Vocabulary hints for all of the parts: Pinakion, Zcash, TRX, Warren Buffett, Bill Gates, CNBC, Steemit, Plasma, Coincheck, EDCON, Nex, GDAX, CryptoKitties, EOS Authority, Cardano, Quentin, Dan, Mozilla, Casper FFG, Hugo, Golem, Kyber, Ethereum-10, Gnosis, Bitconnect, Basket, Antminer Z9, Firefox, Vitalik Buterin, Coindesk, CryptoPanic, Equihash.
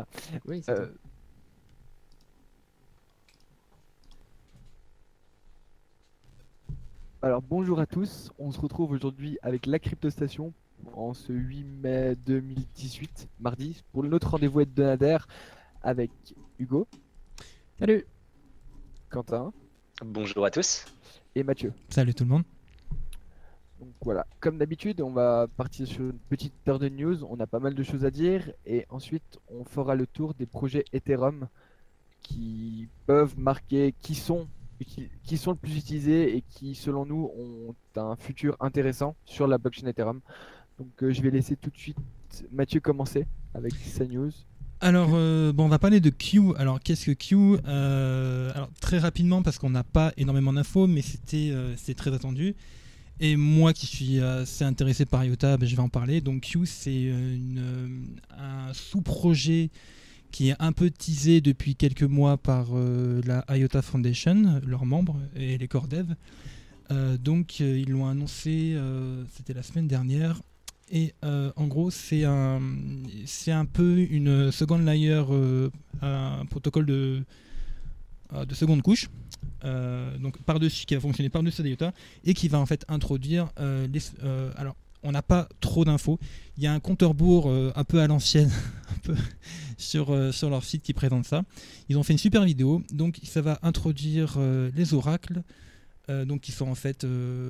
Ah. Oui, c'est toi. Alors bonjour à tous, on se retrouve aujourd'hui avec la CryptoStation en ce 8 mai 2018, mardi, pour notre rendez-vous hebdomadaire avec Hugo. Salut. Quentin. Bonjour à tous. Et Mathieu. Salut tout le monde. Donc voilà, comme d'habitude, on va partir sur une petite heure de news, on a pas mal de choses à dire et ensuite on fera le tour des projets Ethereum qui peuvent marquer qui sont le plus utilisés et qui, selon nous, ont un futur intéressant sur la blockchain Ethereum. Donc je vais laisser tout de suite Mathieu commencer avec sa news. Alors, bon, on va parler de Q. Alors, qu'est-ce que Q? Alors, très rapidement, parce qu'on n'a pas énormément d'infos, mais c'était très attendu. Et moi qui suis assez intéressé par IOTA, ben, je vais en parler. Donc Q, c'est un sous-projet qui est un peu teasé depuis quelques mois par la IOTA Foundation, leurs membres et les core devs. Donc ils l'ont annoncé, c'était la semaine dernière. Et en gros, c'est un peu une second layer, un protocole de seconde couche, donc par-dessus, qui va fonctionner par-dessus IOTA et qui va en fait introduire alors, on n'a pas trop d'infos. Il y a un compte-rebours un peu à l'ancienne sur leur site qui présente ça. Ils ont fait une super vidéo. Donc ça va introduire les oracles, donc qui sont en fait, je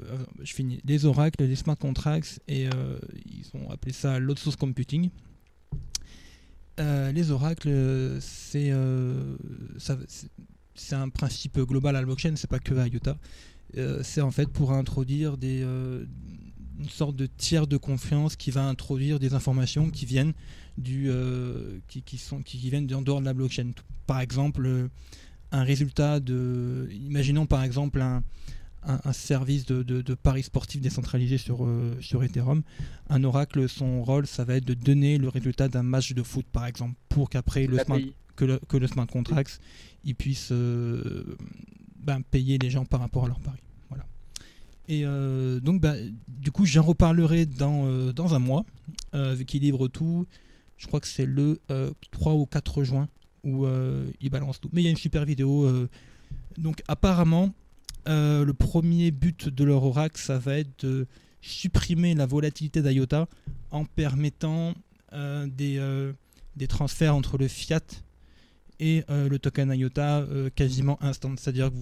finis, les oracles, les smart contracts et ils ont appelé ça l'outsource computing. Les oracles, c'est un principe global à la blockchain, c'est pas que à IOTA. C'est en fait pour introduire des une sorte de tiers de confiance qui va introduire des informations qui viennent du qui viennent en dehors de la blockchain. Par exemple, un résultat de, imaginons par exemple un service de paris sportifs décentralisé sur sur Ethereum. Un oracle, son rôle, ça va être de donner le résultat d'un match de foot par exemple, pour qu'après le smart contract, il puisse ben, payer les gens par rapport à leur pari. Et donc, bah, du coup, j'en reparlerai dans, dans un mois, vu qu'ils livrent tout. Je crois que c'est le 3 ou 4 juin où ils balancent tout. Mais il y a une super vidéo. Donc, apparemment, le premier but de leur oracle, ça va être de supprimer la volatilité d'IOTA en permettant des transferts entre le fiat et le token IOTA quasiment instant. C'est-à-dire que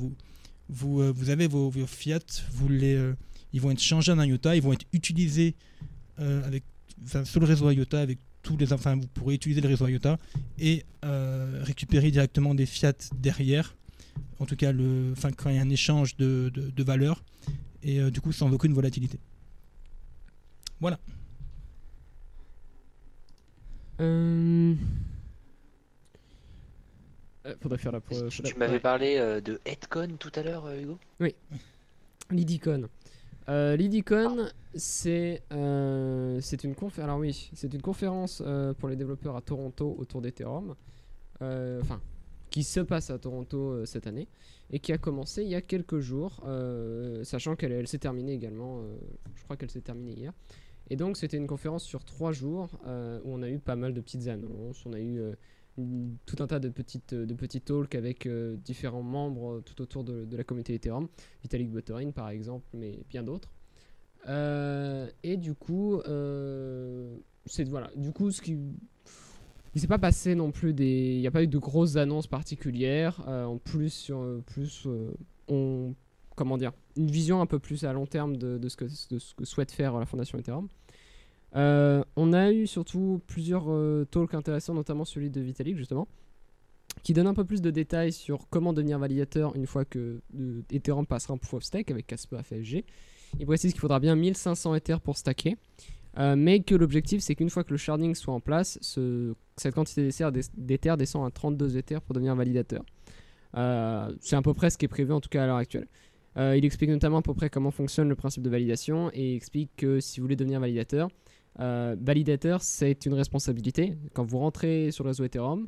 vous avez vos fiat, ils vont être changés en IOTA, ils vont être utilisés avec, enfin, sur le réseau IOTA, avec tous les, enfin, vous pourrez utiliser le réseau IOTA et récupérer directement des fiat derrière, en tout cas le, enfin, quand il y a un échange de valeurs, et du coup sans aucune volatilité. Voilà. Faudrait faire la preuve. Tu m'avais parlé de EdCon tout à l'heure, Hugo? Oui. L'EDCON. L'EDCON, c'est une conférence. Alors oui, c'est une conférence pour les développeurs à Toronto autour d'Ethereum. Enfin, qui se passe à Toronto cette année et qui a commencé il y a quelques jours, sachant qu'elle s'est terminée également. Je crois qu'elle s'est terminée hier. Et donc c'était une conférence sur 3 jours où on a eu pas mal de petites annonces. On a eu tout un tas de petites talks avec différents membres tout autour de la communauté Ethereum, Vitalik Buterin par exemple, mais bien d'autres. Et du coup, voilà. Du coup, il s'est pas passé non plus il n'y a pas eu de grosses annonces particulières. En plus, comment dire, une vision un peu plus à long terme de ce que souhaite faire la fondation Ethereum. On a eu surtout plusieurs talks intéressants, notamment celui de Vitalik justement, qui donne un peu plus de détails sur comment devenir validateur une fois que Ethereum passera en proof of stake avec Casper FFG. Il précise qu'il faudra bien 1500 Ethers pour stacker, mais que l'objectif c'est qu'une fois que le sharding soit en place, cette quantité d'Ethers descend à 32 Ethers pour devenir validateur. C'est à peu près ce qui est prévu en tout cas à l'heure actuelle. Il explique notamment à peu près comment fonctionne le principe de validation et explique que si vous voulez devenir validateur, c'est une responsabilité. Quand vous rentrez sur le réseau Ethereum,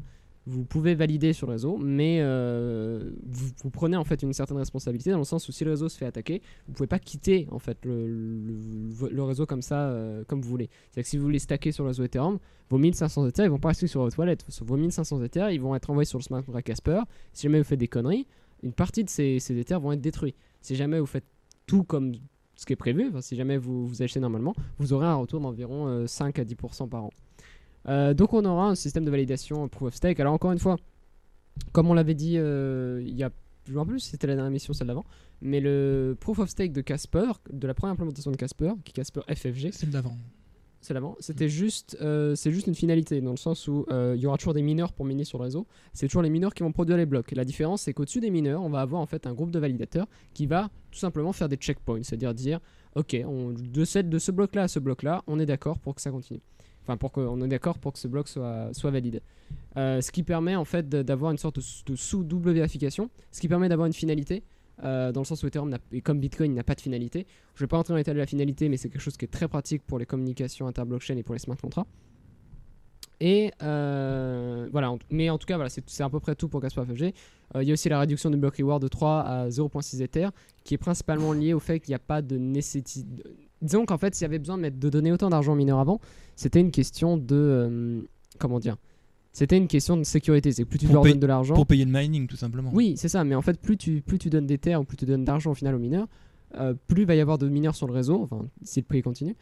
vous pouvez valider sur le réseau, mais vous prenez en fait une certaine responsabilité, dans le sens où si le réseau se fait attaquer, vous pouvez pas quitter en fait le réseau comme ça, comme vous voulez. C'est-à-dire que si vous voulez stacker sur le réseau Ethereum, vos 1500 Ethers ils vont pas rester sur votre wallet, vos 1500 Ethers ils vont être envoyés sur le smart contract Casper. Si jamais vous faites des conneries, une partie de ces Ethers vont être détruits. Si jamais vous faites tout comme ce qui est prévu, enfin, si jamais vous achetez normalement, vous aurez un retour d'environ 5 à 10% par an. Donc on aura un système de validation proof of stake. Alors encore une fois, comme on l'avait dit il y a je me rappelle plus si c'était la dernière émission, celle d'avant, mais le proof of stake de Casper, de la première implémentation de Casper, qui est Casper FFG, c'est d'avant. C'est l'avant, c'était juste, c'est juste une finalité, dans le sens où il y aura toujours des mineurs pour miner sur le réseau. C'est toujours les mineurs qui vont produire les blocs. La différence, c'est qu'au-dessus des mineurs, on va avoir en fait un groupe de validateurs qui va tout simplement faire des checkpoints, c'est-à-dire dire, ok, de ce bloc-là à ce bloc-là, on est d'accord pour que ça continue. Enfin, on est d'accord pour que ce bloc soit valide. Ce qui permet en fait d'avoir une sorte de sous-double vérification, ce qui permet d'avoir une finalité. Dans le sens où Ethereum, et comme Bitcoin, n'a pas de finalité. Je ne vais pas entrer dans les détails de la finalité, mais c'est quelque chose qui est très pratique pour les communications inter-blockchain et pour les smart contracts. Et voilà, mais en tout cas, voilà, c'est à peu près tout pour Casper FFG. Il y a aussi la réduction du block reward de 3 à 0.6 Ether, qui est principalement liée au fait qu'il n'y a pas de nécessité. Disons qu'en fait, s'il y avait besoin de donner autant d'argent aux mineurs avant, c'était une question de. Comment dire ? C'était une question de sécurité, c'est que plus tu leur donnes de l'argent... Pour payer le mining, tout simplement. Oui, c'est ça, mais en fait, plus tu donnes des terres ou plus tu donnes d'argent au final aux mineurs, plus il va y avoir de mineurs sur le réseau, enfin, si le prix continue,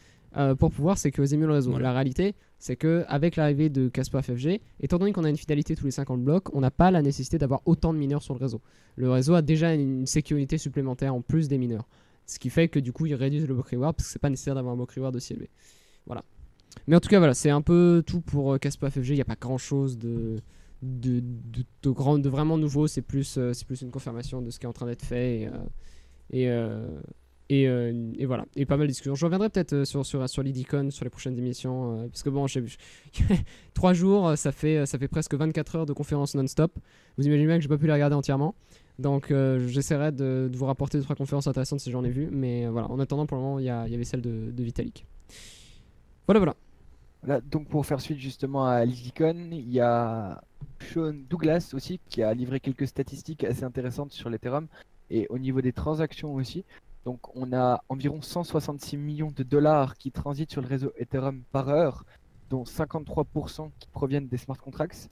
pour pouvoir sécuriser mieux le réseau. Voilà. La réalité, c'est qu'avec l'arrivée de Casper FFG, étant donné qu'on a une finalité tous les 50 blocs, on n'a pas la nécessité d'avoir autant de mineurs sur le réseau. Le réseau a déjà une sécurité supplémentaire en plus des mineurs. Ce qui fait que du coup, ils réduisent le block reward, parce que c'est pas nécessaire d'avoir un block reward aussi élevé. Voilà. Mais en tout cas, voilà, c'est un peu tout pour Casper FFG. Il n'y a pas grand-chose de vraiment nouveau. C'est plus une confirmation de ce qui est en train d'être fait. Et voilà. Et pas mal de discussions. Je reviendrai peut-être sur l'EDCON, sur les prochaines émissions. Parce que bon, je sais plus. 3 jours, ça fait presque 24 heures de conférences non-stop. Vous imaginez bien que je n'ai pas pu les regarder entièrement. Donc j'essaierai de vous rapporter 2-3 conférences intéressantes si j'en ai vu. Mais voilà, en attendant, pour le moment, il y avait celle de Vitalik. Voilà. Donc pour faire suite justement à l'EtherDelta, il y a Sean Douglas aussi qui a livré quelques statistiques assez intéressantes sur l'Ethereum et au niveau des transactions aussi. Donc on a environ 166 millions de dollars qui transitent sur le réseau Ethereum par heure, dont 53% qui proviennent des smart contracts,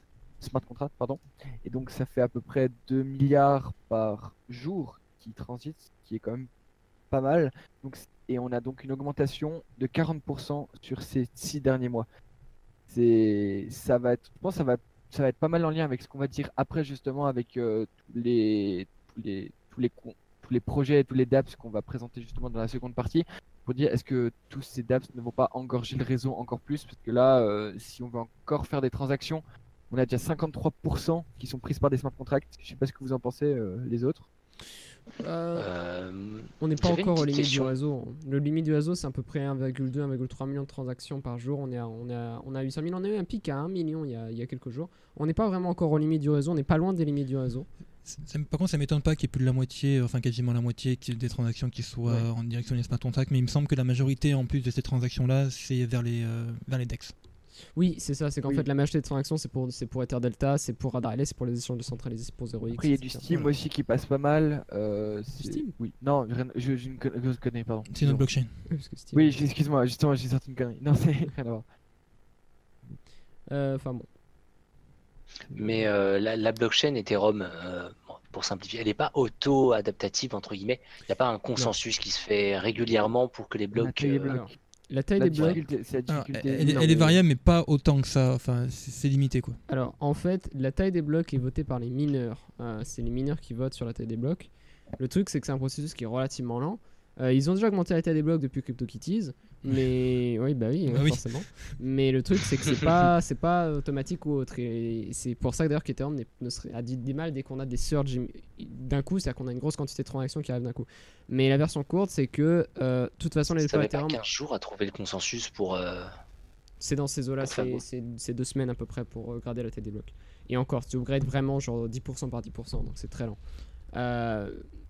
et donc ça fait à peu près 2 milliards par jour qui transitent, ce qui est quand même pas mal. Donc et on a donc une augmentation de 40% sur ces 6 derniers mois. Ça va être pas mal en lien avec ce qu'on va dire après, justement, avec tous les projets, tous les dApps qu'on va présenter justement dans la seconde partie, pour dire est-ce que tous ces dApps ne vont pas engorger le réseau encore plus, parce que là, si on veut encore faire des transactions, on a déjà 53% qui sont prises par des smart contracts. Je sais pas ce que vous en pensez, les autres. On n'est pas encore aux limites du réseau. Le limite du réseau, c'est à peu près 1,2-1,3 million de transactions par jour. On a eu 5000, on a eu un pic à 1 million il y a quelques jours. On n'est pas vraiment encore aux limites du réseau, on n'est pas loin des limites du réseau. Par contre, ça m'étonne pas qu'il y ait plus de la moitié, enfin quasiment la moitié des transactions qui soient en direction des smart contracts, mais il me semble que la majorité en plus de ces transactions-là, c'est vers les DEX. Oui, c'est ça, c'est qu'en fait la majorité de transactions c'est pour EtherDelta, c'est pour Radar LS, c'est pour les échanges décentralisés, c'est pour 0x. Après, il y a du Steem aussi qui passe pas mal. Steem ? Oui, non, je connais, pardon. C'est notre blockchain. Oui, excuse-moi, justement, j'ai sorti une connerie. Non, c'est rien à voir. Enfin bon. Mais la blockchain Ethereum, pour simplifier, elle n'est pas auto-adaptative, entre guillemets. Il n'y a pas un consensus qui se fait régulièrement pour que les blocs. La taille des blocs, elle est variable, mais pas autant que ça. Enfin, c'est limité, quoi. Alors, en fait, la taille des blocs est votée par les mineurs. C'est les mineurs qui votent sur la taille des blocs. Le truc, c'est que c'est un processus qui est relativement lent. Ils ont déjà augmenté la taille des blocs depuis CryptoKitties, mais oui, forcément. Mais le truc, c'est que c'est pas automatique ou autre. Et c'est pour ça que d'ailleurs qu'Ethereum a dit des mal dès qu'on a des surges d'un coup, c'est-à-dire qu'on a une grosse quantité de transactions qui arrivent d'un coup. Mais la version courte, c'est que de toute façon, les développeurs Ethereum. Ça met pas 15 jours à trouver le consensus pour. C'est dans ces eaux-là, c'est 2 semaines à peu près pour grader la taille des blocs. Et encore, tu upgrades vraiment genre 10% par 10%, donc c'est très lent.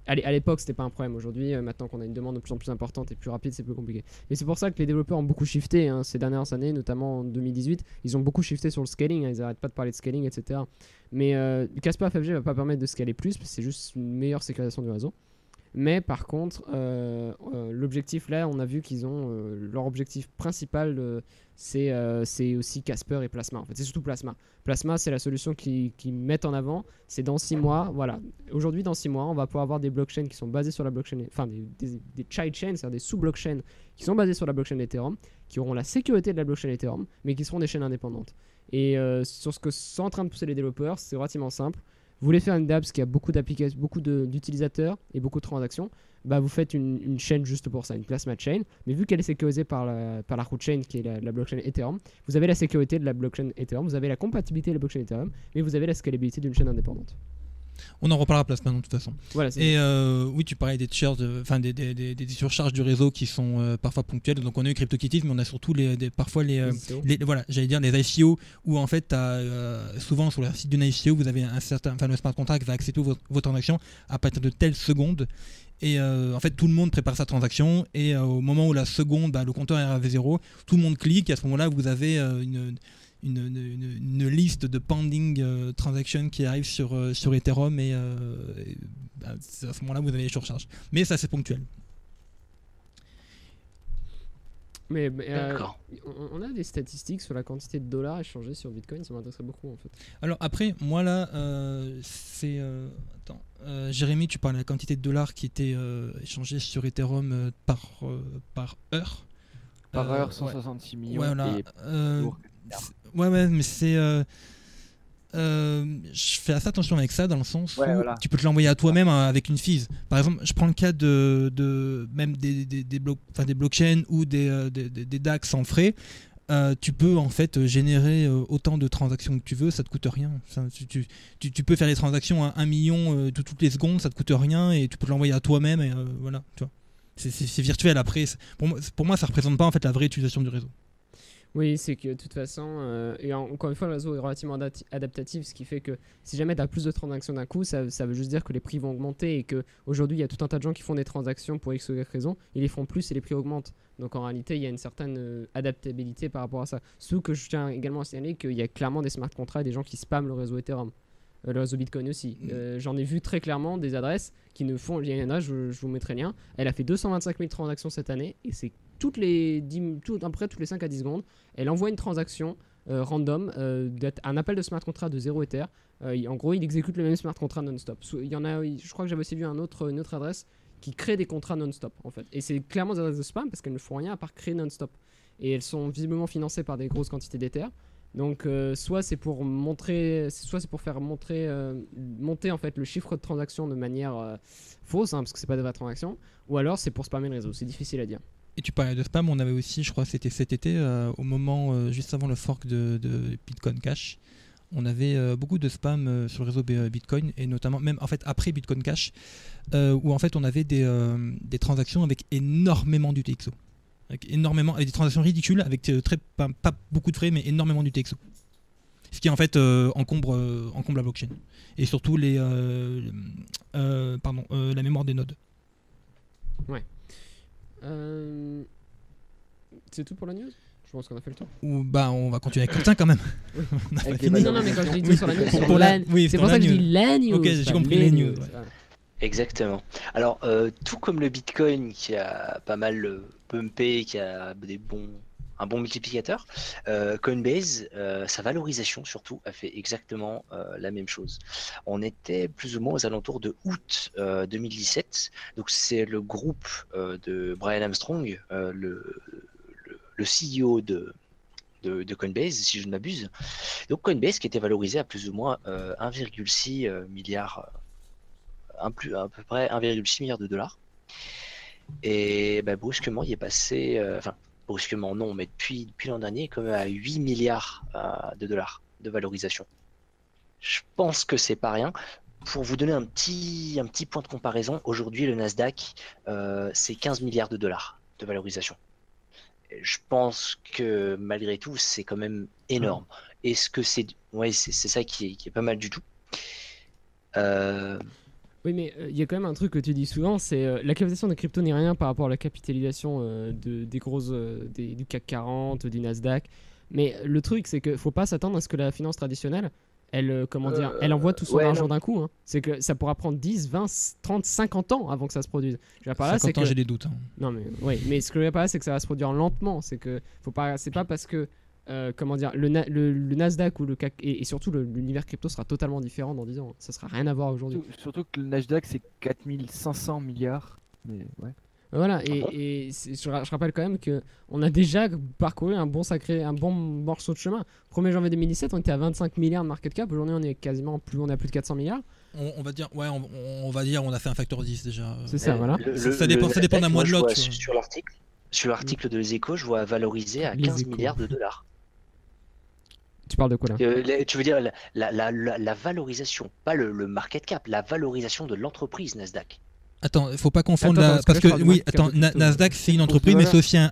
Allez, à l'époque, c'était pas un problème. Aujourd'hui, maintenant qu'on a une demande de plus en plus importante et plus rapide, c'est plus compliqué. Mais c'est pour ça que les développeurs ont beaucoup shifté hein, ces dernières années, notamment en 2018. Ils ont beaucoup shifté sur le scaling. Hein, ils n'arrêtent pas de parler de scaling, etc. Mais Casper FFG va pas permettre de scaler plus, parce que c'est juste une meilleure sécurisation du réseau. Mais par contre, l'objectif là, on a vu qu'ils ont leur objectif principal, c'est aussi Casper et Plasma. En fait, c'est surtout Plasma. Plasma, c'est la solution qu'ils mettent en avant. C'est dans 6 mois, voilà. Aujourd'hui, dans 6 mois, on va pouvoir avoir des blockchains qui sont basées sur la blockchain, enfin des child chains, c'est-à-dire des sous-blockchains qui sont basées sur la blockchain Ethereum, qui auront la sécurité de la blockchain Ethereum, mais qui seront des chaînes indépendantes. Et sur ce que sont en train de pousser les développeurs, c'est relativement simple. Vous voulez faire une dApp parce qu'il y a beaucoup d'applications, beaucoup d'utilisateurs et beaucoup de transactions, bah vous faites une chaîne juste pour ça, une Plasma Chain. Mais vu qu'elle est sécurisée par la root chain qui est la blockchain Ethereum, vous avez la sécurité de la blockchain Ethereum, vous avez la compatibilité de la blockchain Ethereum, mais vous avez la scalabilité d'une chaîne indépendante. On en reparlera à Plasma de toute façon. Voilà, et oui, tu parlais des charges, enfin des surcharges du réseau qui sont parfois ponctuelles. Donc on a eu CryptoKitties, mais on a surtout les ICO où en fait souvent sur le site d'une ICO, vous avez un certain, enfin le smart contract va accepter vos transactions à partir de telles secondes. Et en fait, tout le monde prépare sa transaction et au moment où la seconde, bah, le compteur est à V0, tout le monde clique. Et à ce moment-là, vous avez une liste de pending transactions qui arrive sur Ethereum et bah, à ce moment-là vous avez les surcharges. Mais ça c'est ponctuel. Mais on a des statistiques sur la quantité de dollars échangés sur Bitcoin, ça m'intéresserait beaucoup en fait. Alors après, moi là, c'est... attends, Jérémy, tu parlais de la quantité de dollars qui était échangée sur Ethereum par heure. Par heure, 166 millions. Ouais, voilà, et ouais, mais c'est... je fais assez attention avec ça dans le sens où voilà. Tu peux te l'envoyer à toi-même avec une fees. Par exemple, je prends le cas de même des blockchains ou des DAX sans frais. Tu peux en fait générer autant de transactions que tu veux, ça te coûte rien. Ça, tu peux faire des transactions à 1 million toutes les secondes, ça te coûte rien et tu peux te l'envoyer à toi-même. Et voilà, tu vois. C'est virtuel après. Pour moi, ça représente pas en fait la vraie utilisation du réseau. Oui, c'est que de toute façon, et encore une fois, le réseau est relativement adaptatif, ce qui fait que si jamais tu as plus de transactions d'un coup, ça veut juste dire que les prix vont augmenter et qu'aujourd'hui, il y a tout un tas de gens qui font des transactions pour X ou Y raison, ils les font plus et les prix augmentent. Donc en réalité, il y a une certaine adaptabilité par rapport à ça. Surtout que je tiens également à signaler qu'il y a clairement des smart contracts, des gens qui spamment le réseau Ethereum. Le réseau Bitcoin aussi. J'en ai vu très clairement des adresses qui ne font... Il y en a, je vous mettrai le lien. Elle a fait 225 000 transactions cette année et c'est toutes les 5 à 10 secondes, elle envoie une transaction random, un appel de smart contract de 0 Ether. En gros, il exécute le même smart contract non-stop. Il y en a, je crois que j'avais aussi vu une autre adresse qui crée des contrats non-stop en fait. Et c'est clairement des adresses de spam parce qu'elles ne font rien à part créer non-stop. Et elles sont visiblement financées par des grosses quantités d'Ether. Donc soit c'est pour montrer, soit c'est pour faire monter en fait le chiffre de transaction de manière fausse, hein, parce que c'est pas de vraie transaction, ou alors c'est pour spammer le réseau. C'est difficile à dire. Et tu parlais de spam, on avait aussi, je crois que c'était cet été, au moment, juste avant le fork de Bitcoin Cash, on avait beaucoup de spam sur le réseau Bitcoin, et notamment, même en fait après Bitcoin Cash, où en fait on avait des transactions avec énormément d'UTXO. Avec des transactions ridicules, avec pas beaucoup de frais, mais énormément d'UTXO. Ce qui en fait encombre la blockchain. Et surtout la mémoire des nodes. Ouais. C'est tout pour la news? Je pense qu'on a fait le tour. On va continuer avec Quentin quand même. Oui. Non, mais quand je dis tout sur la news, c'est pour ça que je dis la news. Ok, j'ai compris les news. Ouais. Exactement. Alors, tout comme le Bitcoin qui a pas mal pumpé, qui a un bon multiplicateur, Coinbase, sa valorisation surtout, a fait exactement la même chose. On était plus ou moins aux alentours de août 2017, donc c'est le groupe de Brian Armstrong, le CEO de Coinbase, si je ne m'abuse. Donc Coinbase qui était valorisé à plus ou moins 1,6 milliard, à peu près 1,6 milliard de dollars. Et bah, brusquement, il est passé... brusquement non, mais depuis l'an dernier, comme à 8 milliards de dollars de valorisation. Je pense que c'est pas rien. Pour vous donner un petit point de comparaison, aujourd'hui le Nasdaq, c'est 15 milliards de dollars de valorisation. Et je pense que malgré tout, c'est quand même énorme. Est-ce que c'est ça qui est pas mal du tout Oui, mais il y a quand même un truc que tu dis souvent, c'est la capitalisation des cryptos n'est rien par rapport à la capitalisation du CAC 40, du Nasdaq. Mais le truc, c'est qu'il faut pas s'attendre à ce que la finance traditionnelle, elle envoie tout son argent d'un coup. Hein. C'est que ça pourra prendre 10, 20, 30, 50 ans avant que ça se produise. Je veux dire par là, 50 ans, j'ai des doutes. Hein. Non, mais, ouais, mais ce que je veux dire par là, c'est que ça va se produire lentement. C'est que faut pas, c'est pas parce que le Nasdaq ou le CAC et surtout l'univers crypto sera totalement différent dans 10 ans. Ça sera rien à voir aujourd'hui. Surtout que le Nasdaq, c'est 4500 milliards. Mais ouais. Voilà, et je rappelle quand même qu'on a déjà parcouru un bon morceau de chemin. 1er janvier 2017, on était à 25 milliards de market cap. Aujourd'hui, on est quasiment on a plus de 400 milliards. On va dire, ouais, on va dire, on a fait un facteur 10 déjà. C'est ça, voilà. Ça dépend d'un mois de l'autre. Sur l'article de Les Échos, je vois valoriser à 15 milliards de dollars. Tu parles de quoi là? Tu veux dire la valorisation, pas le market cap, la valorisation de l'entreprise Nasdaq. Attends, faut pas confondre Nasdaq c'est une entreprise, mais c'est aussi un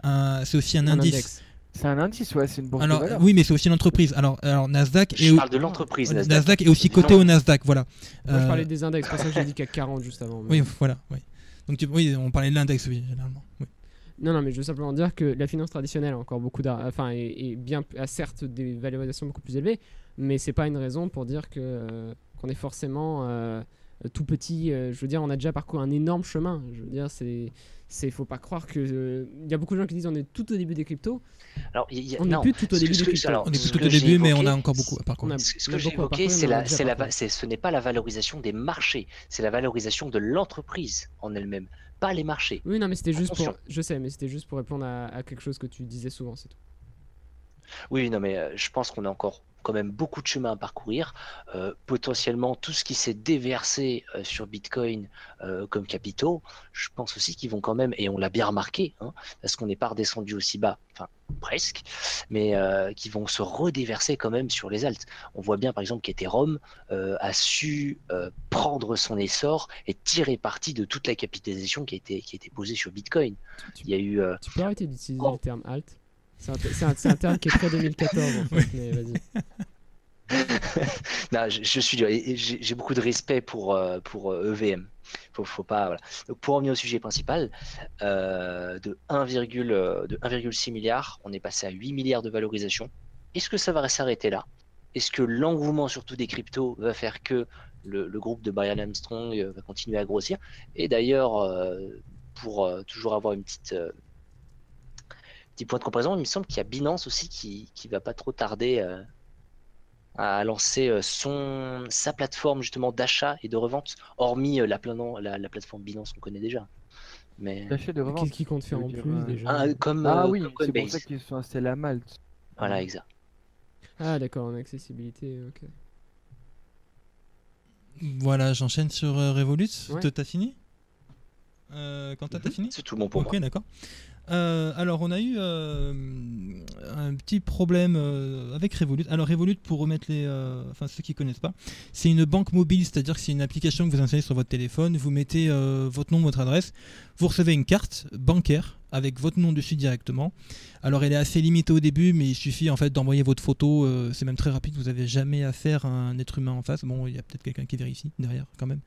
indice. C'est un indice, ouais, c'est une bourse. Alors, de oui, mais c'est aussi une entreprise. Alors Nasdaq est parle de l'entreprise. Nasdaq est aussi coté au Nasdaq, voilà. Moi, je parlais des index, c'est pour ça que j'ai dit CAC 40 juste avant. Mais... Oui, voilà. Oui. Donc oui, on parlait de l'index, oui, généralement. Oui. Non, mais je veux simplement dire que la finance traditionnelle a encore beaucoup d'argent, enfin, a certes des valorisations beaucoup plus élevées, mais c'est pas une raison pour dire qu'on est forcément tout petit. Je veux dire, on a déjà parcouru un énorme chemin. Je veux dire, faut pas croire que il y a beaucoup de gens qui disent on est tout au début des cryptos. Alors, on n'est plus tout au début des cryptos. On est tout au début, mais on a encore beaucoup. Par contre, ce que j'ai évoqué, ce n'est pas la valorisation des marchés, c'est la valorisation de l'entreprise en elle-même, pas les marchés. Oui, non, mais c'était juste pour. Je sais, mais c'était juste pour répondre à quelque chose que tu disais souvent, c'est tout. Oui, non, mais je pense qu'on a encore quand même beaucoup de chemin à parcourir. Potentiellement, tout ce qui s'est déversé sur Bitcoin comme capitaux, je pense aussi qu'ils vont quand même, et on l'a bien remarqué, hein, parce qu'on n'est pas redescendu aussi bas, enfin presque, mais qui vont se redéverser quand même sur les alts. On voit bien par exemple qu'Ethereum a su prendre son essor et tirer parti de toute la capitalisation qui a été posée sur Bitcoin. Il y a eu, tu peux arrêter d'utiliser le terme alt? C'est un terme qui est très 2014 en fait, mais vas-y. Non, je suis dur. J'ai beaucoup de respect pour EVM. Faut pas, voilà. Donc, pour revenir au sujet principal, de 1,6 milliard, on est passé à 8 milliards de valorisation. Est-ce que ça va s'arrêter là? Est-ce que l'engouement surtout des cryptos va faire que le groupe de Brian Armstrong va continuer à grossir? Et d'ailleurs, pour toujours avoir une petite... petit point de comparaison, il me semble qu'il y a Binance aussi qui va pas trop tarder à lancer sa plateforme justement d'achat et de revente, hormis la plateforme Binance qu'on connaît déjà. Mais qu'est-ce qu'ils comptent faire en plus déjà? Comme Coinbase. C'est pour ça qu'ils sont installés à Malte. Voilà, exact. Ah d'accord, en accessibilité, ok. Voilà, j'enchaîne sur Revolut. Ouais. T'as fini? Quentin, t'as fini? C'est tout bon pour moi. Ok, d'accord. Alors on a eu un petit problème avec Revolut. Alors Revolut, pour remettre ceux qui ne connaissent pas, c'est une banque mobile, c'est-à-dire que c'est une application que vous installez sur votre téléphone, vous mettez votre nom, votre adresse, vous recevez une carte bancaire avec votre nom dessus directement. Alors elle est assez limitée au début, mais il suffit en fait d'envoyer votre photo, c'est même très rapide, vous n'avez jamais affaire à un être humain en face. Bon, il y a peut-être quelqu'un qui vérifie derrière quand même.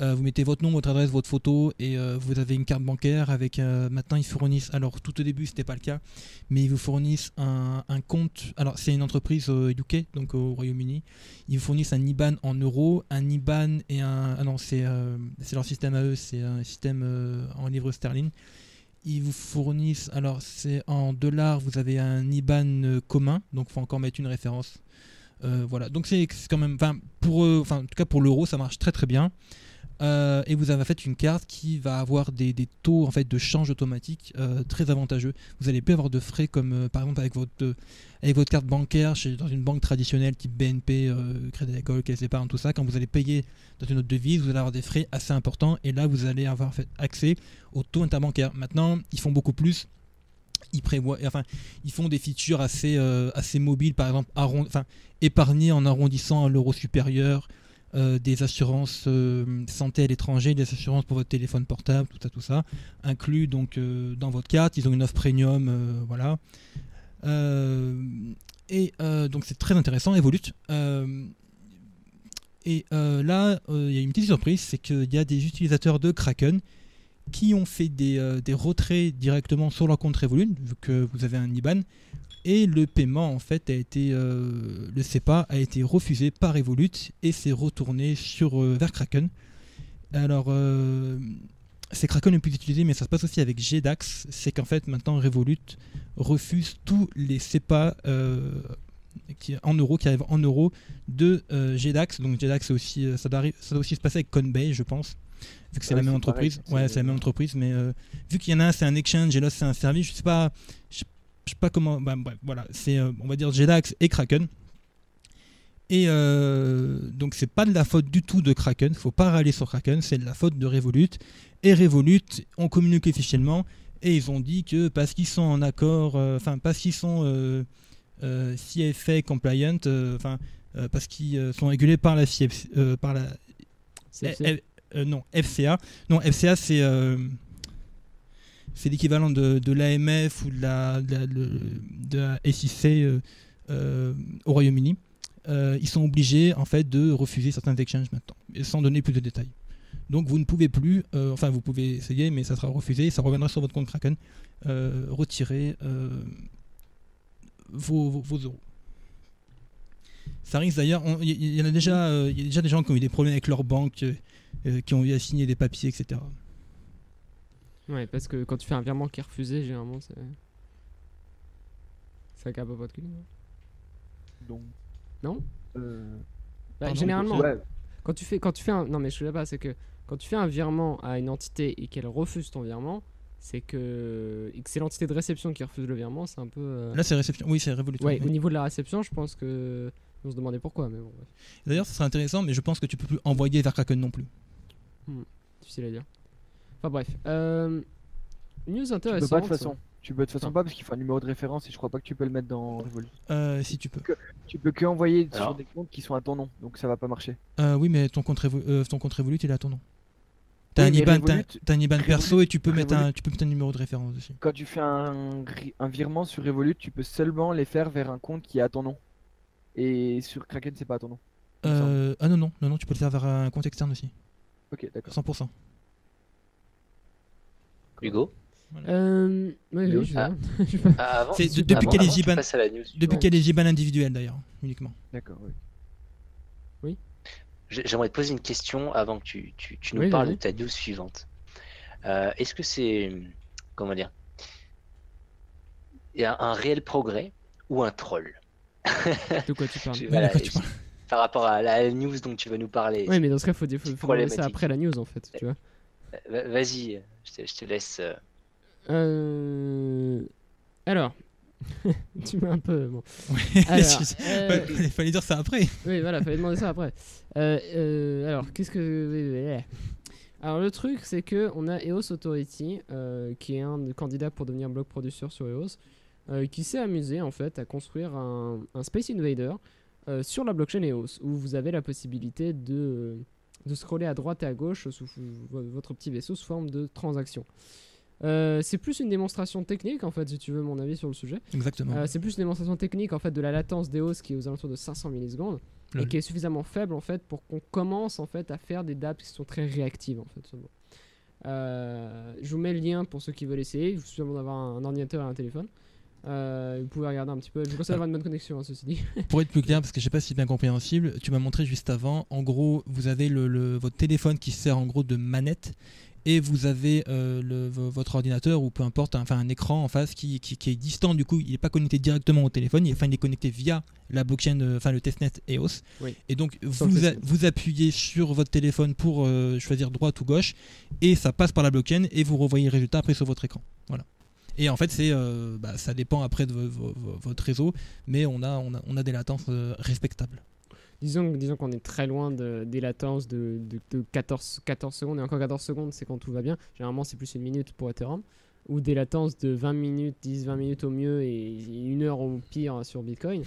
Vous mettez votre nom, votre adresse, votre photo et vous avez une carte bancaire avec maintenant ils fournissent, alors tout au début c'était pas le cas, mais ils vous fournissent un compte. Alors c'est une entreprise UK, donc au Royaume-Uni. Ils vous fournissent un IBAN en euros, un IBAN et un... Ah non, c'est leur système à eux, c'est un système en livres sterling. Ils vous fournissent, alors c'est en dollars, vous avez un IBAN commun, donc faut encore mettre une référence. Voilà, donc c'est quand même, en tout cas pour l'euro ça marche très très bien. Et vous avez en fait une carte qui va avoir des taux en fait de change automatique très avantageux. Vous n'allez plus avoir de frais comme par exemple avec votre carte bancaire dans une banque traditionnelle type BNP, Crédit Agricole, Caisse d'Épargne, tout ça. Quand vous allez payer dans une autre devise, vous allez avoir des frais assez importants et là vous allez avoir en fait accès aux taux interbancaires. Maintenant ils font beaucoup plus. Ils font des features assez mobiles, par exemple épargner en arrondissant à l'euro supérieur. Des assurances santé à l'étranger, des assurances pour votre téléphone portable, tout ça, inclus donc dans votre carte. Ils ont une offre premium, voilà. Donc c'est très intéressant, Revolut. Et là, il y a une petite surprise, c'est qu'il y a des utilisateurs de Kraken qui ont fait des retraits directement sur leur compte Revolut, vu que vous avez un IBAN, et le paiement en fait a été, le SEPA a été refusé par Revolut et s'est retourné sur, vers Kraken. Alors c'est Kraken le plus utilisé, mais ça se passe aussi avec GDAX, c'est qu'en fait maintenant Revolut refuse tous les SEPA qui arrivent en euros de GDAX. Donc GDAX aussi, ça doit aussi se passer avec Coinbase, je pense, vu que c'est la même entreprise. Ouais, c'est la même entreprise, mais vu qu'il y en a un, c'est un exchange et l'autre, c'est un service, je sais pas comment. Bah, bref, voilà, c'est on va dire GDAX et Kraken. Et donc c'est pas de la faute du tout de Kraken, faut pas râler sur Kraken, c'est de la faute de Revolut. Et Revolut ont communiqué officiellement et ils ont dit que parce qu'ils sont en accord, enfin parce qu'ils sont CFA compliant, enfin parce qu'ils sont régulés par la CFC, par la non, FCA. Non, FCA, c'est l'équivalent de l'AMF ou de la SIC au Royaume-Uni. Ils sont obligés en fait de refuser certains exchanges maintenant, sans donner plus de détails. Donc vous ne pouvez plus, enfin vous pouvez essayer, mais ça sera refusé, ça reviendra sur votre compte Kraken, retirer vos euros. Ça risque d'ailleurs, il y a déjà des gens qui ont eu des problèmes avec leur banque, qui ont eu à signer des papiers, etc. Ouais, parce que quand tu fais un virement qui est refusé, généralement, ça capte votre cul. Donc. Non bah, généralement, ouais. quand tu fais un... Non mais je suis là-bas, c'est que quand tu fais un virement à une entité et qu'elle refuse ton virement, c'est que c'est l'entité de réception qui refuse le virement, c'est un peu... Là c'est réception, oui c'est Revolut. Ouais, au niveau de la réception, je pense que... On se demandait pourquoi, mais bon. Ouais. D'ailleurs, ça serait intéressant, mais je pense que tu peux plus envoyer vers Kraken non plus. Difficile à dire. Enfin bref. News intéressante. Tu peux de toute façon pas, parce qu'il faut un numéro de référence et je crois pas que tu peux le mettre dans Revolut. Si tu peux. Tu peux que envoyer sur des comptes qui sont à ton nom, donc ça va pas marcher. Oui, mais ton compte Revolut il est à ton nom. T'as un IBAN perso et tu peux mettre un numéro de référence dessus. Quand tu fais un virement sur Revolut, tu peux seulement les faire vers un compte qui est à ton nom. Et sur Kraken, c'est pas à ton nom. Ah non, tu peux le faire vers un compte externe aussi. Ok, d'accord. 100%. Hugo. Voilà. Depuis qu'il y a les IBAN individuels d'ailleurs, uniquement. D'accord, oui. Oui. J'aimerais te poser une question avant que tu nous parles de ta news suivante. Est-ce que c'est, comment dire, il y a un réel progrès ou un troll? De quoi tu parles, voilà, par rapport à la news dont tu vas nous parler. Oui, mais dans ce cas, il faut parler ça après la news en fait. Tu vois. Vas-y, je te laisse. Alors, tu m'as un peu. Bon. Ouais, alors, il fallait dire ça après. Oui, voilà, il fallait demander ça après. Alors, qu'est-ce que. Alors, le truc, c'est qu'on a EOS Authority, qui est un candidat pour devenir block producer sur EOS. Qui s'est amusé en fait à construire un Space Invader sur la blockchain EOS, où vous avez la possibilité de scroller à droite et à gauche sous votre petit vaisseau sous forme de transactions. C'est plus une démonstration technique en fait, si tu veux mon avis sur le sujet. Exactement. C'est plus une démonstration technique en fait de la latence d'EOS qui est aux alentours de 500 millisecondes et qui est suffisamment faible en fait pour qu'on commence en fait à faire des dApps qui sont très réactives en fait. Je vous mets le lien pour ceux qui veulent essayer. Il faut sûrement avoir un ordinateur et un téléphone. Vous pouvez regarder un petit peu, je vous conseille d'avoir une bonne connexion, hein, ceci dit. Pour être plus clair, parce que je sais pas si c'est bien compréhensible, tu m'as montré juste avant, en gros vous avez votre téléphone qui sert en gros de manette et vous avez votre ordinateur ou peu importe, enfin un écran en face qui est distant, du coup il n'est pas connecté directement au téléphone, il est connecté via la blockchain, enfin le testnet EOS. Oui. Et donc vous appuyez sur votre téléphone pour choisir droite ou gauche et ça passe par la blockchain et vous revoyez le résultat après sur votre écran. Voilà. Et en fait, c'est, ça dépend après de votre réseau, mais on a des latences respectables. Disons qu'on est très loin des latences de 14 secondes, et encore 14 secondes, c'est quand tout va bien. Généralement, c'est plus une minute pour Ethereum, ou des latences de 20 minutes, 10-20 minutes au mieux, et une heure au pire sur Bitcoin.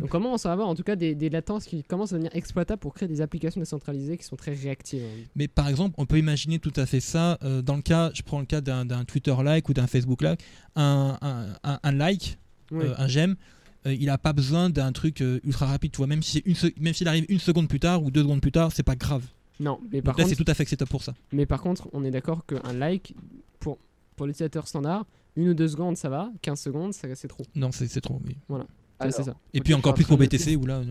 Donc comment on va avoir en tout cas des latences qui commencent à devenir exploitables pour créer des applications décentralisées qui sont très réactives. Mais par exemple, on peut imaginer tout à fait ça, dans le cas, je prends le cas d'un Twitter like ou d'un Facebook like, un like, un j'aime, il n'a pas besoin d'un truc ultra rapide, tu vois, même s'il arrive une seconde plus tard ou 2 secondes plus tard, c'est pas grave. Non, mais par contre, c'est tout à fait acceptable pour ça. Mais par contre, on est d'accord qu'un like, pour l'utilisateur standard, 1 ou 2 secondes ça va, 15 secondes c'est trop. Non, c'est trop, oui. Voilà. Alors, ça. Et puis encore plus pour BTC, où là,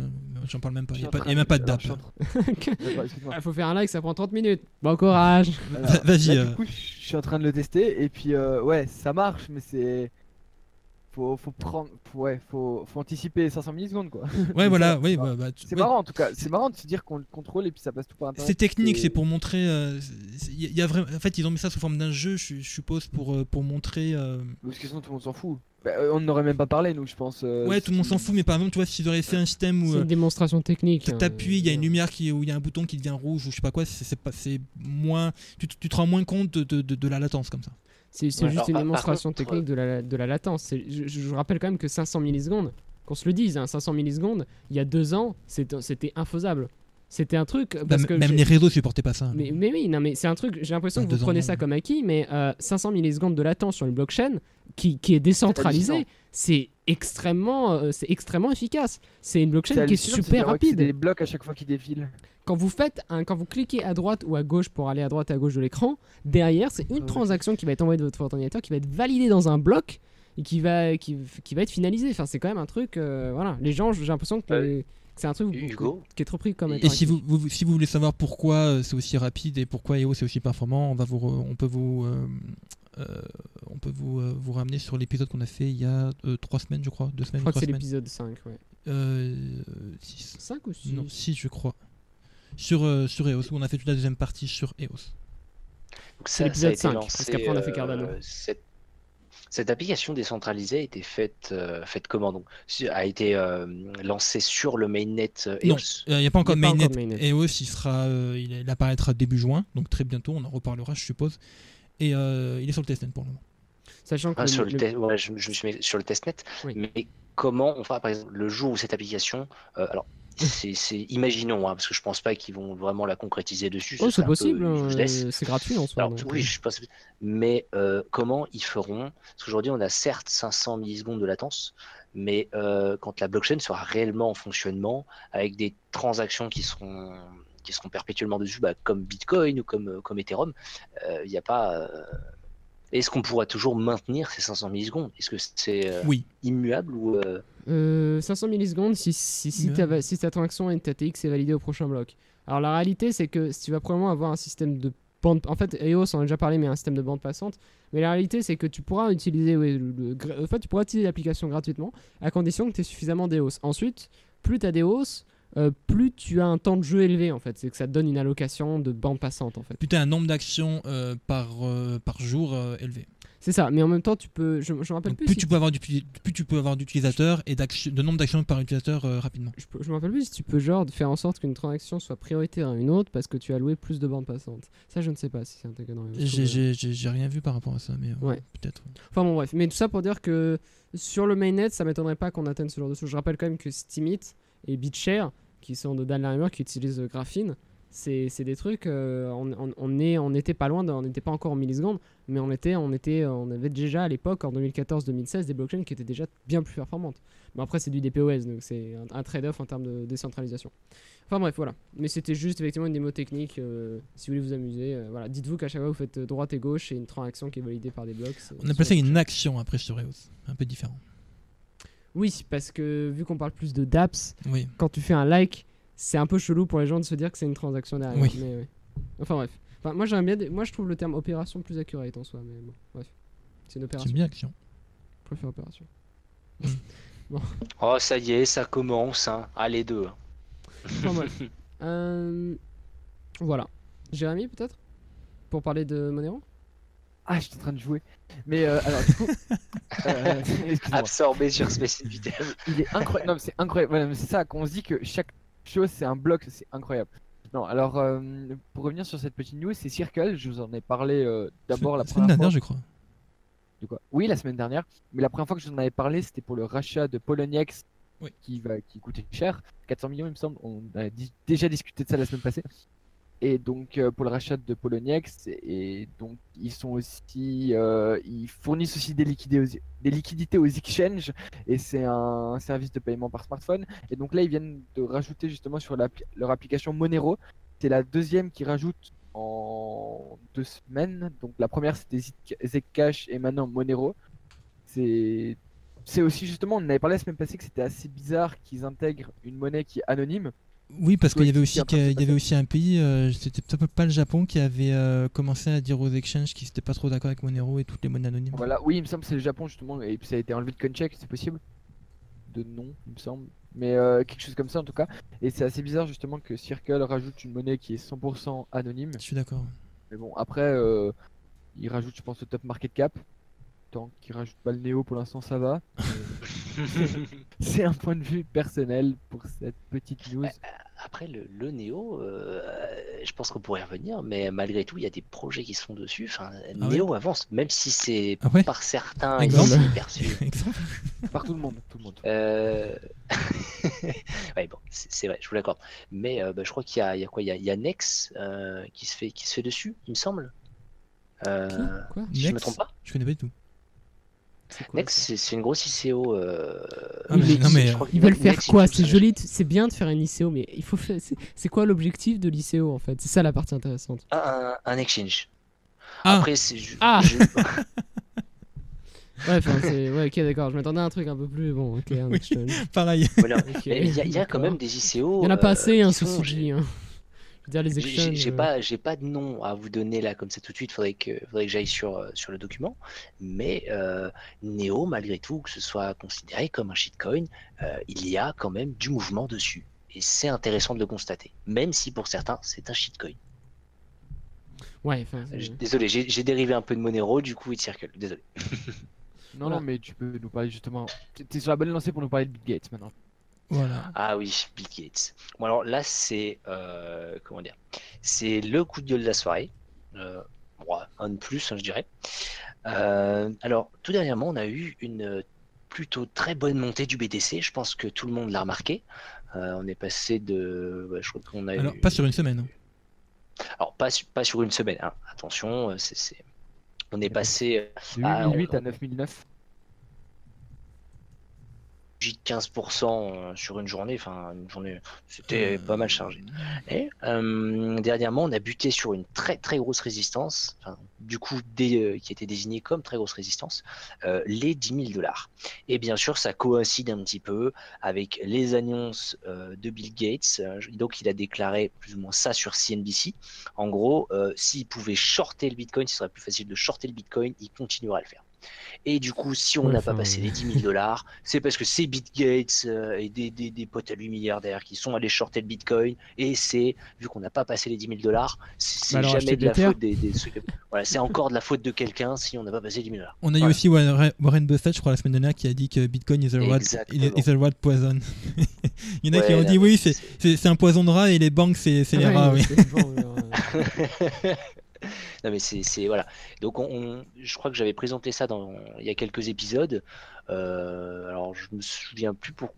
j'en parle même pas. Il n'y a même pas de DAP. Il faut faire un like, ça prend 30 minutes. Bon courage. Vas-y. Du coup, je suis en train de le tester. Et puis, ouais, ça marche, mais c'est. Faut anticiper 500 millisecondes, quoi. Ouais, voilà. Oui, bah, c'est marrant, en tout cas. C'est marrant de se dire qu'on le contrôle et puis ça passe tout par internet. C'est technique, c'est pour montrer. Y a vraiment... En fait, ils ont mis ça sous forme d'un jeu, je suppose, pour montrer. Parce que sinon, tout le monde s'en fout. Bah, on n'aurait même pas parlé, nous, je pense. Ouais, tout le monde s'en fout, mais par exemple, tu vois, s'ils auraient fait un système où. C'est une démonstration technique. T'appuies, il y a une lumière où il y a un bouton qui devient rouge ou je sais pas quoi, c'est moins. Tu te rends moins compte de la latence comme ça. C'est juste une démonstration technique de la latence. Je rappelle quand même que 500 millisecondes, qu'on se le dise, hein, 500 millisecondes, il y a 2 ans, c'était infaisable. C'était un truc... Parce que même les réseaux supportaient pas ça. Mais oui, non, mais c'est un truc, j'ai l'impression que vous prenez ça comme acquis, mais 500 millisecondes de latence sur une blockchain qui est décentralisée, c'est extrêmement efficace. C'est une blockchain qui est super rapide. C'est des blocs à chaque fois qui défilent. Quand vous cliquez à droite ou à gauche pour aller à droite et à gauche de l'écran, derrière, c'est une transaction qui va être envoyée de votre ordinateur, qui va être validée dans un bloc et qui va être finalisée. Enfin, c'est quand même un truc... voilà, les gens, j'ai l'impression que... C'est un truc qui est trop pris comme... Et si vous voulez savoir pourquoi c'est aussi rapide et pourquoi EO c'est aussi performant, on peut vous ramener sur l'épisode qu'on a fait il y a 3 semaines, je crois. 2 semaines, je crois que c'est l'épisode 5, ouais. 6. 5 ou 6 ? Non, 6, je crois. Sur EOS, où on a fait toute la deuxième partie sur EOS. C'est l'épisode 5, parce qu'après on a fait Cardano. Cette application décentralisée a été faite comment donc, a été lancée sur le mainnet EOS. Non, il n'y a pas encore de mainnet. EOS, il apparaîtra début juin, donc très bientôt, on en reparlera, je suppose. Et il est sur le testnet pour le moment. Sachant que je me suis mis sur le testnet, oui. Mais comment on fera, par exemple, le jour où cette application... alors, imaginons, hein, parce que je pense pas qu'ils vont vraiment la concrétiser dessus. Oh, c'est possible, c'est gratuit en soi. Alors, oui, je pense, mais comment ils feront? Parce qu'aujourd'hui, on a certes 500 millisecondes de latence, mais quand la blockchain sera réellement en fonctionnement, avec des transactions qui seront perpétuellement dessus, bah, comme Bitcoin ou comme Ethereum, il n'y a pas... Est-ce qu'on pourra toujours maintenir ces 500 millisecondes? Est-ce que c'est immuable ou 500 millisecondes si ta transaction NTTX est validée au prochain bloc. Alors la réalité, c'est que tu vas probablement avoir un système de bande... En fait, EOS, on en a déjà parlé, mais un système de bande passante. Mais la réalité, c'est que tu pourras utiliser l'application gratuitement, à condition que tu aies suffisamment d'EOS. Ensuite, plus tu as d'EOS... plus tu as un temps de jeu élevé, en fait, c'est que ça te donne une allocation de bande passante, en fait. Putain, un nombre d'actions par jour élevé. C'est ça, mais en même temps, tu peux. Je me rappelle donc plus. Plus tu peux avoir d'utilisateurs et de nombre d'actions par utilisateur rapidement. Je me rappelle plus si tu peux genre faire en sorte qu'une transaction soit prioritaire à une autre parce que tu as alloué plus de bandes passantes. Ça, je ne sais pas si c'est intégré dans les... J'ai rien vu par rapport à ça, mais ouais. Peut-être. Enfin bon, bref, mais tout ça pour dire que sur le mainnet, ça m'étonnerait pas qu'on atteigne ce genre de choses. Je rappelle quand même que Steemit et BitShare, qui sont de Dan Larimer, qui utilisent Graphene, c'est des trucs, on n'était pas loin, on n'était pas encore en millisecondes, mais on avait déjà à l'époque, en 2014-2016, des blockchains qui étaient déjà bien plus performantes. Mais après, c'est du DPoS, donc c'est un trade-off en termes de décentralisation. Enfin bref, voilà. Mais c'était juste effectivement une démo technique, si vous voulez vous amuser, voilà. Dites-vous qu'à chaque fois, vous faites droite et gauche, et une transaction qui est validée par des blocs. On appelle ça une action après sur EOS, un peu différent. Oui, parce que vu qu'on parle plus de dApps, oui, quand tu fais un like, c'est un peu chelou pour les gens de se dire que c'est une transaction derrière. Oui. Mais ouais. Enfin bref. Enfin, moi j'aime bien. Moi je trouve le terme opération plus accurate en soi, mais bon, bref. C'est une opération. J'aime bien action. Je préfère opération. Bon. Oh ça y est, ça commence. Hein. Allez deux. Enfin, bref. Voilà. Jérémy peut-être pour parler de Monero. Ah, j'étais en train de jouer. Mais alors, du coup. Absorbé sur Space Invaders. Il est incroyable. Non, mais c'est incroyable. Voilà, c'est ça qu'on se dit que chaque chose, c'est un bloc. C'est incroyable. Non, alors, pour revenir sur cette petite news, c'est Circle. Je vous en ai parlé d'abord la semaine dernière, je crois. De quoi ? Oui, la semaine dernière. Mais la première fois que je vous en avais parlé, c'était pour le rachat de Poloniex, qui coûtait cher. 400 millions, il me semble. On a déjà discuté de ça la semaine passée. et donc pour le rachat de Poloniex, et donc ils sont aussi ils fournissent aussi des liquidités aux exchanges, et c'est un service de paiement par smartphone. Et donc là ils viennent de rajouter justement sur leur application Monero, c'est la deuxième qui rajoute en 2 semaines. Donc la première c'était Zcash et maintenant Monero. C'est aussi justement, on avait parlé la semaine passée que c'était assez bizarre qu'ils intègrent une monnaie qui est anonyme. Oui, parce qu'il y avait aussi un pays, c'était peut-être pas le Japon, qui avait commencé à dire aux exchanges qu'ils n'étaient pas trop d'accord avec Monero et toutes les monnaies anonymes. Voilà, oui, il me semble que c'est le Japon justement, et puis ça a été enlevé de CoinCheck, c'est possible de nom, il me semble, mais quelque chose comme ça en tout cas. Et c'est assez bizarre justement que Circle rajoute une monnaie qui est 100% anonyme. Je suis d'accord. Mais bon, après, il rajoute, je pense, le Top Market Cap. Tant qu'il rajoute pas le NEO pour l'instant, ça va. C'est un point de vue personnel pour cette petite news. Après le NEO, je pense qu'on pourrait y revenir, mais malgré tout, il y a des projets qui se font dessus. Enfin, ah NEO ouais. Avance, même si c'est par certains exemple. Perçu. Par tout le monde. Ouais, bon, c'est vrai, je vous l'accorde. Mais je crois qu'il y a quoi, il y a Nex qui se fait dessus, il me semble. Si Nex, je me trompe pas. Je connais pas du tout. Next, c'est une grosse ICO. Ils veulent faire Next, quoi? C'est joli, c'est bien de faire une ICO, mais il faut faire. C'est quoi l'objectif de l'ICO en fait? C'est ça la partie intéressante. Un exchange. Ah. Après, c'est. Ouais, ouais, ok, d'accord. Je m'attendais à un truc un peu plus bon. Ok, un exchange. Oui, pareil. Voilà. Okay. Il y a quand même des ICO. Il y en a pas assez, souci. J'ai pas de nom à vous donner là comme ça tout de suite, faudrait que j'aille sur le document, mais NEO, malgré tout, que ce soit considéré comme un shitcoin, il y a quand même du mouvement dessus, et c'est intéressant de le constater, même si pour certains c'est un shitcoin. Ouais, désolé, j'ai dérivé un peu de Monero du coup et de Circle, désolé. Non, mais tu peux nous parler justement, t'es sur la bonne lancée pour nous parler de Bill Gates maintenant. Voilà. Ah oui, Bill Gates. Bon, alors là, c'est comment dire, c'est le coup de gueule de la soirée, un de plus, hein, je dirais. Alors, tout dernièrement, on a eu une plutôt très bonne montée du BTC. Je pense que tout le monde l'a remarqué. On est passé de, je crois qu'on a. Alors, pas sur une semaine. Alors, pas sur une semaine. Hein. Attention, on est passé de 8 008 à 9 009. 15% sur une journée, c'était pas mal chargé. Et dernièrement, on a buté sur une très très grosse résistance, du coup qui était désignée comme très grosse résistance, les 10 000 $. Et bien sûr, ça coïncide un petit peu avec les annonces de Bill Gates. Donc, il a déclaré plus ou moins ça sur CNBC. En gros, s'il pouvait shorter le Bitcoin, ce serait plus facile de shorter le Bitcoin, il continuera à le faire. Et du coup, si on n'a pas passé les 10 000 $, c'est parce que c'est Bill Gates et des potes à lui milliardaires qui sont allés shorter le Bitcoin. Et c'est, vu qu'on n'a pas passé les 10 000 $, c'est jamais de la faute des... Voilà, c'est encore de la faute de quelqu'un si on n'a pas passé les 10 000 $. On a eu aussi Warren Buffett, je crois, la semaine dernière, qui a dit que Bitcoin is a rat poison. Il y en a qui ont dit oui, c'est un poison de rat et les banques, c'est les rats. Oui. Non mais c'est voilà, donc je crois que j'avais présenté ça il y a quelques épisodes, alors je me souviens plus pour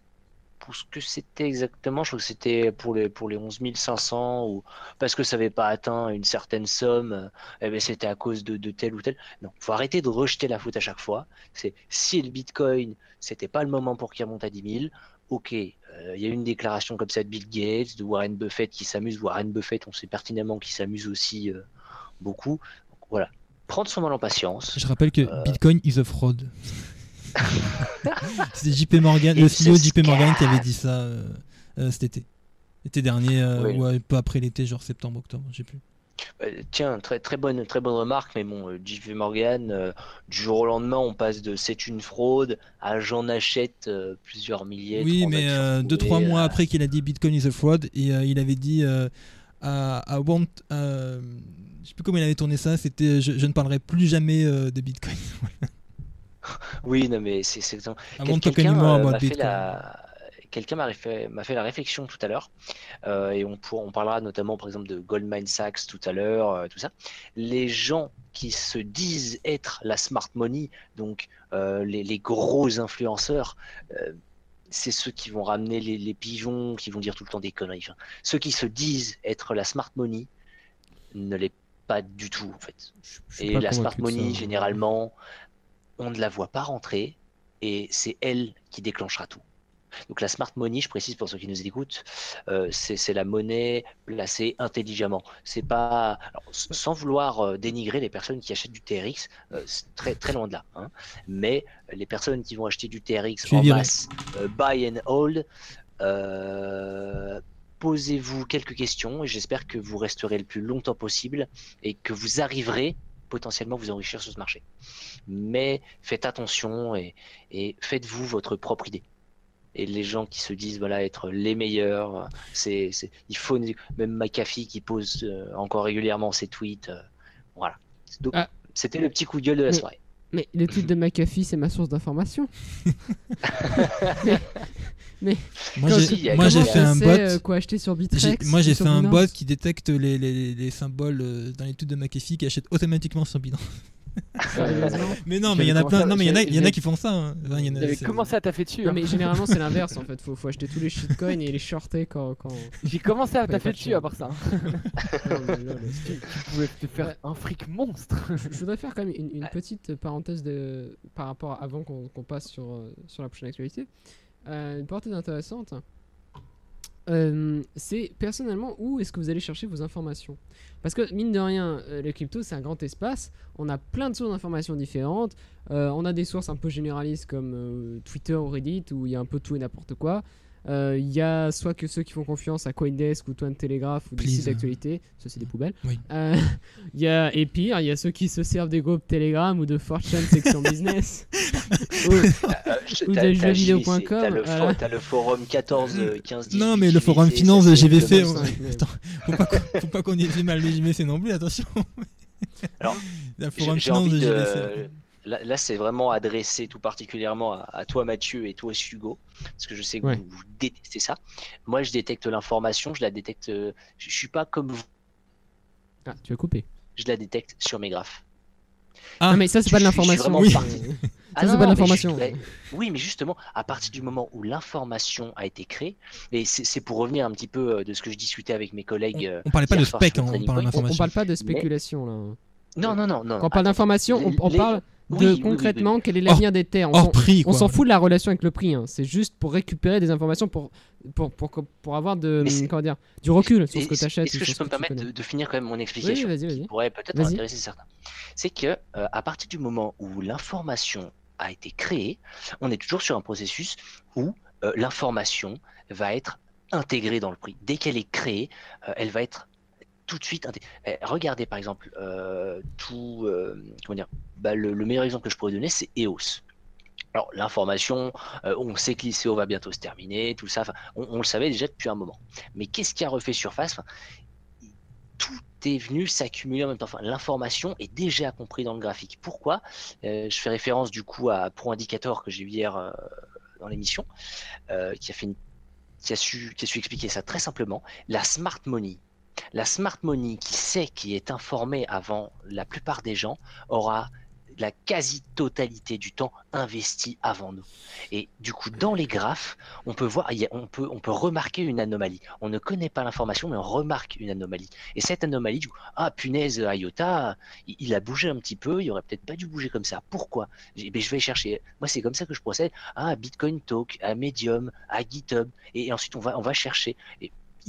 ce que c'était exactement, je crois que c'était pour les 11 500, ou parce que ça n'avait pas atteint une certaine somme, eh ben c'était à cause de tel ou tel. Non, faut arrêter de rejeter la faute à chaque fois. C'est si le Bitcoin c'était pas le moment pour qu'il remonte à 10 000. Ok, il y a une déclaration comme ça de Bill Gates, de Warren Buffett qui s'amuse. Warren Buffett, on sait pertinemment qu'il s'amuse aussi beaucoup. Donc, voilà, prendre son mal en patience. Je rappelle que Bitcoin is a fraud. C'est JP Morgan, le CEO de JP Morgan qui avait dit ça cet été. L'été dernier, ou pas après l'été, genre septembre, octobre, je sais plus. Tiens, très bonne remarque, mais bon, JP Morgan, du jour au lendemain, on passe de c'est une fraude à j'en achète plusieurs milliers. Oui, mais 2-3 mois après qu'il a dit Bitcoin is a fraud, et il avait dit à Want, je sais plus comment il avait tourné ça, c'était je ne parlerai plus jamais de Bitcoin. Oui, non, mais c'est exactement. Quelqu'un m'a fait la réflexion tout à l'heure, et on parlera notamment par exemple de Goldman Sachs tout à l'heure, tout ça. Les gens qui se disent être la smart money, donc les gros influenceurs, c'est ceux qui vont ramener les pigeons, qui vont dire tout le temps des conneries. Enfin, ceux qui se disent être la smart money, ne l'est pas du tout en fait. Et la smart money généralement, on ne la voit pas rentrer et c'est elle qui déclenchera tout. Donc la smart money, je précise pour ceux qui nous écoutent, c'est la monnaie placée intelligemment. C'est pas, alors, sans vouloir dénigrer les personnes qui achètent du TRX, très très loin de là. Hein, mais les personnes qui vont acheter du TRX en masse, buy and hold, posez-vous quelques questions et j'espère que vous resterez le plus longtemps possible et que vous arriverez potentiellement vous enrichir sur ce marché. Mais faites attention et faites-vous votre propre idée. Et les gens qui se disent voilà être les meilleurs, c'est il faut même McAfee qui pose encore régulièrement ses tweets, voilà. Donc ah, c'était le petit coup de gueule de la soirée. Mais le tweet de McAfee c'est ma source d'information. Moi j'ai fait un bot. Quoi acheter sur Bittrex, moi j'ai fait un bot qui détecte les symboles dans les tweets de McAfee qui achète automatiquement sur Binance. Mais non, mais il y en a plein. Non, mais il y en a qui font ça. Hein. Enfin, j'avais commencé à taffer dessus. Hein. Non, mais généralement, c'est l'inverse en fait. Faut acheter tous les shitcoins et les shorter quand... J'ai commencé à taffer dessus à part ça. Non, mais là, tu pouvais te faire un fric monstre. Je voudrais faire quand même une petite parenthèse par rapport à avant qu'on passe sur la prochaine actualité. Une parenthèse intéressante. C'est personnellement où est-ce que vous allez chercher vos informations, parce que mine de rien les cryptos c'est un grand espace, on a plein de sources d'informations différentes, on a des sources un peu généralistes comme Twitter ou Reddit où il y a un peu tout et n'importe quoi, il y a soit que ceux qui font confiance à Coindesk ou Cointelegraph ou des sites d'actualité, ça c'est des poubelles, oui. Et pire il y a ceux qui se servent des groupes Telegram ou de 4chan section business ou de jeuxvideo.com. T'as le forum 14-15-18. Non mais le forum finance de GVC, attends, faut pas qu'on ait fait mal GVC non plus, attention. Alors, le forum finance de GVC. Là, c'est vraiment adressé tout particulièrement à toi, Mathieu, et toi, Hugo, parce que je sais que vous détestez ça. Moi, je détecte l'information, je la détecte. Je suis pas comme vous. Ah, tu as coupé. Je la détecte sur mes graphes. Ah, non, mais ça, c'est pas de l'information. Oui. Ah, ça, c'est pas de l'information. Oui, mais justement, à partir du moment où l'information a été créée, et c'est pour revenir un petit peu de ce que je discutais avec mes collègues. On parlait pas de spec, on parle d'information. On parle pas de spéculation, là. Non. Quand on parle d'information, on parle. Concrètement, quel est l'avenir des terres. On s'en fout de la relation avec le prix, hein. C'est juste pour récupérer des informations pour avoir du recul sur ce que tu achètes. Est-ce que je peux me permettre de finir quand même mon explication, qui pourrait peut-être intéresser certains. C'est que à partir du moment où l'information a été créée, on est toujours sur un processus où l'information va être intégrée dans le prix. Dès qu'elle est créée, elle va être tout de suite. Regardez par exemple le meilleur exemple que je pourrais donner c'est EOS. Alors l'information, on sait que l'ICO va bientôt se terminer, tout ça, on le savait déjà depuis un moment. Mais qu'est-ce qui a refait surface? Tout est venu s'accumuler en même temps. Enfin, l'information est déjà comprise dans le graphique. Pourquoi? Je fais référence du coup à Pro Indicator que j'ai eu hier dans l'émission, qui a su expliquer ça très simplement. La smart money. La smart money qui est informée avant la plupart des gens aura la quasi-totalité du temps investi avant nous. Et du coup, dans les graphes, on peut voir, on peut remarquer une anomalie. On ne connaît pas l'information, mais on remarque une anomalie. Et cette anomalie, du coup, ah punaise, IOTA, il a bougé un petit peu, il aurait peut-être pas dû bouger comme ça. Pourquoi? Je vais chercher. Moi, c'est comme ça que je procède. Ah, Bitcoin Talk, à Medium, à GitHub, et ensuite on va chercher.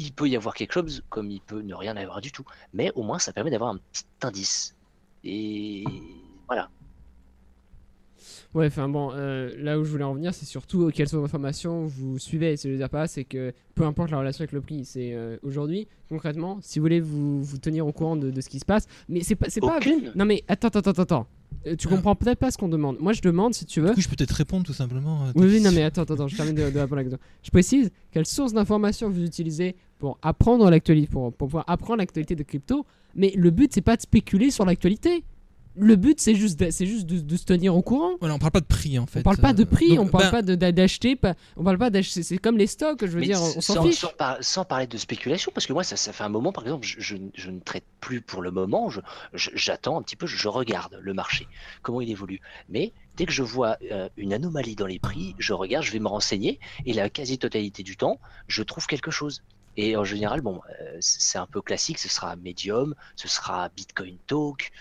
Il peut y avoir quelque chose, comme il peut ne rien avoir du tout. Mais au moins, ça permet d'avoir un petit indice. Et voilà. Ouais, enfin bon, là où je voulais en venir, c'est surtout quelles sont les informations vous suivez. Si je ne les ai pas, c'est que peu importe la relation avec le prix, c'est aujourd'hui, concrètement, si vous voulez vous tenir au courant de ce qui se passe. Mais c'est pas. Non mais attends. Tu comprends peut-être pas ce qu'on demande. Moi je demande si tu veux. Du coup, je peux peut-être répondre tout simplement. Oui, non mais attends, je termine de répondre à la question. Je précise quelle source d'information vous utilisez pour apprendre l'actualité, pour pouvoir apprendre l'actualité des cryptos. Mais le but c'est pas de spéculer sur l'actualité. Le but c'est juste de se tenir au courant. Voilà, on parle pas de prix en fait. On parle pas de prix, donc, on parle pas d'acheter, on parle pas d'acheter. C'est comme les stocks, je veux dire, on s'en fiche. Sans parler de spéculation, parce que moi ça fait un moment, par exemple, je ne traite plus pour le moment. J'attends un petit peu, je regarde le marché, comment il évolue. Mais dès que je vois une anomalie dans les prix, je regarde, je vais me renseigner, et la quasi-totalité du temps, je trouve quelque chose. Et en général, bon, c'est un peu classique, ce sera Medium, ce sera Bitcoin Talk,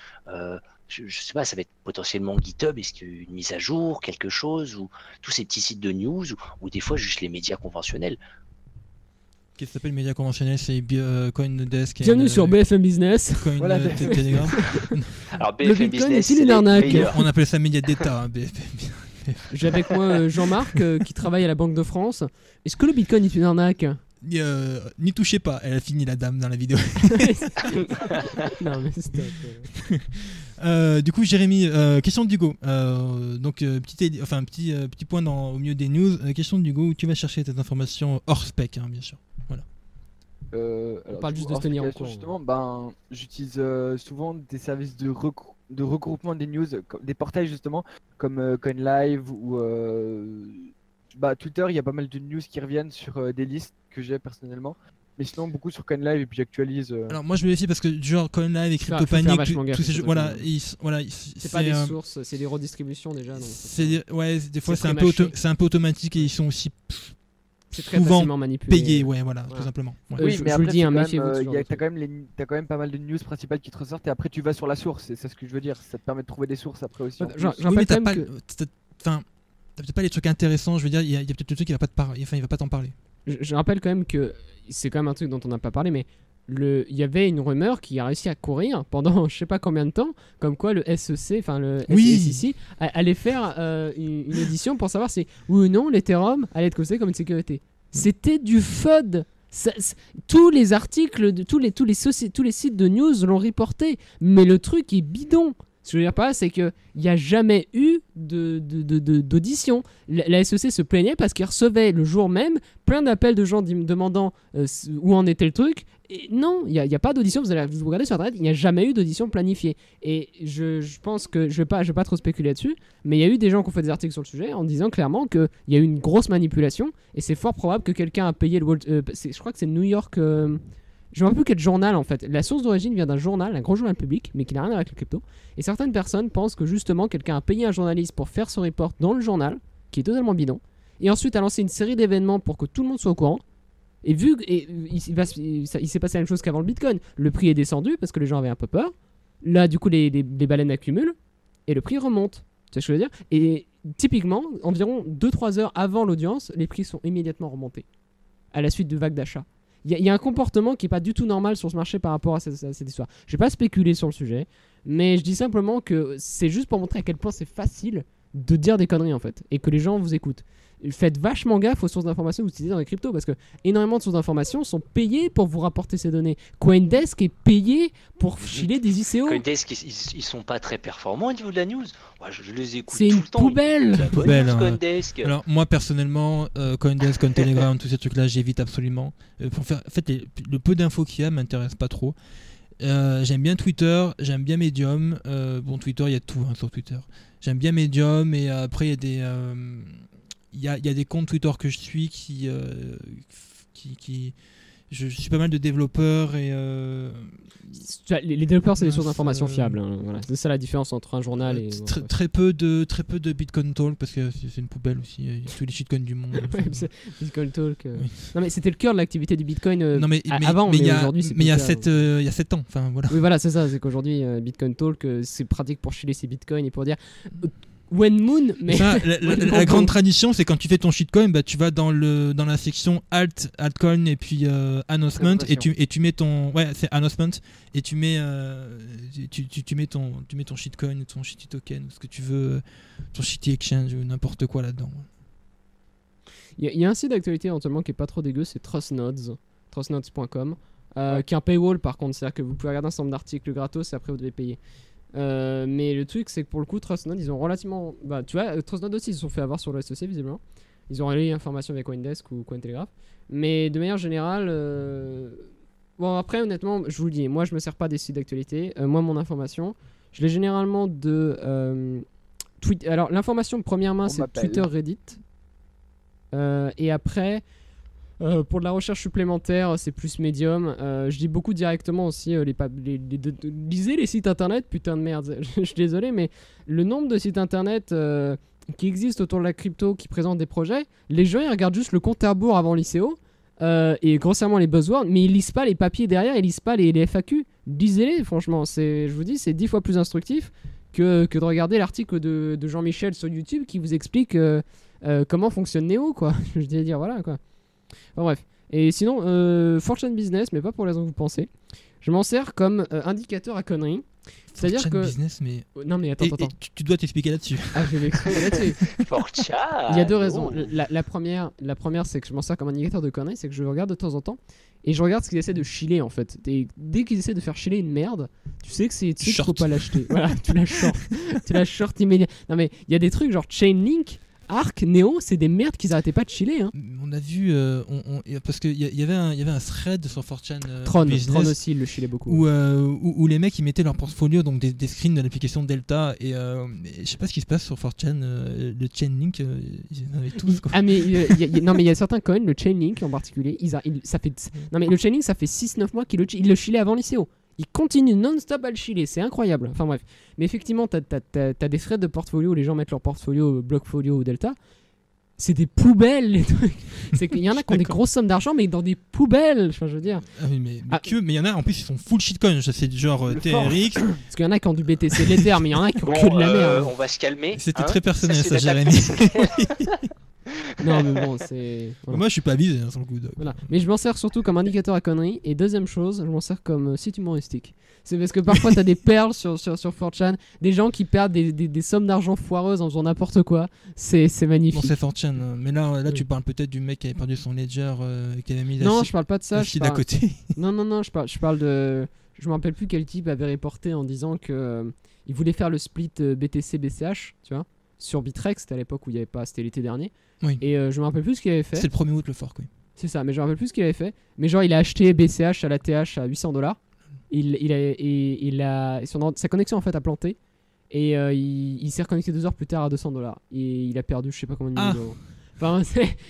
je sais pas, ça va être potentiellement GitHub, est-ce qu'il y a une mise à jour, quelque chose, ou tous ces petits sites de news, ou des fois juste les médias conventionnels. Qu'est-ce que s'appelle médias conventionnels? C'est CoinDesk. Bienvenue sur BFM Business. Voilà, Telegram. Alors BFM Business, c'est une arnaque. On appelle ça médias d'État, hein, BFM. J'ai avec moi Jean-Marc qui travaille à la Banque de France. Est-ce que le Bitcoin est une arnaque? N'y touchez pas, elle a fini la dame dans la vidéo. Non, mais stop. Du coup, Jérémy, question de Hugo. Donc, petit point au milieu des news. Question de Hugo, où tu vas chercher tes informations hors spec, hein, bien sûr. Voilà. On parle juste de se tenir en courant. Justement, ben, j'utilise souvent des services de regroupement des news, des portails justement, comme CoinLive ou bah, Twitter. Il y a pas mal de news qui reviennent sur des listes que j'ai personnellement. Mais sinon, beaucoup sur CoinLive, et puis j'actualise. Alors, moi je me méfie parce que, genre, CoinLive et CryptoPanic, tous ces jeux. Voilà, c'est pas des sources, c'est des redistributions déjà. Donc, ouais, des fois c'est un peu automatique et ils sont aussi souvent payés, ouais, voilà, tout simplement. Ouais. Oui, mais je après, t'as quand même pas mal de news principales qui te ressortent, et après tu vas sur la source, et c'est ce que je veux dire, ça te permet de trouver des sources après aussi. Enfin, t'as peut-être pas les trucs intéressants, je veux dire, il y a peut-être le truc qui va pas t'en parler. Je rappelle quand même que c'est quand même un truc dont on n'a pas parlé, mais il y avait une rumeur qui a réussi à courir pendant je sais pas combien de temps, comme quoi le SEC, enfin le SEC, allait faire une édition pour savoir si oui ou non l'Ethereum allait être considéré comme une sécurité. C'était du FUD. Tous les articles, tous les sites de news l'ont reporté, mais le truc est bidon. Ce que je veux dire pas, c'est qu'il n'y a jamais eu d'audition. La SEC se plaignait parce qu'ils recevaient le jour même plein d'appels de gens demandant où en était le truc. Et non, il n'y a pas d'audition. Vous regardez sur Internet, il n'y a jamais eu d'audition planifiée. Et je pense que je vais pas trop spéculer là-dessus, mais il y a eu des gens qui ont fait des articles sur le sujet en disant clairement qu'il y a eu une grosse manipulation et c'est fort probable que quelqu'un a payé le je crois que c'est New York... je ne sais plus quel journal en fait. La source d'origine vient d'un journal, un gros journal public, mais qui n'a rien à voir avec le crypto. Et certaines personnes pensent que justement quelqu'un a payé un journaliste pour faire ce report dans le journal, qui est totalement bidon, et ensuite a lancé une série d'événements pour que tout le monde soit au courant. Et il s'est passé la même chose qu'avant le Bitcoin. Le prix est descendu parce que les gens avaient un peu peur. Là, du coup, les baleines accumulent et le prix remonte. Tu sais ce que je veux dire? Et typiquement, environ 2-3 heures avant l'audience, les prix sont immédiatement remontés à la suite de vagues d'achats. Il y a un comportement qui n'est pas du tout normal sur ce marché par rapport à cette histoire. Je ne vais pas spéculer sur le sujet, mais je dis simplement que c'est juste pour montrer à quel point c'est facile de dire des conneries en fait, et que les gens vous écoutent. Faites vachement gaffe aux sources d'informations que vous utilisez dans les cryptos, parce que énormément de sources d'informations sont payées pour vous rapporter ces données. CoinDesk est payé pour filer des ICO. CoinDesk, ils sont pas très performants au niveau de la news. Moi, je les écoute tout le temps. C'est une poubelle. CoinDesk. Alors moi personnellement, CoinDesk, Telegram, tous ces trucs-là, j'évite absolument. En fait, le peu d'infos qu'il y a m'intéresse pas trop. J'aime bien Twitter, j'aime bien Medium. Bon, Twitter, il y a tout hein, sur Twitter. J'aime bien Medium, et après il y a des il y a des comptes Twitter que je suis je suis pas mal de développeurs et les développeurs c'est des sources d'informations fiables hein, voilà. C'est ça la différence entre un journal et très peu de Bitcoin Talk parce que c'est une poubelle aussi, il y a tous les shitcoins du monde. Bitcoin Talk oui. Non mais c'était le cœur de l'activité du Bitcoin avant, mais aujourd'hui c'est il y a 7 ans, enfin voilà. Oui voilà, c'est ça, c'est qu'aujourd'hui Bitcoin Talk c'est pratique pour chiler ses bitcoins et pour dire When Moon, mais ça, la grande tradition, c'est quand tu fais ton shitcoin, bah, tu vas dans la section altcoin et puis announcement et tu mets ton c'est announcement et tu mets tu mets ton shitcoin, ton shitty token, ce que tu veux, ton shitty exchange ou n'importe quoi là-dedans. Il y a un site d'actualité éventuellement qui est pas trop dégueu, c'est TrustNodes, trustnodes.com, qui est un paywall par contre, c'est-à-dire que vous pouvez regarder un certain nombre d'articles gratos et après vous devez payer. Mais le truc c'est que pour le coup TrustNode ils ont relativement tu vois TrustNode aussi ils se sont fait avoir sur le SEC visiblement, ils ont relayé l'information avec CoinDesk ou Cointelegraph, mais de manière générale bon après honnêtement je vous le dis, moi je me sers pas des sites d'actualité, moi mon information je l'ai généralement de Twitter. Alors l'information première main c'est Twitter, Reddit et après pour de la recherche supplémentaire, c'est plus Medium. Je dis beaucoup directement aussi, lisez les sites internet, putain de merde, je suis désolé, mais le nombre de sites internet qui existent autour de la crypto, qui présentent des projets, les gens ils regardent juste le compte à rebours avant l'ICO, et grossièrement les buzzwords, mais ils lisent pas les papiers derrière, ils lisent pas les FAQ. Lisez-les, franchement, je vous dis, c'est 10 fois plus instructif que de regarder l'article de Jean-Michel sur YouTube qui vous explique comment fonctionne NEO, quoi. Je veux dire, voilà, quoi. Enfin, bref. Et sinon, Fortune Business, mais pas pour la raison que vous pensez. Je m'en sers comme indicateur à conneries. C'est-à-dire que... Business, mais... Non, mais attends, attends. Tu dois t'expliquer là-dessus. Ah, je vais m'expliquer là-dessus. Il y a deux raisons. La première, c'est que je m'en sers comme indicateur de conneries, c'est que je regarde de temps en temps, et je regarde ce qu'ils essaient de chiller, en fait. Et dès qu'ils essaient de faire chiller une merde, tu sais que c'est... Tu sais qu'il faut pas l'acheter. Voilà, tu la short. Tu la short immédiatement. Non, mais il y a des trucs genre Chainlink, Arc, Neo, c'est des merdes qu'ils arrêtaient pas de chiller. Hein. On a vu, parce qu'il y avait un thread sur 4chan. Tron aussi, il le chillait beaucoup. Où les mecs ils mettaient leur portfolio, donc des screens de l'application Delta. Et je sais pas ce qui se passe sur 4chan, le Chainlink, ils en avaient tous. Quoi. Ah, mais il y a certains coins, le Chainlink en particulier, le Chainlink ça fait 6-9 mois qu'ils le chillaient avant l'ICO. Il continue non-stop à le chiller, c'est incroyable. Enfin bref, mais effectivement, t'as des threads de portfolio où les gens mettent leur portfolio, Blockfolio ou Delta. C'est des poubelles, les trucs. C'est qu'il y en a qui ont des grosses sommes d'argent, mais dans des poubelles, je veux dire. Ah oui, mais il y en a, en plus, ils sont full shitcoin. C'est du genre TRX. Parce qu'il y en a qui ont du BTC, de l'Ether, mais il y en a qui ont que de la merde. On va se calmer. C'était très personnel, ça, Jérémy. Non, mais bon, c'est. Voilà. Moi, je suis pas visé hein, sur le coup de. Voilà. Mais je m'en sers surtout comme indicateur à conneries. Et deuxième chose, je m'en sers comme site humoristique. C'est parce que parfois, t'as des perles sur 4chan, des gens qui perdent des sommes d'argent foireuses en faisant n'importe quoi. C'est magnifique. Bon, c'est 4chan. Mais là, tu parles peut-être du mec qui avait perdu son ledger, qui avait mis la. Non, je parle pas de ça. Je parle... d'à côté. Non, je parle de. Je me rappelle plus quel type avait reporté en disant que il voulait faire le split BTC-BCH, tu vois. Sur Bitrex, c'était à l'époque où il n'y avait pas, c'était l'été dernier. Oui. Et je me rappelle plus ce qu'il avait fait. C'est le 1er août le fork, oui. C'est ça, mais je me rappelle plus ce qu'il avait fait. Mais genre, il a acheté BCH à la TH à $800. Sa connexion en fait a planté. Et il s'est reconnecté 2 heures plus tard à $200. Et il a perdu, je sais pas combien de millions d'euros. Enfin,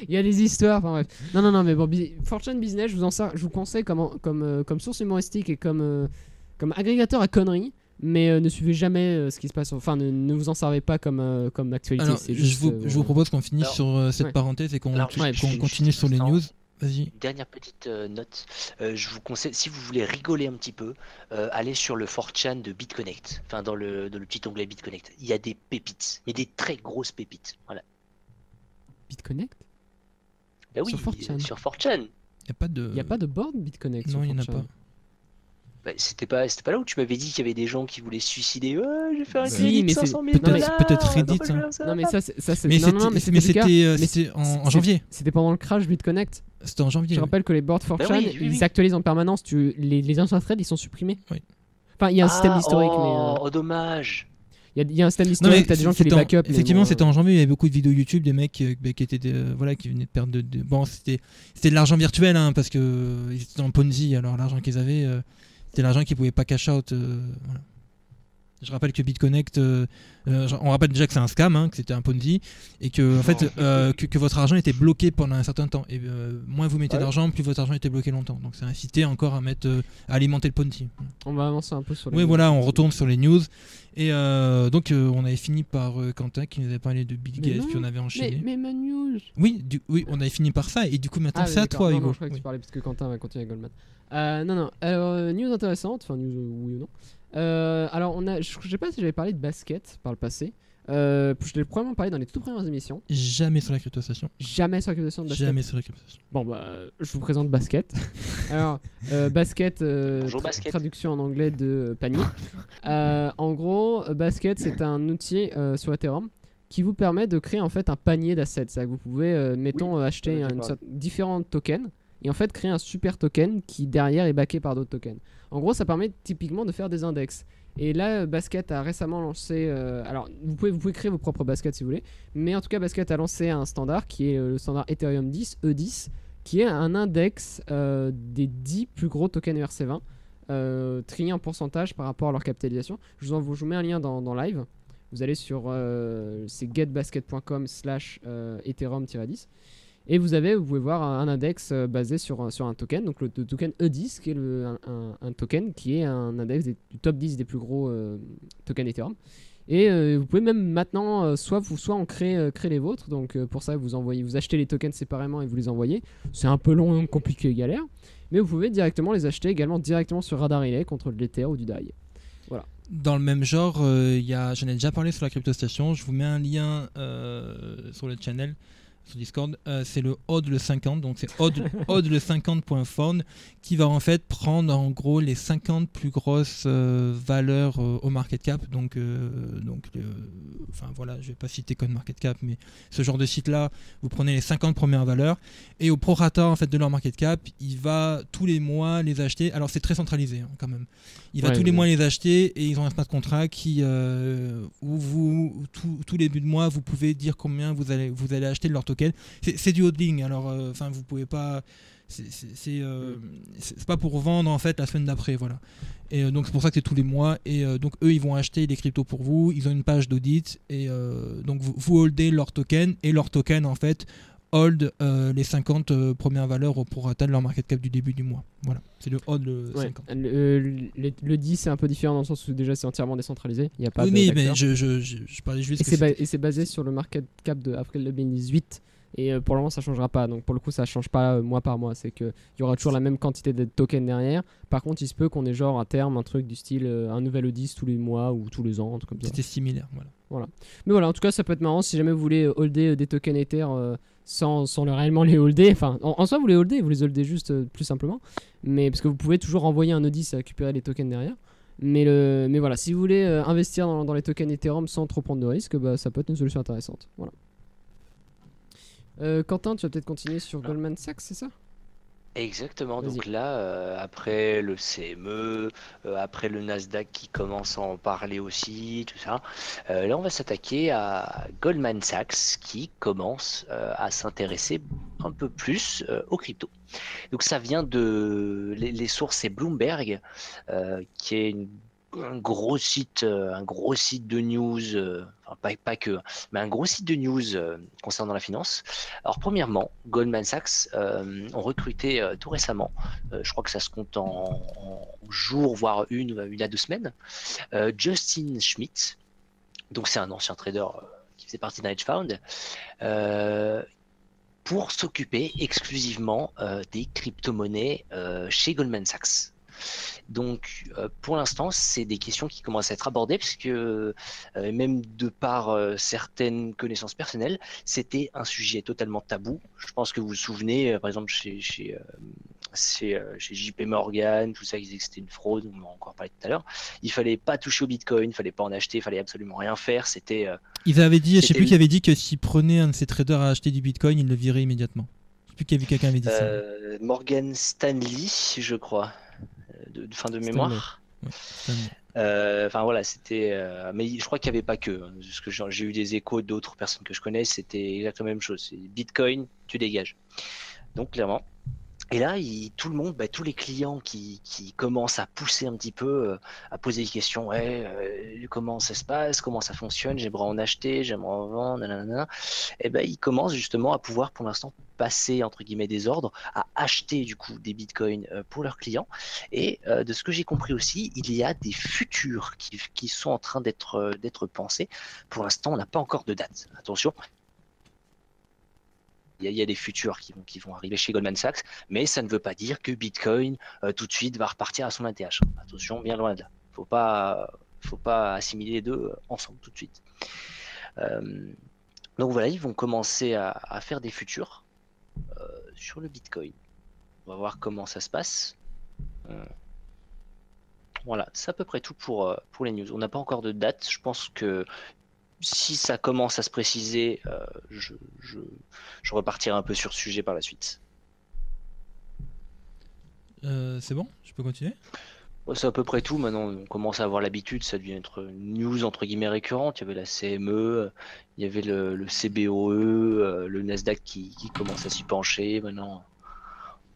il y a des histoires. Enfin, bref. Non, mais bon, Fortune Business, je vous conseille comme source humoristique et comme agrégateur à conneries. Mais ne suivez jamais ce qui se passe, enfin ne vous en servez pas comme actualité. Alors, je vous propose qu'on finisse sur cette parenthèse et qu'on continue sur les news. Vas-y. Dernière petite note, je vous conseille, si vous voulez rigoler un petit peu, allez sur le 4chan de BitConnect, enfin dans le petit onglet BitConnect. Il y a des pépites, mais des très grosses pépites. Voilà. BitConnect ? Bah oui, sur 4chan. Il n'y a pas de board BitConnect. Non, il n'y en a pas. C'était pas là où tu m'avais dit qu'il y avait des gens qui voulaient se suicider. Oh, j'ai fait un clip de 500 000 $. Peut-être Reddit. Non, mais ça c'est. Mais c'était en janvier. C'était pendant le crash BitConnect. C'était en janvier. Je rappelle que les boards 4chan ils actualisent en permanence. Les anciens threads ils sont supprimés. Oui. Enfin, il y a un système historique. Oh, dommage. Il y a un système historique, t'as des gens qui les backup. Effectivement, c'était en janvier, il y avait beaucoup de vidéos YouTube, des mecs qui venaient de perdre de. Bon, c'était de l'argent virtuel, parce que ils étaient en Ponzi, alors l'argent qu'ils avaient. C'était l'argent qu'ils ne pouvaient pas cash out. Voilà. Je rappelle que BitConnect, on rappelle déjà que c'est un scam, que c'était un Ponzi, et que, en fait, que votre argent était bloqué pendant un certain temps. Et moins vous mettez d'argent, plus votre argent était bloqué longtemps. Donc c'est incité encore à alimenter le Ponzi. On va avancer un peu sur les news. Oui, voilà, on retourne sur les news. Et donc on avait fini par Quentin qui nous avait parlé de Bill Gates, puis on avait enchaîné. Mais ma news. Oui, on avait fini par ça, et du coup maintenant c'est à toi, Hugo. Non, je crois que tu parlais parce que Quentin va continuer avec Goldman. Alors news intéressante, enfin news oui ou non. Alors je sais pas si j'avais parlé de basket par le passé. Je l'ai probablement parlé dans les toutes premières émissions. Jamais sur la CryptoStation. Jamais sur la CryptoStation de basket. Jamais sur la CryptoStation. Bon je vous présente Basket. Alors Basket, bonjour, Basket, traduction en anglais de panier. En gros, Basket c'est un outil sur Ethereum qui vous permet de créer en fait un panier d'assets. C'est-à-dire que vous pouvez, mettons, acheter différents tokens. Et en fait créer un super token qui derrière est backé par d'autres tokens. En gros ça permet typiquement de faire des index. Et là Basket a récemment lancé, alors vous pouvez créer vos propres baskets si vous voulez. Mais en tout cas Basket a lancé un standard qui est le standard Ethereum-10, E10. Qui est un index des 10 plus gros tokens ERC20 triés en pourcentage par rapport à leur capitalisation. Je vous mets un lien dans live. Vous allez sur getbasket.com/Ethereum-10. Et vous pouvez voir un index basé sur un token, donc le token E10, qui est un token qui est un index du top 10 des plus gros tokens Ethereum. Et vous pouvez même maintenant soit en créer, les vôtres. Donc pour ça vous envoyez, vous achetez les tokens séparément et vous les envoyez. C'est un peu long, compliqué, galère. Mais vous pouvez directement les acheter également directement sur Radar Relay contre de l'Ether ou du DAI. Voilà. Dans le même genre, j'en ai déjà parlé sur la CryptoStation. Je vous mets un lien sur le channel, sur Discord. C'est le HODL le 50, donc c'est HODL50.fund qui va en fait prendre en gros les 50 plus grosses valeurs au market cap. Enfin voilà, je vais pas citer code market cap, mais ce genre de site là, vous prenez les 50 premières valeurs et au prorata en fait de leur market cap, il va tous les mois les acheter. Alors c'est très centralisé hein, quand même. Il va tous les mois les acheter et ils ont un smart contract qui où vous tous les buts de mois vous pouvez dire combien vous allez acheter de leur token. C'est du hodling, alors enfin vous pouvez pas. C'est pas pour vendre en fait la semaine d'après, voilà. Et donc c'est pour ça que c'est tous les mois. Et donc eux ils vont acheter des cryptos pour vous. Ils ont une page d'audit et donc vous holdez leur token et leur token en fait hold les 50 premières valeurs pour atteindre leur market cap du début du mois. Voilà, c'est le hold le 50. Le 10 c'est un peu différent dans le sens où déjà c'est entièrement décentralisé. Il y a pas. Oui mais je parlais juste. Et c'est basé sur le market cap de avril 2018. Et pour le moment ça changera pas, donc pour le coup ça change pas mois par mois, c'est qu'il y aura toujours la même quantité de tokens derrière. Par contre il se peut qu'on ait genre à terme un truc du style un nouvel E10 tous les mois ou tous les ans, comme ça. C'était similaire, voilà. Voilà. Mais voilà, en tout cas ça peut être marrant si jamais vous voulez holder des tokens Ether sans réellement les holder, enfin en soi vous les holdez, juste plus simplement, mais parce que vous pouvez toujours envoyer un E10 à récupérer les tokens derrière. Mais voilà, si vous voulez investir dans les tokens Ethereum sans trop prendre de risques, bah, ça peut être une solution intéressante, voilà. Quentin, tu vas peut-être continuer sur Goldman Sachs, c'est ça? Exactement, donc là, après le CME, après le Nasdaq qui commence à en parler aussi, tout ça, là on va s'attaquer à Goldman Sachs qui commence à s'intéresser un peu plus aux cryptos. Donc ça vient de... Les sources, c'est Bloomberg, qui est un gros site de news, enfin pas que, mais un gros site de news concernant la finance. Alors premièrement, Goldman Sachs ont recruté tout récemment, je crois que ça se compte en jours, voire une à deux semaines, Justin Schmidt, donc c'est un ancien trader qui faisait partie d'un hedge fund, pour s'occuper exclusivement des crypto-monnaies chez Goldman Sachs. Donc pour l'instant c'est des questions qui commencent à être abordées parce que même de par certaines connaissances personnelles c'était un sujet totalement tabou. Je pense que vous vous souvenez par exemple chez JP Morgan, tout ça, ils disaient que c'était une fraude, on en a encore parlé tout à l'heure. Il fallait pas toucher au Bitcoin, il fallait pas en acheter, il fallait absolument rien faire, c'était ils avaient dit, je sais plus qui avait dit que s'ils prenaient un de ces traders à acheter du Bitcoin, ils le viraient immédiatement. Je sais plus qui avait dit ça. Morgan Stanley, je crois. De fin de mémoire. Enfin voilà, c'était. Mais je crois qu'il n'y avait pas que. Hein, parce que j'ai eu des échos d'autres personnes que je connais, c'était exactement la même chose. C'est Bitcoin, tu dégages. Donc clairement. Et là, tout le monde, bah, tous les clients qui commencent à pousser un petit peu, à poser des questions, ouais, comment ça se passe, comment ça fonctionne, j'aimerais en acheter, j'aimerais en vendre, nanana. Et ben, ils commencent justement à pouvoir, pour l'instant, passer entre guillemets des ordres, à acheter du coup des bitcoins pour leurs clients. Et de ce que j'ai compris aussi, il y a des futurs qui sont en train d'être pensés. Pour l'instant, on n'a pas encore de date. Attention. Il y a des futurs qui vont arriver chez Goldman Sachs, mais ça ne veut pas dire que Bitcoin tout de suite va repartir à son ATH. Attention, bien loin de là. Faut pas assimiler les deux ensemble tout de suite. Donc voilà, ils vont commencer à faire des futurs sur le Bitcoin. On va voir comment ça se passe. Voilà, c'est à peu près tout pour les news. On n'a pas encore de date. Je pense que si ça commence à se préciser, je repartirai un peu sur ce sujet par la suite. C'est bon, je peux continuer? Ouais, c'est à peu près tout. Maintenant, on commence à avoir l'habitude, ça devient une news entre guillemets récurrente. Il y avait la CME, il y avait le CBOE, le Nasdaq qui commence à s'y pencher maintenant.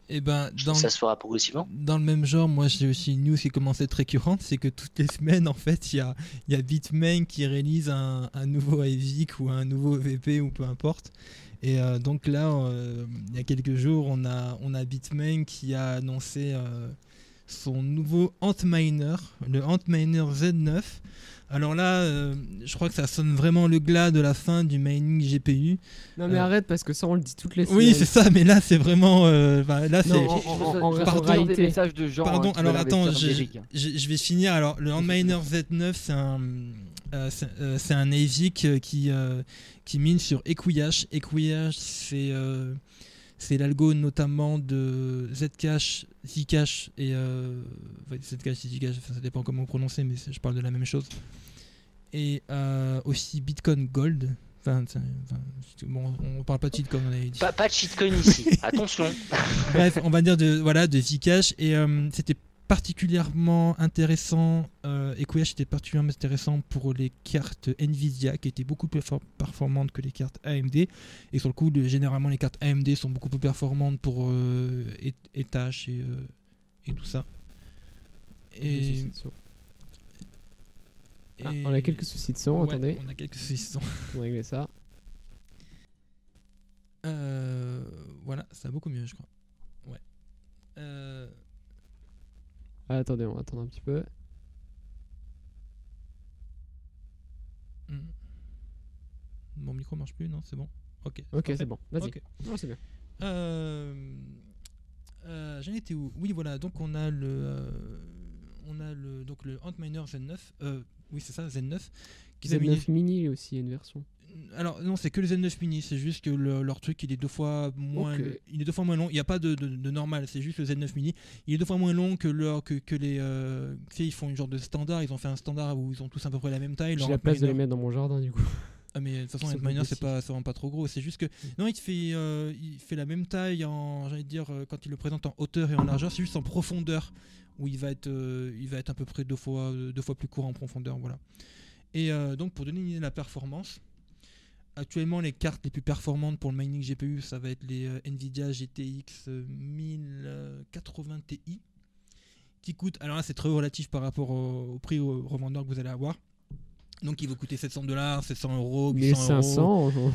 Et ben, ça se fera progressivement. Dans le même genre, moi j'ai aussi une news qui commence à être récurrente, c'est que toutes les semaines en fait il y a Bitmain qui réalise un nouveau IVIC ou un nouveau VP ou peu importe. Et donc là, il y a quelques jours, on a Bitmain qui a annoncé son nouveau Antminer, le Antminer Z9. Alors là, je crois que ça sonne vraiment le glas de la fin du mining GPU. Non mais arrête, parce que ça on le dit toutes les semaines. Oui c'est ça, mais là c'est vraiment... là, non, en des messages de genre... Pardon, alors attends, je vais finir. Alors le Antminer Z9, c'est un ASIC qui mine sur Equihash. Equihash, c'est l'algo notamment de Zcash, Zcash et Zcash, Zcash, ça dépend comment prononcer, mais je parle de la même chose. Et aussi Bitcoin Gold. Enfin, bon, on parle pas de cheatcoin, on avait dit. Pas de cheatcoin ici, attention. Bref, on va dire de Zcash. Et c'était particulièrement intéressant. Equihash était particulièrement intéressant pour les cartes Nvidia, qui étaient beaucoup plus performantes que les cartes AMD. Et sur le coup, généralement, les cartes AMD sont beaucoup plus performantes pour étage et tout ça. Et... Ah, on a quelques soucis de son, ouais, attendez. On a quelques soucis de son. On va régler ça. Voilà, ça va beaucoup mieux, je crois. Ouais. Ah, attendez, on va attendre un petit peu. Mon micro marche plus, non? C'est bon. Ok, c'est bon. Vas-y. Okay. Non, c'est bien. J'en étais où? Oui, voilà. Donc on a le Antminer Z9. Oui, c'est ça, Z9. Z9 Mini aussi, une version. Alors non, c'est que le Z9 Mini. C'est juste que leur truc, il est 2 fois moins, okay. Il est 2 fois moins long. Il n'y a pas de normal. C'est juste le Z9 Mini. Il est 2 fois moins long que les. Tu sais, ils font une genre de standard. Ils ont fait un standard où ils ont tous à peu près la même taille. J'ai la place de les mettre dans mon jardin, du coup. Ah mais de toute façon, Antminer, c'est vraiment pas trop gros. C'est juste que non, il fait la même taille en, j'allais dire, quand il le présente en hauteur et en largeur. C'est juste en profondeur où il va être à peu près 2 fois plus court en profondeur, voilà. Et donc pour donner une idée de la performance, actuellement les cartes les plus performantes pour le mining GPU, ça va être les Nvidia GTX 1080 Ti, qui coûte, alors là c'est très relatif par rapport au prix au revendeur que vous allez avoir, donc il va coûter $700, 700 €, 800 €.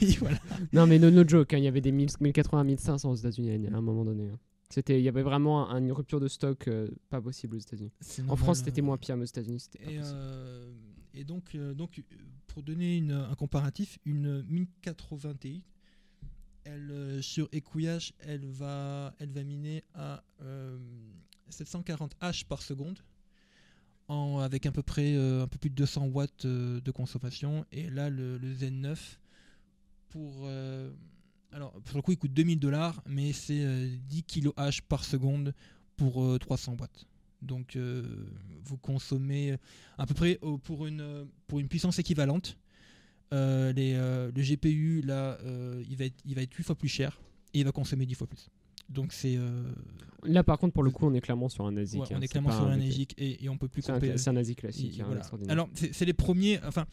Oui, voilà. Non mais no joke, hein, il y avait des 1080, 1500 aux États-Unis à un moment donné. Hein. Il y avait vraiment une rupture de stock pas possible aux États-Unis. En France, c'était moins pire, mais aux États-Unis, c'était pas possible. Et donc, pour donner un comparatif, une 1080 Ti, sur Equihash, elle va miner à 740 H par seconde, avec à peu près un peu plus de 200 watts de consommation. Et là, le Z9, pour... Alors, pour le coup, il coûte $2000, mais c'est 10 kWh par seconde pour 300 watts. Donc, vous consommez à peu près pour une puissance équivalente. Le GPU, là, il va être 8 fois plus cher et il va consommer 10 fois plus. Donc, c'est. Là, par contre, pour le coup, on est clairement sur un ASIC. Ouais, on est clairement sur un ASIC et on peut plus comparer. C'est un ASIC classique. Voilà. Alors, c'est les premiers. Enfin.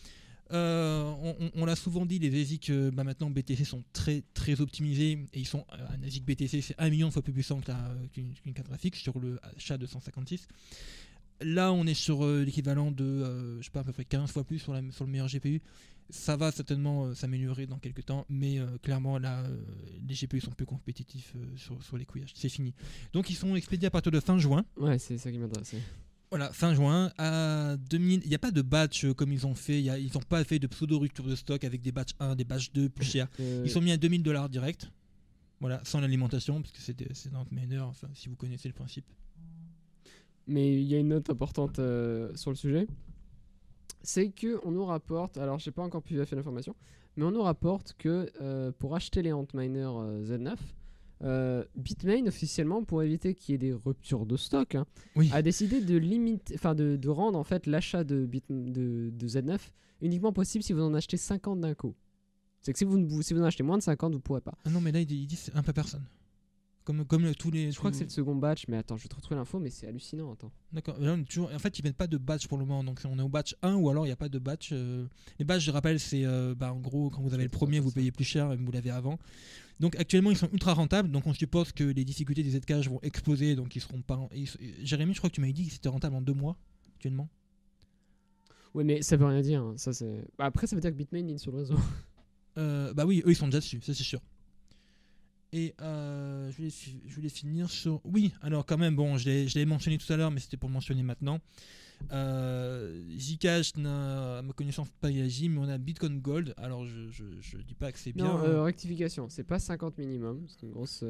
On l'a souvent dit, les ASIC maintenant BTC sont très très optimisés et ils sont un ASIC BTC, c'est 1 million de fois plus puissant qu'une carte graphique sur le SHA-256. Là on est sur l'équivalent de je sais pas, à peu près 15 fois plus sur le meilleur GPU. Ça va certainement s'améliorer dans quelques temps, mais clairement là les GPU sont plus compétitifs sur les couillages, c'est fini. Donc ils sont expédiés à partir de fin juin. Ouais, c'est ça qui m'intéresse. Voilà, fin juin, à 2000, il n'y a pas de batch comme ils ont fait, ils n'ont pas fait de pseudo-rupture de stock avec des batch 1, des batch 2 plus chers. Ils sont mis à $2000 direct, voilà, sans l'alimentation, parce que c'est dans le miner, enfin, si vous connaissez le principe. Mais il y a une note importante sur le sujet, c'est qu'on nous rapporte, alors je n'ai pas encore pu vérifier l'information, mais on nous rapporte que pour acheter les Antminer Z9, Bitmain, officiellement, pour éviter qu'il y ait des ruptures de stock, hein, oui, a décidé de limiter, enfin de rendre en fait l'achat de Z9 uniquement possible si vous en achetez 50 d'un coup. C'est que si vous en achetez moins de 50, vous ne pourrez pas. Ah non, mais là, il dit c'est un peu personne. Comme tous les... Je crois que c'est le second batch, mais attends, je vais te retrouver l'info, mais c'est hallucinant, attends. D'accord, en fait, ils mettent pas de batch pour le moment, donc on est au batch 1 ou alors il n'y a pas de batch. Les batchs, je rappelle, c'est en gros, quand vous avez le premier, vous payez plus cher, et vous l'avez avant. Donc actuellement, ils sont ultra rentables, donc on suppose que les difficultés des Zcash vont exploser, donc ils seront pas... Jérémy, je crois que tu m'avais dit que c'était rentable en 2 mois, actuellement. Oui, mais ça veut rien dire, hein. Ça, après, ça veut dire que Bitmain mine sur le réseau. Bah oui, eux, ils sont déjà dessus, ça c'est sûr. Et je voulais finir sur... Oui, alors quand même, bon, je l'ai mentionné tout à l'heure, mais c'était pour mentionner maintenant. Zcash n'a, à ma connaissance, pas réagi, mais on a Bitcoin Gold. Alors je dis pas que c'est bien. Non, rectification, c'est pas 50 minimum, c'est une grosse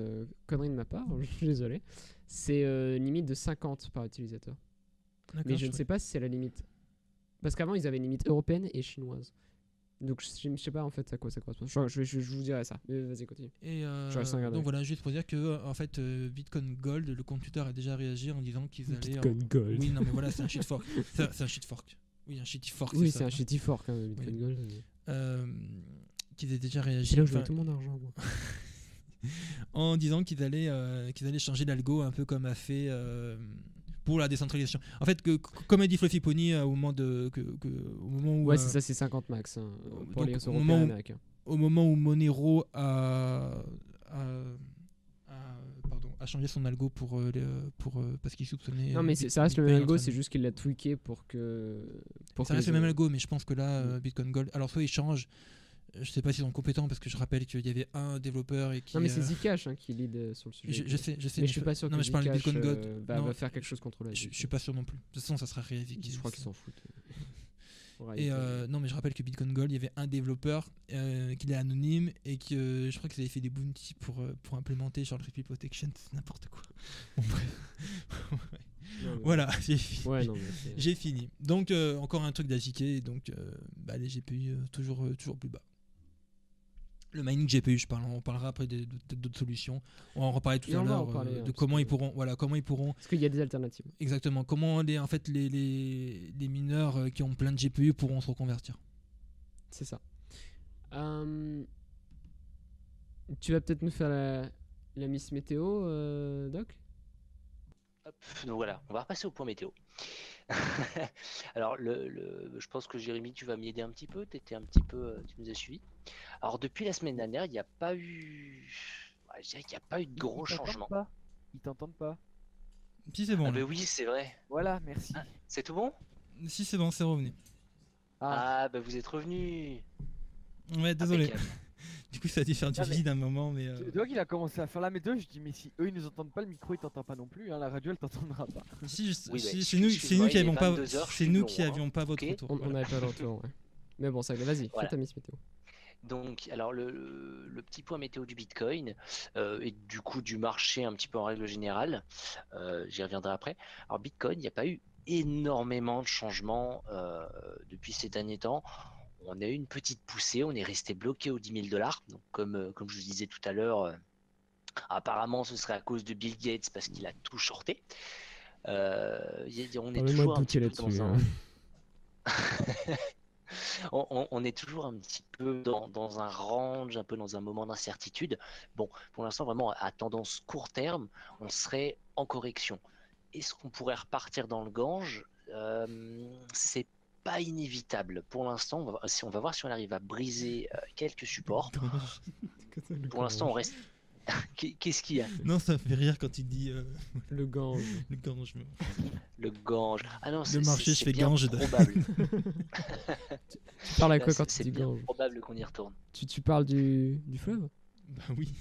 connerie de ma part, je suis désolé. C'est limite de 50 par utilisateur. Mais je ne sais pas si c'est la limite. Parce qu'avant, ils avaient une limite européenne et chinoise. Donc je ne sais pas en fait à quoi ça correspond. Je vous dirai ça. Vas-y, continue. Et donc voilà, juste pour dire que en fait Bitcoin Gold, le compte Twitter a déjà réagi en disant qu'ils allaient. Bitcoin Gold. Oui, non mais voilà, c'est un shit fork. C'est un shit fork. Oui, un shitty fork. Oui, c'est un shitty fork. Hein, Bitcoin oui. Gold. Qu'ils aient déjà réagi. C'est là où je mets tout mon argent. Moi. En disant qu'ils allaient changer l'algo un peu comme a fait. Pour la décentralisation. En fait, comme a dit Fluffy Pony au moment où... Ouais, c'est ça, c'est 50 max. Hein, pour donc, les Européens américains. Au moment où Monero a changé son algo pour parce qu'il soupçonnait... Non, mais ça reste Bitcoin le même algo, c'est juste qu'il l'a tweaké pour que... Pour ça que reste le même algo, mais je pense que là, Bitcoin Gold... Alors, soit il change... Je sais pas s'ils sont compétents parce que je rappelle qu'il y avait un développeur et qui. Non mais c'est Zcash hein, qui lead sur le sujet. Je sais. Mais je suis pas sûr. Non, que je parle de Bitcoin Gold. Va faire quelque chose contre la. Je suis pas sûr non plus. De toute façon, ça sera réévalué. Je crois qu'ils s'en foutent. Et non mais je rappelle que Bitcoin Gold, il y avait un développeur qui est anonyme et que je crois qu'ils avaient fait des bounties pour implémenter genre le Repeat Protection, c'est n'importe quoi. Bon, bref. Non, voilà, j'ai fini. Ouais, j'ai fini. Donc encore un truc d'agiqué, donc les GPU toujours plus bas. Le mining GPU, on parlera après d'autres solutions. On va en reparler tout à l'heure de comment ils pourront... Voilà, comment ils pourront... Parce qu'il y a des alternatives. Exactement. Comment les mineurs qui ont plein de GPU pourront se reconvertir. C'est ça. Tu vas peut-être nous faire la Miss Météo, Doc ? Hop, donc voilà, on va repasser au point météo. Alors, je pense que Jérémy, tu vas m'y aider un petit peu. Tu nous as suivis. Alors, depuis la semaine dernière, il n'y a pas eu. Je dirais qu'il n'y a pas eu de gros changements. Ils t'entendent pas. Si, c'est bon. Ah, mais oui, c'est vrai. Voilà, merci. Ah, c'est tout bon ? Si, c'est bon, c'est revenu. Ah, bah vous êtes revenu. Ouais, désolé. Du coup, ça a dû faire du vide un moment, mais. Donc, il a commencé à faire la météo. Je dis, mais si eux ils nous entendent pas, le micro il t'entend pas non plus, hein, la radio elle t'entendra pas. Si, c'est nous qui avions pas votre retour. On n'avait pas le retour, ouais. Mais bon, ça va, vas-y, fais ta Miss Météo. Donc, alors le petit point météo du Bitcoin et du coup du marché un petit peu en règle générale, j'y reviendrai après. Alors, Bitcoin, il n'y a pas eu énormément de changements depuis ces derniers temps. On a eu une petite poussée, on est resté bloqué aux 10 000 $. Donc, comme je vous disais tout à l'heure, apparemment ce serait à cause de Bill Gates parce qu'il a tout shorté. On est toujours un petit peu dans un... on est toujours un petit peu dans un range, un peu dans un moment d'incertitude. Bon, pour l'instant vraiment à tendance court terme, on serait en correction. Est-ce qu'on pourrait repartir dans le Gange ? C'est pas inévitable. Pour l'instant, on va voir si on arrive à briser quelques supports. Pour l'instant, on reste... Qu'est-ce qu'il y a ? Non, ça me fait rire quand il dit... Le Gange. Le Gange. Le Gange. Ah non, le marché, je fais Gange. C'est probable. Tu parles à quoi quand tu dis Gange ? C'est probable qu'on y retourne. Tu parles du fleuve ? Bah oui.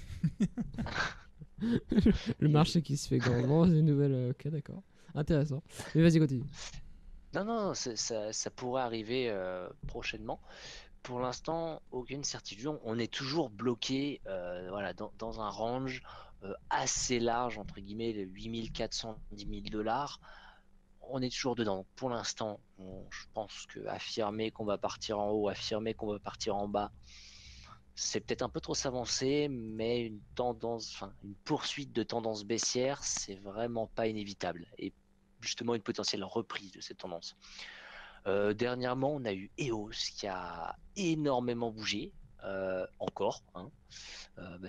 Le marché qui se fait Gange. Bon, c'est une nouvelle... Ok, d'accord. Intéressant. Mais vas-y, continue. Non, ça pourrait arriver prochainement. Pour l'instant, aucune certitude. On est toujours bloqué dans un range assez large, entre guillemets, de 8 400 à 10 000 $. On est toujours dedans. Pour l'instant, je pense que affirmer qu'on va partir en haut, affirmer qu'on va partir en bas, c'est peut-être un peu trop s'avancer, mais une poursuite de tendance baissière, c'est vraiment pas inévitable. Et justement une potentielle reprise de cette tendance. Dernièrement, on a eu EOS qui a énormément bougé, encore. Hein.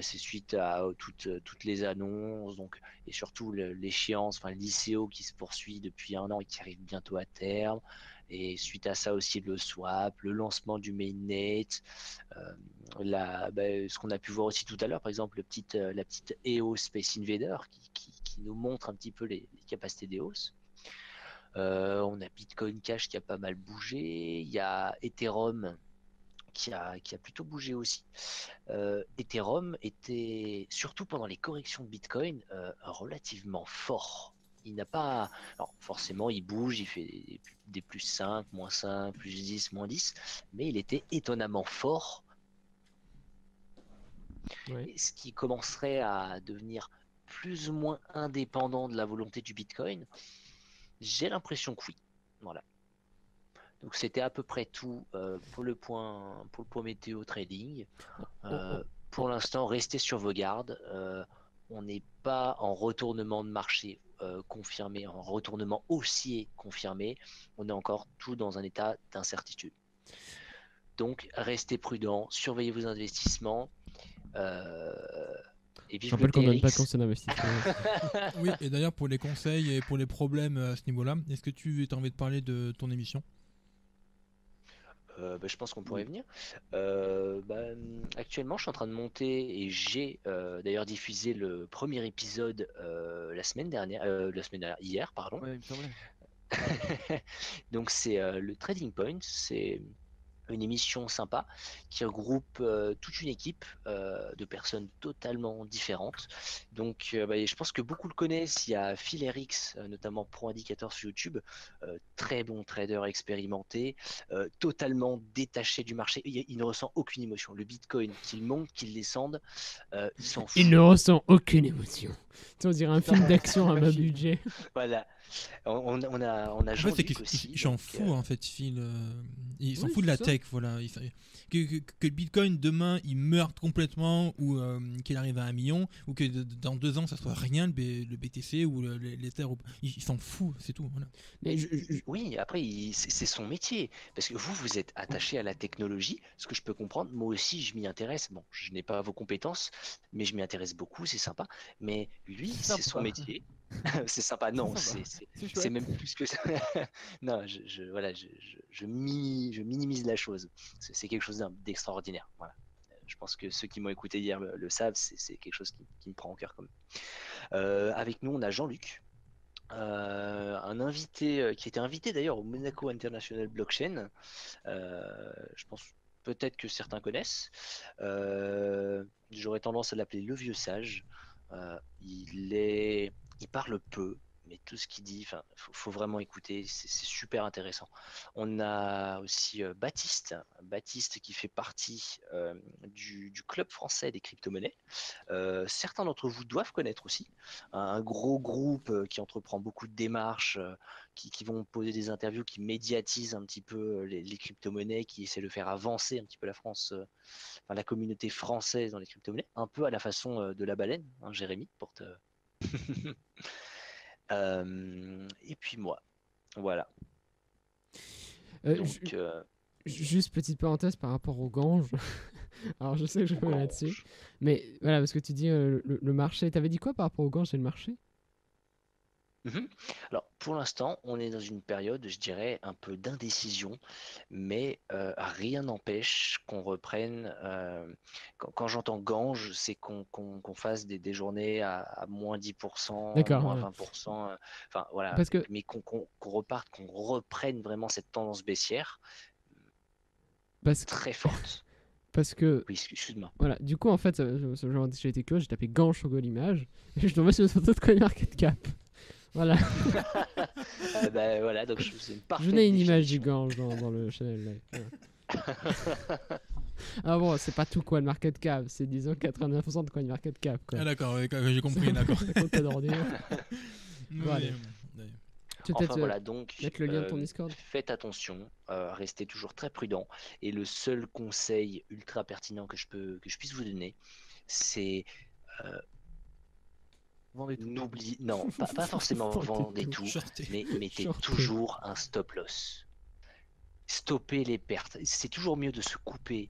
C'est suite à toutes les annonces, donc, et surtout l'échéance, l'ICO qui se poursuit depuis 1 an et qui arrive bientôt à terme. Et suite à ça aussi le swap, le lancement du mainnet, ce qu'on a pu voir aussi tout à l'heure, par exemple la petite EOS Space Invader qui nous montre un petit peu les capacités d'EOS. On a Bitcoin Cash qui a pas mal bougé, il y a Ethereum qui a plutôt bougé aussi. Ethereum était, surtout pendant les corrections de Bitcoin, relativement fort. il n'a pas... Alors forcément, il bouge, il fait des plus 5, moins 5, plus 10, moins 10, mais il était étonnamment fort. Oui. Ce qui commencerait à devenir plus ou moins indépendant de la volonté du Bitcoin, j'ai l'impression que oui. Voilà. Donc c'était à peu près tout pour le point météo trading. Pour l'instant, restez sur vos gardes. On n'est pas en retournement de marché confirmé, en retournement haussier confirmé. On est encore tout dans un état d'incertitude. Donc restez prudent, surveillez vos investissements. Et je rappelle qu'on ne donne pas de conseils d'investissement. Oui, et d'ailleurs pour les conseils et pour les problèmes à ce niveau-là, est-ce que tu as envie de parler de ton émission? Je pense qu'on pourrait venir. Actuellement, je suis en train de monter et j'ai d'ailleurs diffusé le premier épisode hier, pardon. Ouais, il me semblait. Donc c'est le Trading Point, c'est une émission sympa qui regroupe toute une équipe de personnes totalement différentes. Donc je pense que beaucoup le connaissent. Il y a Phil Erix, notamment Pro Indicator sur YouTube, très bon trader expérimenté, totalement détaché du marché. Il ne ressent aucune émotion. Le Bitcoin, qu'il monte, qu'il descende, il s'en fout. Il ne ressent aucune émotion. On dirait un film d'action à bas budget. Voilà. On a Jean-Luc aussi. Il s'en fout en fait, Phil. Il s'en fout de la tech, voilà. Que le Bitcoin demain il meurt complètement ou qu'il arrive à 1 million ou que dans 2 ans ça soit rien le BTC ou l'Ether. Il s'en fout, c'est tout. Voilà. Mais oui, après c'est son métier parce que vous êtes attaché à la technologie, ce que je peux comprendre. Moi aussi je m'y intéresse. Bon, je n'ai pas vos compétences, mais je m'y intéresse beaucoup, c'est sympa. Mais lui, c'est son métier. C'est sympa, non, c'est même plus que ça. Non, je minimise la chose. C'est quelque chose d'extraordinaire. Voilà. Je pense que ceux qui m'ont écouté hier le savent, c'est quelque chose qui me prend au cœur quand même. Avec nous, on a Jean-Luc, un invité qui était invité d'ailleurs au Monaco International Blockchain. Je pense peut-être que certains connaissent. J'aurais tendance à l'appeler le vieux sage. Il parle peu, mais tout ce qu'il dit, faut vraiment écouter, c'est super intéressant. On a aussi Baptiste qui fait partie du club français des crypto-monnaies. Certains d'entre vous doivent connaître aussi un gros groupe qui entreprend beaucoup de démarches, qui vont poser des interviews, qui médiatisent un petit peu les crypto-monnaies, qui essaient de faire avancer un petit peu la France, la communauté française dans les crypto-monnaies, un peu à la façon de la baleine, hein, Jérémy, pour te... et puis moi, voilà. Donc, juste petite parenthèse par rapport aux ganges. Alors je sais que je peux là-dessus, mais voilà, parce que tu dis le marché. T'avais dit quoi par rapport aux ganges et le marché? Alors pour l'instant, on est dans une période, je dirais, un peu d'indécision, mais rien n'empêche qu'on reprenne. Quand j'entends gange, c'est qu'on fasse des journées à moins 10%, moins 20%, voilà. Parce que... mais qu'on reparte, qu'on reprenne vraiment cette tendance baissière très forte. Parce que, oui, excuse-moi. Voilà, du coup en fait, j'ai été curieux, j'ai tapé gange sur Golimage, et je suis tombé sur d'autres connards CatCap. Voilà. Voilà, donc c'est une parfaite. Je n'ai une image du gange dans le channel. Ah bon, c'est pas tout CoinMarketCap, c'est disons 89% de CoinMarketCap. Ah d'accord, j'ai compris, d'accord. Compte d'ordinaire. Voilà. Enfin voilà, donc le lien de ton Discord. Faites attention, restez toujours très prudent. Et le seul conseil ultra pertinent que je puisse vous donner, c'est... N'oubliez, non, pas forcément vendez tout, mais mettez toujours un stop loss. Stoppez les pertes. C'est toujours mieux de se couper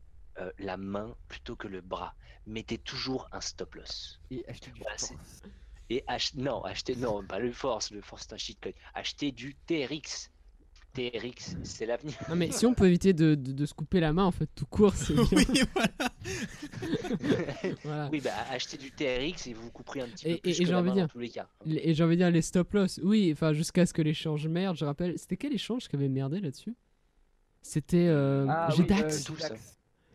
la main plutôt que le bras. Mettez toujours un stop loss. Et achetez du force. Non, pas le force. Le force, c'est un shitcoin. Achetez du TRX. TRX, c'est l'avenir. Non, mais si on peut éviter de se couper la main, en fait, tout court, c'est bien. Oui, voilà. Voilà. Oui, achetez du TRX et vous couperez un petit peu plus que la main dans tous les cas. Et j'ai envie de dire les stop-loss. Oui, enfin, jusqu'à ce que l'échange merde, je rappelle. C'était quel échange qui avait merdé là-dessus ? C'était GDAX.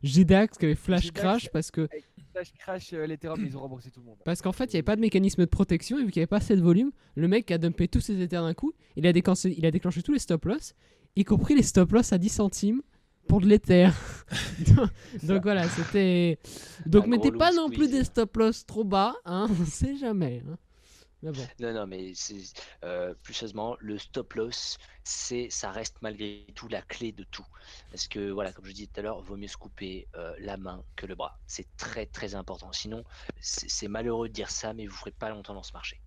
GDAX qui avait flash crash parce que... Flash crash l'Ethereum, ils ont remboursé tout le monde. Parce qu'en fait, il n'y avait pas de mécanisme de protection et vu qu'il n'y avait pas assez de volume, le mec a dumpé tous ses Ethers d'un coup, il a déclenché tous les stop loss, y compris les stop loss à 10 centimes pour de l'Ether. donc voilà, c'était... Donc mettez pas non plus des stop loss trop bas, hein, on ne sait jamais. Hein. Bon. Non, mais plus sérieusement, le stop loss, ça reste malgré tout la clé de tout. Parce que, voilà, comme je disais tout à l'heure, vaut mieux se couper la main que le bras. C'est très, très important. Sinon, c'est malheureux de dire ça, mais vous ne ferez pas longtemps dans ce marché.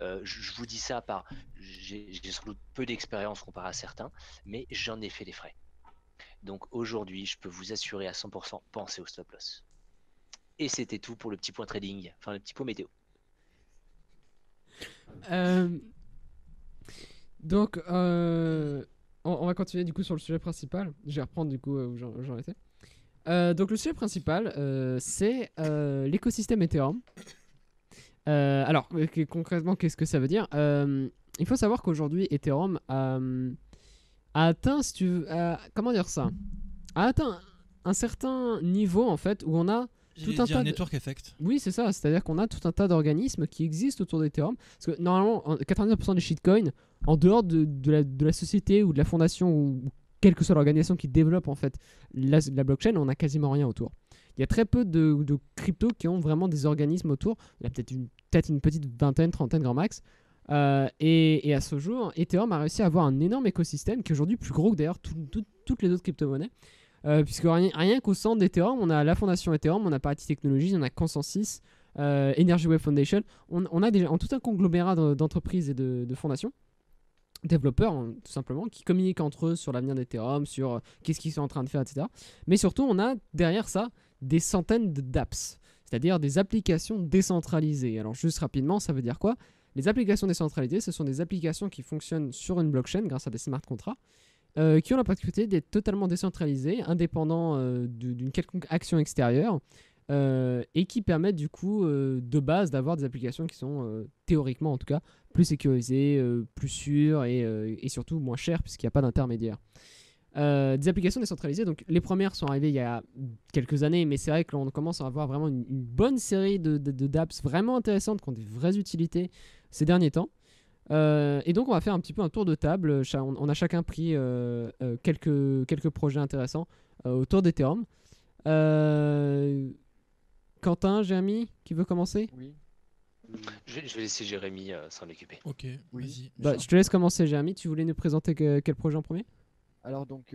Je vous dis ça par... J'ai sans doute peu d'expérience comparé à certains, mais j'en ai fait les frais. Donc aujourd'hui, je peux vous assurer à 100%, pensez au stop loss. Et c'était tout pour le petit point trading, enfin le petit point météo. Donc on va continuer du coup sur le sujet principal. Je vais reprendre du coup où j'en étais. Donc le sujet principal c'est l'écosystème Ethereum. Alors concrètement qu'est-ce que ça veut dire? Il faut savoir qu'aujourd'hui Ethereum a atteint, si tu veux, comment dire ça, a atteint un certain niveau en fait où on a un network effect. Oui, c'est ça. C'est-à-dire qu'on a tout un tas d'organismes qui existent autour d'Ethereum. Parce que normalement, 99% des shitcoins, en dehors de la société ou de la fondation ou quelle que soit l'organisation qui développe en fait la blockchain, on n'a quasiment rien autour. Il y a très peu de cryptos qui ont vraiment des organismes autour. Il y a peut-être une petite vingtaine, trentaine grand max. Et à ce jour, Ethereum a réussi à avoir un énorme écosystème qui est aujourd'hui plus gros que d'ailleurs toutes les autres crypto-monnaies. Puisque rien qu'au centre d'Ethereum, on a la fondation Ethereum, on a Parity Technologies, on a Consensus, Energy Wave Foundation, on a déjà tout un conglomérat d'entreprises et de fondations, développeurs tout simplement, qui communiquent entre eux sur l'avenir d'Ethereum, sur qu'est-ce qu'ils sont en train de faire, etc. Mais surtout, on a derrière ça des centaines d'apps, c'est-à-dire des applications décentralisées. Alors juste rapidement, ça veut dire quoi? Les applications décentralisées, ce sont des applications qui fonctionnent sur une blockchain grâce à des smart contracts, qui ont la particularité d'être totalement décentralisés, indépendants d'une quelconque action extérieure, et qui permettent du coup de base d'avoir des applications qui sont théoriquement en tout cas plus sécurisées, plus sûres et surtout moins chères puisqu'il n'y a pas d'intermédiaire. Des applications décentralisées, donc les premières sont arrivées il y a quelques années, mais c'est vrai que l'on commence à avoir vraiment une bonne série d'apps vraiment intéressantes qui ont des vraies utilités ces derniers temps. Et donc on va faire un petit peu un tour de table. On a chacun pris quelques projets intéressants autour d'Ethereum. Quentin, Jérémy, qui veut commencer? Oui. Je vais laisser Jérémy s'en occuper. Ok, oui. Vas-y. Je te laisse commencer, Jérémy. Tu voulais nous présenter quel projet en premier? Alors donc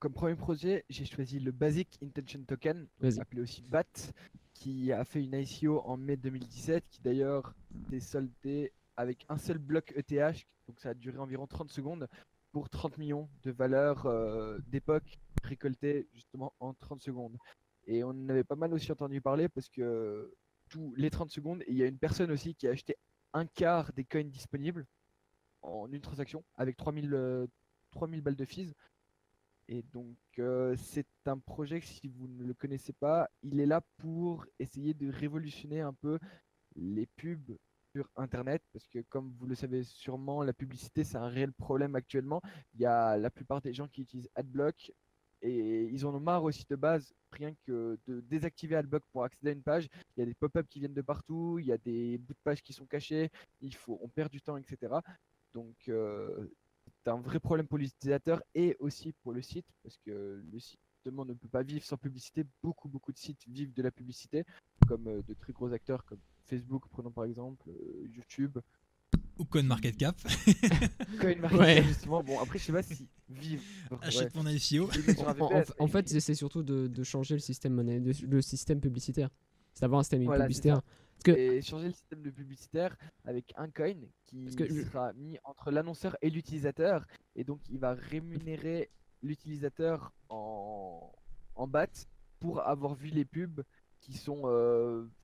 comme premier projet, j'ai choisi le Basic Attention Token, appelé aussi BAT, qui a fait une ICO en mai 2017, qui d'ailleurs s'est soldée avec un seul bloc ETH, donc ça a duré environ 30 secondes, pour 30 millions de valeurs d'époque récoltées justement en 30 secondes. Et on avait pas mal aussi entendu parler parce que tous les 30 secondes, il y a une personne aussi qui a acheté un quart des coins disponibles en une transaction avec 3000 balles de fees. Et donc c'est un projet que si vous ne le connaissez pas, il est là pour essayer de révolutionner un peu les pubs sur Internet, parce que comme vous le savez sûrement, la publicité c'est un réel problème actuellement. Il y a la plupart des gens qui utilisent Adblock et ils en ont marre aussi de base, rien que de désactiver Adblock pour accéder à une page. Il y a des pop-up qui viennent de partout, il y a des bouts de page qui sont cachés, on perd du temps, etc. Donc c'est un vrai problème pour l'utilisateur et aussi pour le site, parce que le site justement ne peut pas vivre sans publicité. Beaucoup de sites vivent de la publicité, comme de très gros acteurs comme Facebook, prenons par exemple, YouTube. Ou CoinMarketCap. CoinMarketCap, justement. Bon, après, je sais pas si vivre. Achète mon ICO. En fait, ils essaient surtout de changer le système monétaire, le système publicitaire. C'est d'avoir un système publicitaire. Et changer le système de publicitaire avec un coin qui sera mis entre l'annonceur et l'utilisateur. Et donc, il va rémunérer l'utilisateur en BAT pour avoir vu les pubs qui sont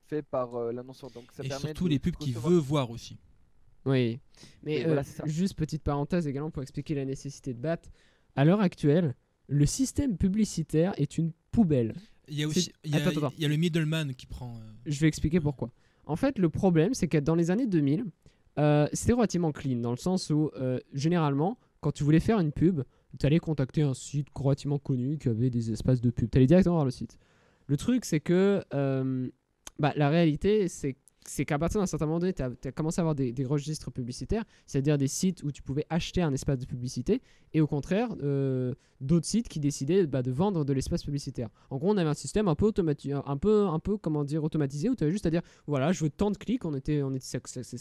faits par l'annonceur. Donc ça permet surtout les pubs qu'il veut voir aussi. Oui, mais voilà, juste petite parenthèse également pour expliquer la nécessité de BAT. À l'heure actuelle, le système publicitaire est une poubelle. Il y a aussi il y a le middleman qui prend... Je vais expliquer pourquoi. En fait, le problème, c'est que dans les années 2000, c'était relativement clean, dans le sens où, généralement, quand tu voulais faire une pub, tu allais contacter un site relativement connu qui avait des espaces de pub. Tu allais directement voir le site. Le truc, c'est que la réalité, c'est qu'à partir d'un certain moment donné, tu as commencé à avoir des registres publicitaires, c'est-à-dire des sites où tu pouvais acheter un espace de publicité, et au contraire, d'autres sites qui décidaient de vendre de l'espace publicitaire. En gros, on avait un système un peu automatisé, où tu avais juste à dire, voilà, je veux tant de clics, ça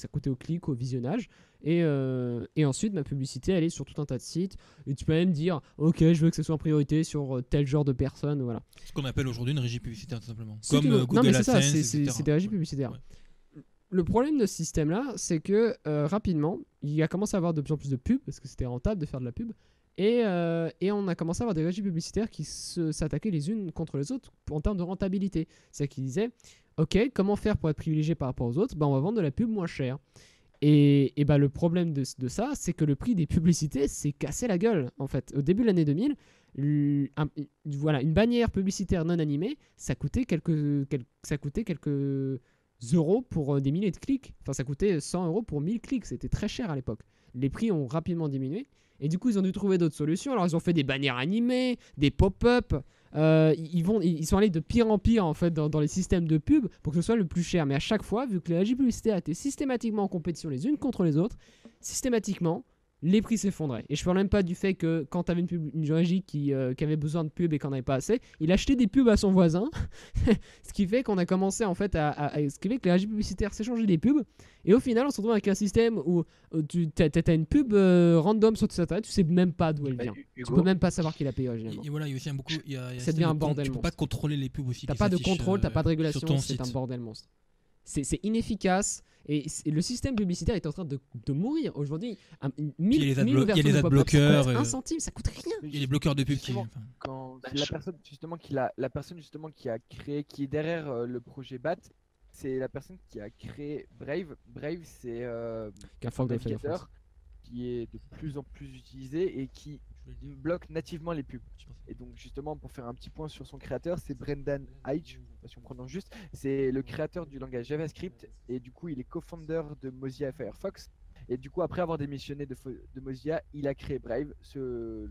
coûtait au clic, au visionnage, et ensuite, ma publicité, elle est sur tout un tas de sites, et tu peux même dire, ok, je veux que ce soit en priorité sur tel genre de personnes, voilà. Ce qu'on appelle aujourd'hui une régie publicitaire, tout simplement. Comme Google AdSense, etc. C'est des régies publicitaires. Ouais. Le problème de ce système-là, c'est que rapidement, il a commencé à avoir de plus en plus de pubs, parce que c'était rentable de faire de la pub, et on a commencé à avoir des régies publicitaires qui s'attaquaient les unes contre les autres en termes de rentabilité. C'est-à-dire qu'ils disaient, ok, comment faire pour être privilégié par rapport aux autres? On va vendre de la pub moins chère. Et le problème de ça, c'est que le prix des publicités s'est cassé la gueule, en fait. Au début de l'année 2000, une bannière publicitaire non animée, ça coûtait quelques euros pour des milliers de clics. Enfin, ça coûtait 100 euros pour 1000 clics. C'était très cher à l'époque. Les prix ont rapidement diminué. Et du coup, ils ont dû trouver d'autres solutions. Alors, ils ont fait des bannières animées, des pop-up. Ils sont allés de pire en pire, en fait, dans les systèmes de pub pour que ce soit le plus cher. Mais à chaque fois, vu que les régies publicitaires étaient systématiquement en compétition les unes contre les autres, systématiquement, les prix s'effondraient. Et je parle même pas du fait que quand tu avais une régie qui avait besoin de pubs et qu'on n'avait pas assez, il achetait des pubs à son voisin. Ce qui fait qu'on a commencé en fait ce qui fait que les régies publicitaires s'échangeaient des pubs. Et au final, on se retrouve avec un système où tu as une pub random sur ta tête, tu sais même pas d'où elle vient. Hugo, tu peux même pas savoir qui l'a payé originalement. Et voilà, il y a aussi il y a ça devient un bordel monstre. Tu peux pas contrôler les pubs aussi. T'as pas de contrôle, t'as pas de régulation, c'est un bordel monstre. C'est inefficace et le système publicitaire est en train de mourir. Aujourd'hui, il y a les ad-bloqueurs. Un centime, ça coûte rien. Il y a les bloqueurs de pub la personne qui a créé, qui est derrière le projet BAT, c'est la personne qui a créé Brave. Brave, c'est un navigateur qui est de plus en plus utilisé et qui bloque nativement les pubs. Et donc justement, pour faire un petit point sur son créateur, c'est Brendan Eich, si on prononce juste, c'est le créateur du langage JavaScript et du coup il est co-founder de Mozilla et Firefox. Et du coup, après avoir démissionné de Mozilla, il a créé Brave, ce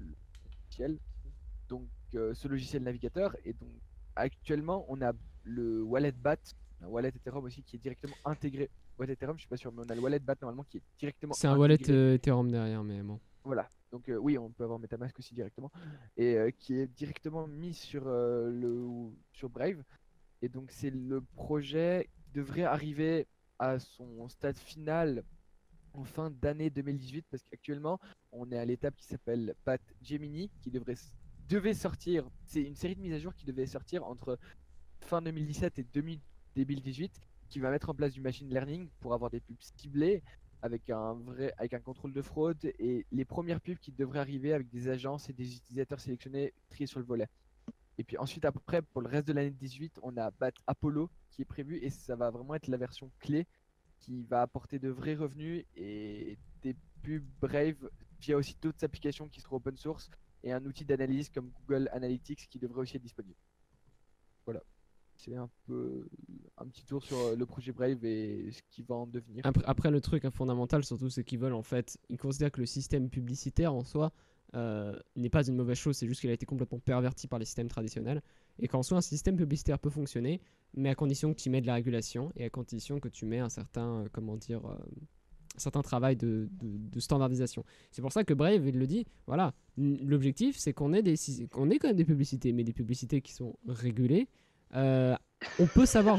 logiciel navigateur. Et donc actuellement on a le wallet BAT, un wallet Ethereum aussi qui est directement intégré. Wallet Ethereum, je suis pas sûr, mais on a le wallet BAT normalement qui est directement intégré. C'est un wallet Ethereum derrière, mais bon. Voilà, donc oui, on peut avoir Metamask aussi directement, et qui est directement mis sur Brave. Et donc c'est le projet qui devrait arriver à son stade final en fin d'année 2018, parce qu'actuellement on est à l'étape qui s'appelle Bat Gemini, qui devait sortir, c'est une série de mises à jour qui devait sortir entre fin 2017 et début 2018, qui va mettre en place du machine learning pour avoir des pubs ciblées, avec un contrôle de fraude, et les premières pubs qui devraient arriver avec des agences et des utilisateurs sélectionnés triés sur le volet. Et puis ensuite, après, pour le reste de l'année 2018, on a BAT Apollo qui est prévu, et ça va vraiment être la version clé qui va apporter de vrais revenus et des pubs Brave via aussi d'autres applications qui seront open source et un outil d'analyse comme Google Analytics qui devrait aussi être disponible. Voilà. C'est un petit tour sur le projet Brave et ce qui va en devenir. Après, le truc fondamental, surtout, c'est qu'ils veulent en fait, ils considèrent que le système publicitaire en soi n'est pas une mauvaise chose, c'est juste qu'il a été complètement perverti par les systèmes traditionnels. Et qu'en soi, un système publicitaire peut fonctionner, mais à condition que tu mets de la régulation et à condition que tu mets un certain, certain travail de standardisation. C'est pour ça que Brave, il le dit, voilà, l'objectif, c'est qu'on ait quand même des publicités, mais des publicités qui sont régulées. On peut savoir.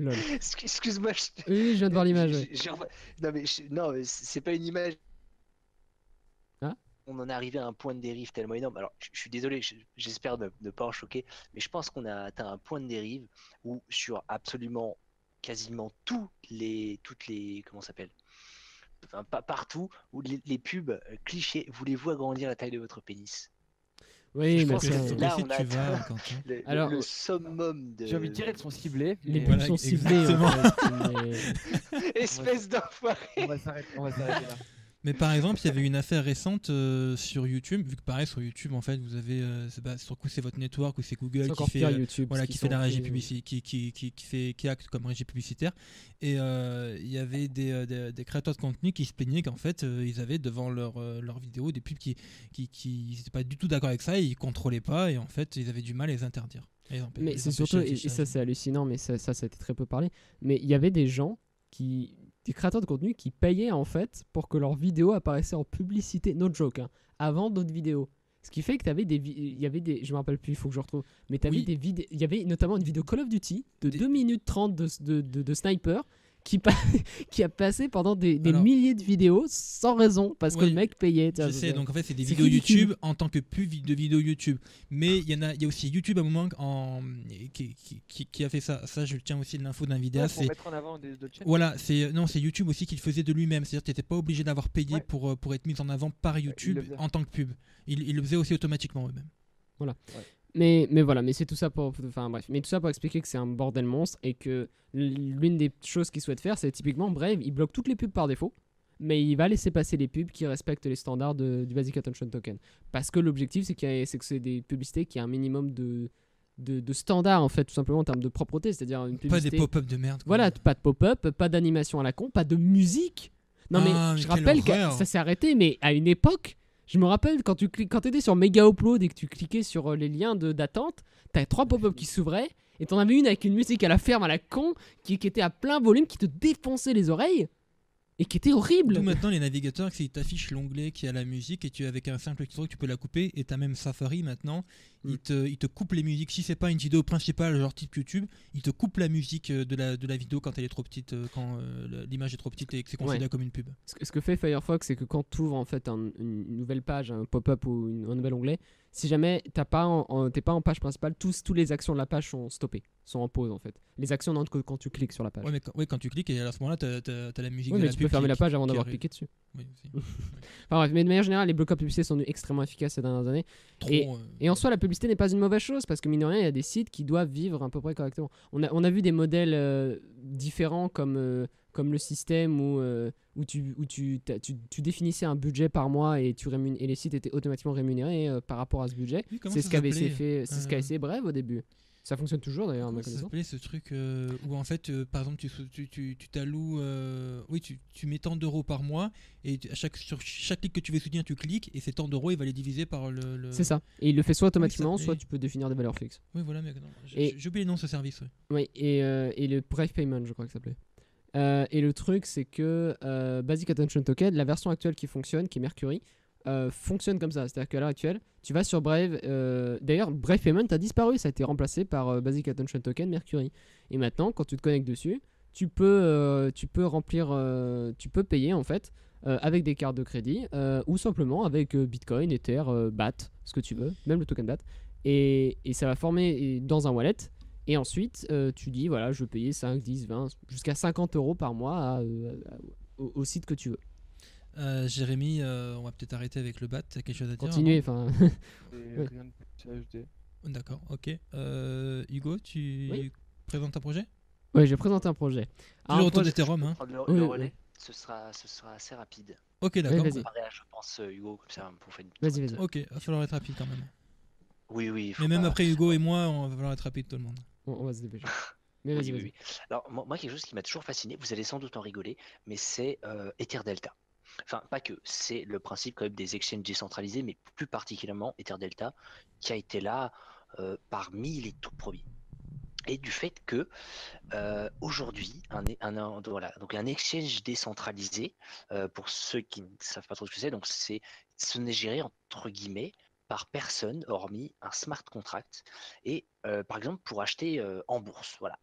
Excuse-moi. Oui, je viens de voir l'image. Non, mais c'est pas une image. Hein, on en est arrivé à un point de dérive tellement énorme. Alors, je suis désolé, j'espère ne pas en choquer, mais je pense qu'on a atteint un point de dérive où sur absolument, quasiment les pubs clichés, vous les voyez agrandir la taille de votre pénis. Oui, mais là on a le summum de. J'ai envie de dire, elles sont ciblées. Les pubs sont ciblées. Espèce d'enfoiré. On va s'arrêter là. Mais par exemple, il y avait une affaire récente sur YouTube, vu que pareil sur YouTube, en fait, vous avez, sur quoi c'est votre network ou c'est Google qui fait, YouTube, voilà, qui fait la régie publicitaire, qui acte comme régie publicitaire. Et il y avait des créateurs de contenu qui se plaignaient qu'en fait, ils avaient devant leur vidéo des pubs qui n'étaient pas du tout d'accord avec ça, et ils contrôlaient pas et en fait, ils avaient du mal à les interdire. Mais c'est surtout, et ça c'est hallucinant, mais ça a été très peu parlé, mais il y avait des gens des créateurs de contenu qui payaient en fait pour que leurs vidéos apparaissaient en publicité, no joke, hein, avant d'autres vidéos. Ce qui fait que t'avais je me rappelle plus, il faut que je retrouve, mais t'avais des vidéos, il y avait notamment une vidéo Call of Duty de 2 minutes 30 de sniper qui a passé pendant des milliers de vidéos sans raison parce que le mec payait. Je sais, donc en fait c'est des vidéos YouTube en tant que pub de vidéos YouTube, mais il y a aussi YouTube à un moment qui a fait ça. Ça je le tiens aussi de l'info d'un vidéaste. Pour mettre en avant d'autres chaînes. Voilà, c'est YouTube aussi qui le faisait de lui-même, c'est-à-dire que t'étais pas obligé d'avoir payé pour être mis en avant par YouTube en tant que pub. Ils le faisaient aussi automatiquement eux-mêmes. Voilà. Ouais. Mais voilà, mais c'est tout ça pour, enfin bref, mais tout ça pour expliquer que c'est un bordel monstre et que l'une des choses qu'ils souhaitent faire, c'est typiquement Brave, il bloque toutes les pubs par défaut, mais il va laisser passer les pubs qui respectent les standards du Basic Attention Token. Parce que l'objectif, c'est que c'est des publicités qui ont un minimum de standards en fait, tout simplement en termes de propreté, c'est-à-dire une publicité. Pas des pop-up de merde. Voilà, pas de pop-up, pas d'animation à la con, pas de musique. Non mais je rappelle que ça s'est arrêté, mais à une époque. Je me rappelle quand tu étais sur Mega Upload et que tu cliquais sur les liens d'attente, t'avais 3 pop-up qui s'ouvraient et t'en avais une avec une musique à la ferme, à la con, qui était à plein volume, qui te défonçait les oreilles et qui était horrible. Tout maintenant, les navigateurs, ils t'affichent l'onglet qui a la musique et avec un simple clic droit, tu peux la couper. Et t'as même Safari maintenant, il te coupe les musiques. Si c'est pas une vidéo principale, genre type YouTube, il te coupe la musique de la vidéo quand elle est trop petite, quand l'image est trop petite et que c'est considéré comme une pub. Ce que fait Firefox, c'est que quand tu ouvres en fait une nouvelle page, un pop-up ou un nouvel onglet, si jamais t'es pas en page principale, toutes les actions de la page sont stoppées, sont en pause en fait. Les actions n'entrent que quand tu cliques sur la page. Oui, quand tu cliques et à ce moment-là, t'as la musique. Oui, mais tu peux fermer la page avant d'avoir cliqué dessus. Oui, aussi. Enfin, bref, mais de manière générale, les blocs publicitaires sont extrêmement efficaces ces dernières années. Et en soi, la publicité n'est pas une mauvaise chose parce que mine de rien, il y a des sites qui doivent vivre à peu près correctement. On a vu des modèles différents comme le système où tu définissais un budget par mois et les sites étaient automatiquement rémunérés par rapport à ce budget. Oui, c'est ce qu'avait fait Brave au début. Ça fonctionne toujours d'ailleurs à ma connaissance. Ça s'appelait ce truc où en fait par exemple tu t'alloues tu mets tant d'euros par mois et sur chaque clic que tu veux soutenir tu cliques et ces tant d'euros il va les diviser par le... C'est ça, et il le fait soit automatiquement soit tu peux définir des valeurs fixes. Oui voilà, mais j'ai oublié le nom de ce service. Oui et le Brave Payment je crois que ça s'appelait. Et le truc c'est que Basic Attention Token, la version actuelle qui fonctionne, qui est Mercury, fonctionne comme ça, c'est-à-dire qu'à l'heure actuelle tu vas sur Brave, d'ailleurs Brave Payment a disparu, ça a été remplacé par Basic Attention Token Mercury, et maintenant quand tu te connectes dessus, tu peux remplir, tu peux payer en fait avec des cartes de crédit ou simplement avec Bitcoin, Ether, BAT, ce que tu veux, même le token BAT, et ça va former dans un wallet. Et ensuite, tu dis, voilà, je vais payer 5, 10, 20, jusqu'à 50 euros par mois au site que tu veux. Jérémy, on va peut-être arrêter avec le BAT. T'as quelque chose à dire? Continuez, enfin... Rien de plus à ajouter. D'accord, ok. Hugo, tu présentes un projet? Oui, je présente un projet. Le retour d'Ethereum, hein. Le relais, ce sera assez rapide. Ok, d'accord. Oui, je pense, Hugo, comme ça, pour faire une petite... Vas-y. Ok, il va falloir être rapide quand même. Oui. Mais même après Hugo et moi, on va falloir être rapide tout le monde. On va se dépêcher. Mais vas-y, vas-y. Alors, moi, quelque chose qui m'a toujours fasciné, vous allez sans doute en rigoler, mais c'est EtherDelta. Enfin, pas que, c'est le principe quand même des exchanges décentralisés, mais plus particulièrement EtherDelta, qui a été là parmi les tout premiers. Et du fait que aujourd'hui, un exchange décentralisé, pour ceux qui ne savent pas trop ce que c'est, donc ce n'est géré entre guillemets par personne, hormis un smart contract, et par exemple pour acheter en bourse, voilà,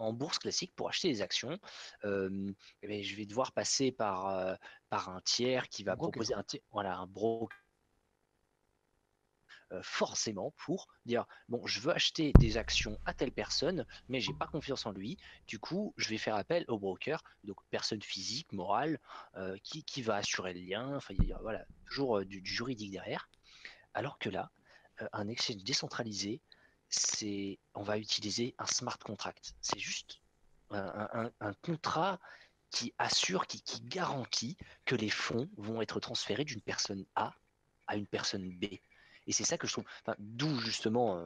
en bourse classique pour acheter des actions, eh bien, je vais devoir passer par un tiers qui va proposer un broker, forcément, pour dire bon, je veux acheter des actions à telle personne, mais j'ai pas confiance en lui, du coup je vais faire appel au broker, donc personne physique, morale, qui va assurer le lien, enfin voilà, toujours du juridique derrière. Alors que là, un exchange décentralisé, on va utiliser un smart contract. C'est juste un contrat qui assure, qui garantit que les fonds vont être transférés d'une personne A à une personne B. Et c'est ça que je trouve, enfin, d'où justement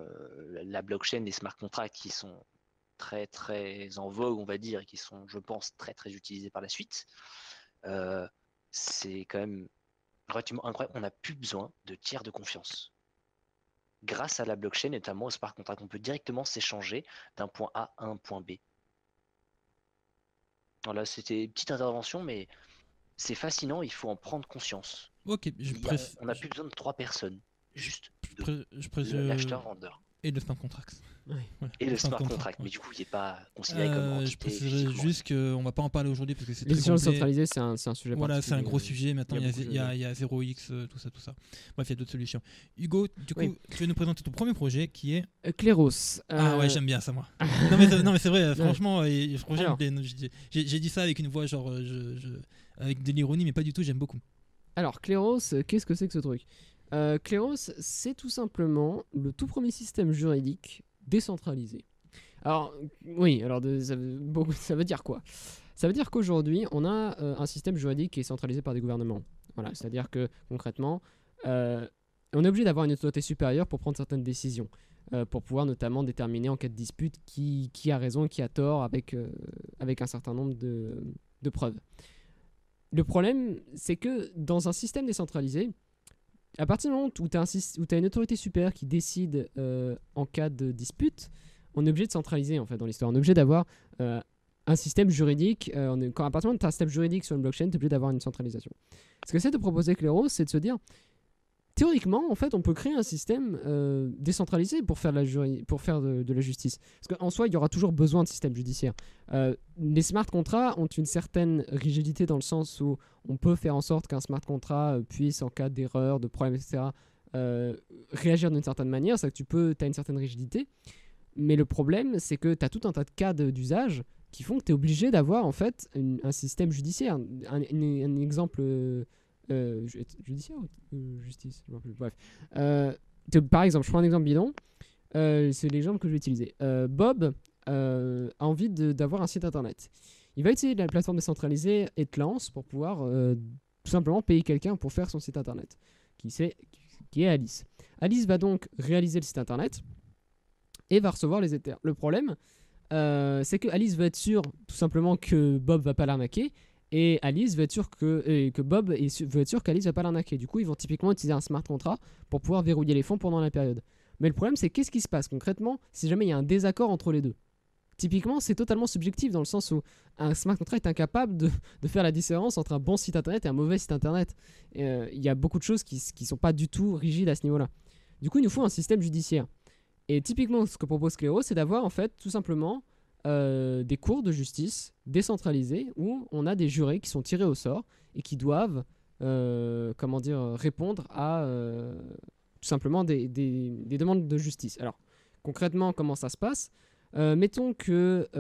la blockchain, les smart contracts qui sont très très en vogue, on va dire, et qui sont, je pense, très très utilisés par la suite. C'est quand même relativement incroyable. On n'a plus besoin de tiers de confiance. Grâce à la blockchain, notamment au smart contract, on peut directement s'échanger d'un point A à un point B. Voilà, c'était une petite intervention, mais c'est fascinant, il faut en prendre conscience. Ok, on n'a plus besoin de trois personnes, juste l'acheteur-vendeur. Et le smart contract. Oui, voilà. Et le smart contract, mais du coup, il n'est pas considéré comme entité. Je préciserais juste qu'on ne va pas en parler aujourd'hui parce que c'est très compliqué. Les solutions centralisées, c'est un sujet. Voilà, c'est un gros sujet. Maintenant, il y a 0x, tout ça. Bref, il y a d'autres solutions. Hugo, du coup, tu veux nous présenter ton premier projet qui est Cleros. Ah ouais, j'aime bien ça, moi. non, mais c'est vrai, franchement, ce projet, j'ai dit ça avec une voix, genre, avec de l'ironie, mais pas du tout, j'aime beaucoup. Alors, Cleros, qu'est-ce que c'est que ce truc? Cleros, c'est tout simplement le tout premier système juridique décentralisé. Alors, oui, alors ça veut dire quoi? Ça veut dire qu'aujourd'hui, on a un système juridique qui est centralisé par des gouvernements. Voilà, c'est-à-dire que, concrètement, on est obligé d'avoir une autorité supérieure pour prendre certaines décisions, pour pouvoir notamment déterminer en cas de dispute qui a raison, qui a tort, avec un certain nombre de preuves. Le problème, c'est que dans un système décentralisé, à partir du moment où tu as une autorité supérieure qui décide en cas de dispute, on est obligé de centraliser, en fait, dans l'histoire. On est obligé d'avoir un système juridique. Quand à partir du moment où tu as un système juridique sur une blockchain, tu es obligé d'avoir une centralisation. Ce que c'est de proposer Cleros, c'est de se dire, théoriquement, en fait, on peut créer un système décentralisé pour faire de la justice. Parce qu'en soi, il y aura toujours besoin de système judiciaire. Les smart contrats ont une certaine rigidité dans le sens où on peut faire en sorte qu'un smart contrat puisse, en cas d'erreur, de problème, etc., réagir d'une certaine manière. C'est-à-dire que tu as une certaine rigidité. Mais le problème, c'est que tu as tout un tas de cas d'usage qui font que tu es obligé d'avoir, en fait, un système judiciaire. Un exemple... judiciaire ou justice, bref. Par exemple, je prends un exemple bidon, c'est l'exemple que je vais utiliser. Bob a envie d'avoir un site internet. Il va utiliser la plateforme décentralisée EtherDelta pour pouvoir tout simplement payer quelqu'un pour faire son site internet, qui est Alice. Alice va donc réaliser le site internet et va recevoir les Ethers. Le problème, c'est que Alice va être sûre tout simplement que Bob va pas l'arnaquer. Et Alice veut être sûr que Bob veut être sûr qu'Alice ne va pas l'arnaquer. Du coup, ils vont typiquement utiliser un smart contract pour pouvoir verrouiller les fonds pendant la période. Mais le problème, c'est qu'est-ce qui se passe concrètement si jamais il y a un désaccord entre les deux? Typiquement, c'est totalement subjectif dans le sens où un smart contract est incapable de faire la différence entre un bon site internet et un mauvais site internet. Il y a beaucoup de choses qui ne sont pas du tout rigides à ce niveau-là. Du coup, il nous faut un système judiciaire. Et typiquement, ce que propose Cleros, c'est d'avoir en fait tout simplement... des cours de justice décentralisés où on a des jurés qui sont tirés au sort et qui doivent répondre à tout simplement des demandes de justice. Alors concrètement, comment ça se passe? Mettons que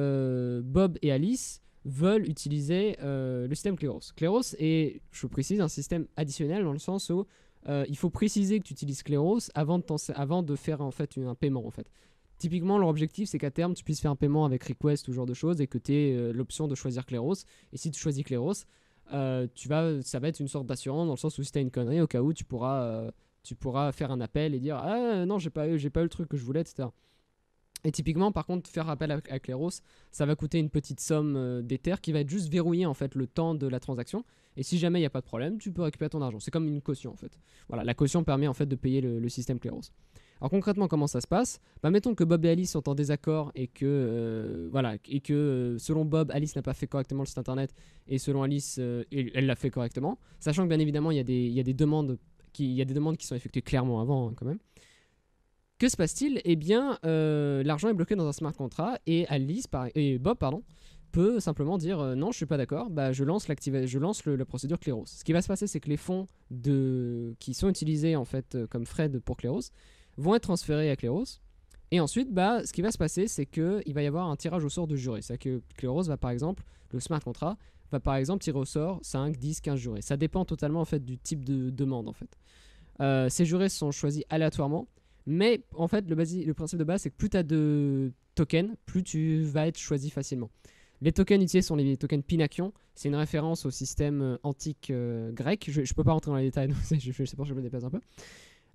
Bob et Alice veulent utiliser le système Cleros. Cleros est, je précise, un système additionnel dans le sens où il faut préciser que tu utilises Cleros avant de faire en fait un paiement en fait. Typiquement, leur objectif, c'est qu'à terme, tu puisses faire un paiement avec request ou ce genre de choses et que tu aies l'option de choisir Cleros. Et si tu choisis Cleros, ça va être une sorte d'assurance dans le sens où si tu as une connerie, au cas où, tu pourras faire un appel et dire « Ah non, j'ai pas eu le truc que je voulais, etc. » Et typiquement, par contre, faire appel à Cleros, ça va coûter une petite somme d'Ether qui va être juste verrouillée en fait, le temps de la transaction. Et si jamais il n'y a pas de problème, tu peux récupérer ton argent. C'est comme une caution en fait. Voilà, la caution permet en fait de payer le système Cleros. Alors concrètement, comment ça se passe? Bah, mettons que Bob et Alice sont en désaccord et que, selon Bob, Alice n'a pas fait correctement le site internet et selon Alice, elle l'a fait correctement. Sachant que bien évidemment, il y a des demandes qui sont effectuées clairement avant hein, quand même. Que se passe-t-il? Eh bien, l'argent est bloqué dans un smart contract et Bob peut simplement dire non, je suis pas d'accord, bah, je lance la procédure Cleros. Ce qui va se passer, c'est que les fonds qui sont utilisés en fait, comme frais pour Cleros vont être transférés à Cleros. Et ensuite, bah, ce qui va se passer, c'est qu'il va y avoir un tirage au sort de jurés. C'est-à-dire que Cleros va par exemple, le smart contract, va par exemple tirer au sort 5, 10, 15 jurés. Ça dépend totalement en fait, du type de demande. En fait. Ces jurés sont choisis aléatoirement, mais en fait, le principe de base, c'est que plus tu as de tokens, plus tu vas être choisi facilement. Les tokens utilisés sont les tokens Pinakion. C'est une référence au système antique grec. Je ne peux pas rentrer dans les détails, donc je sais pas, je me déplace un peu.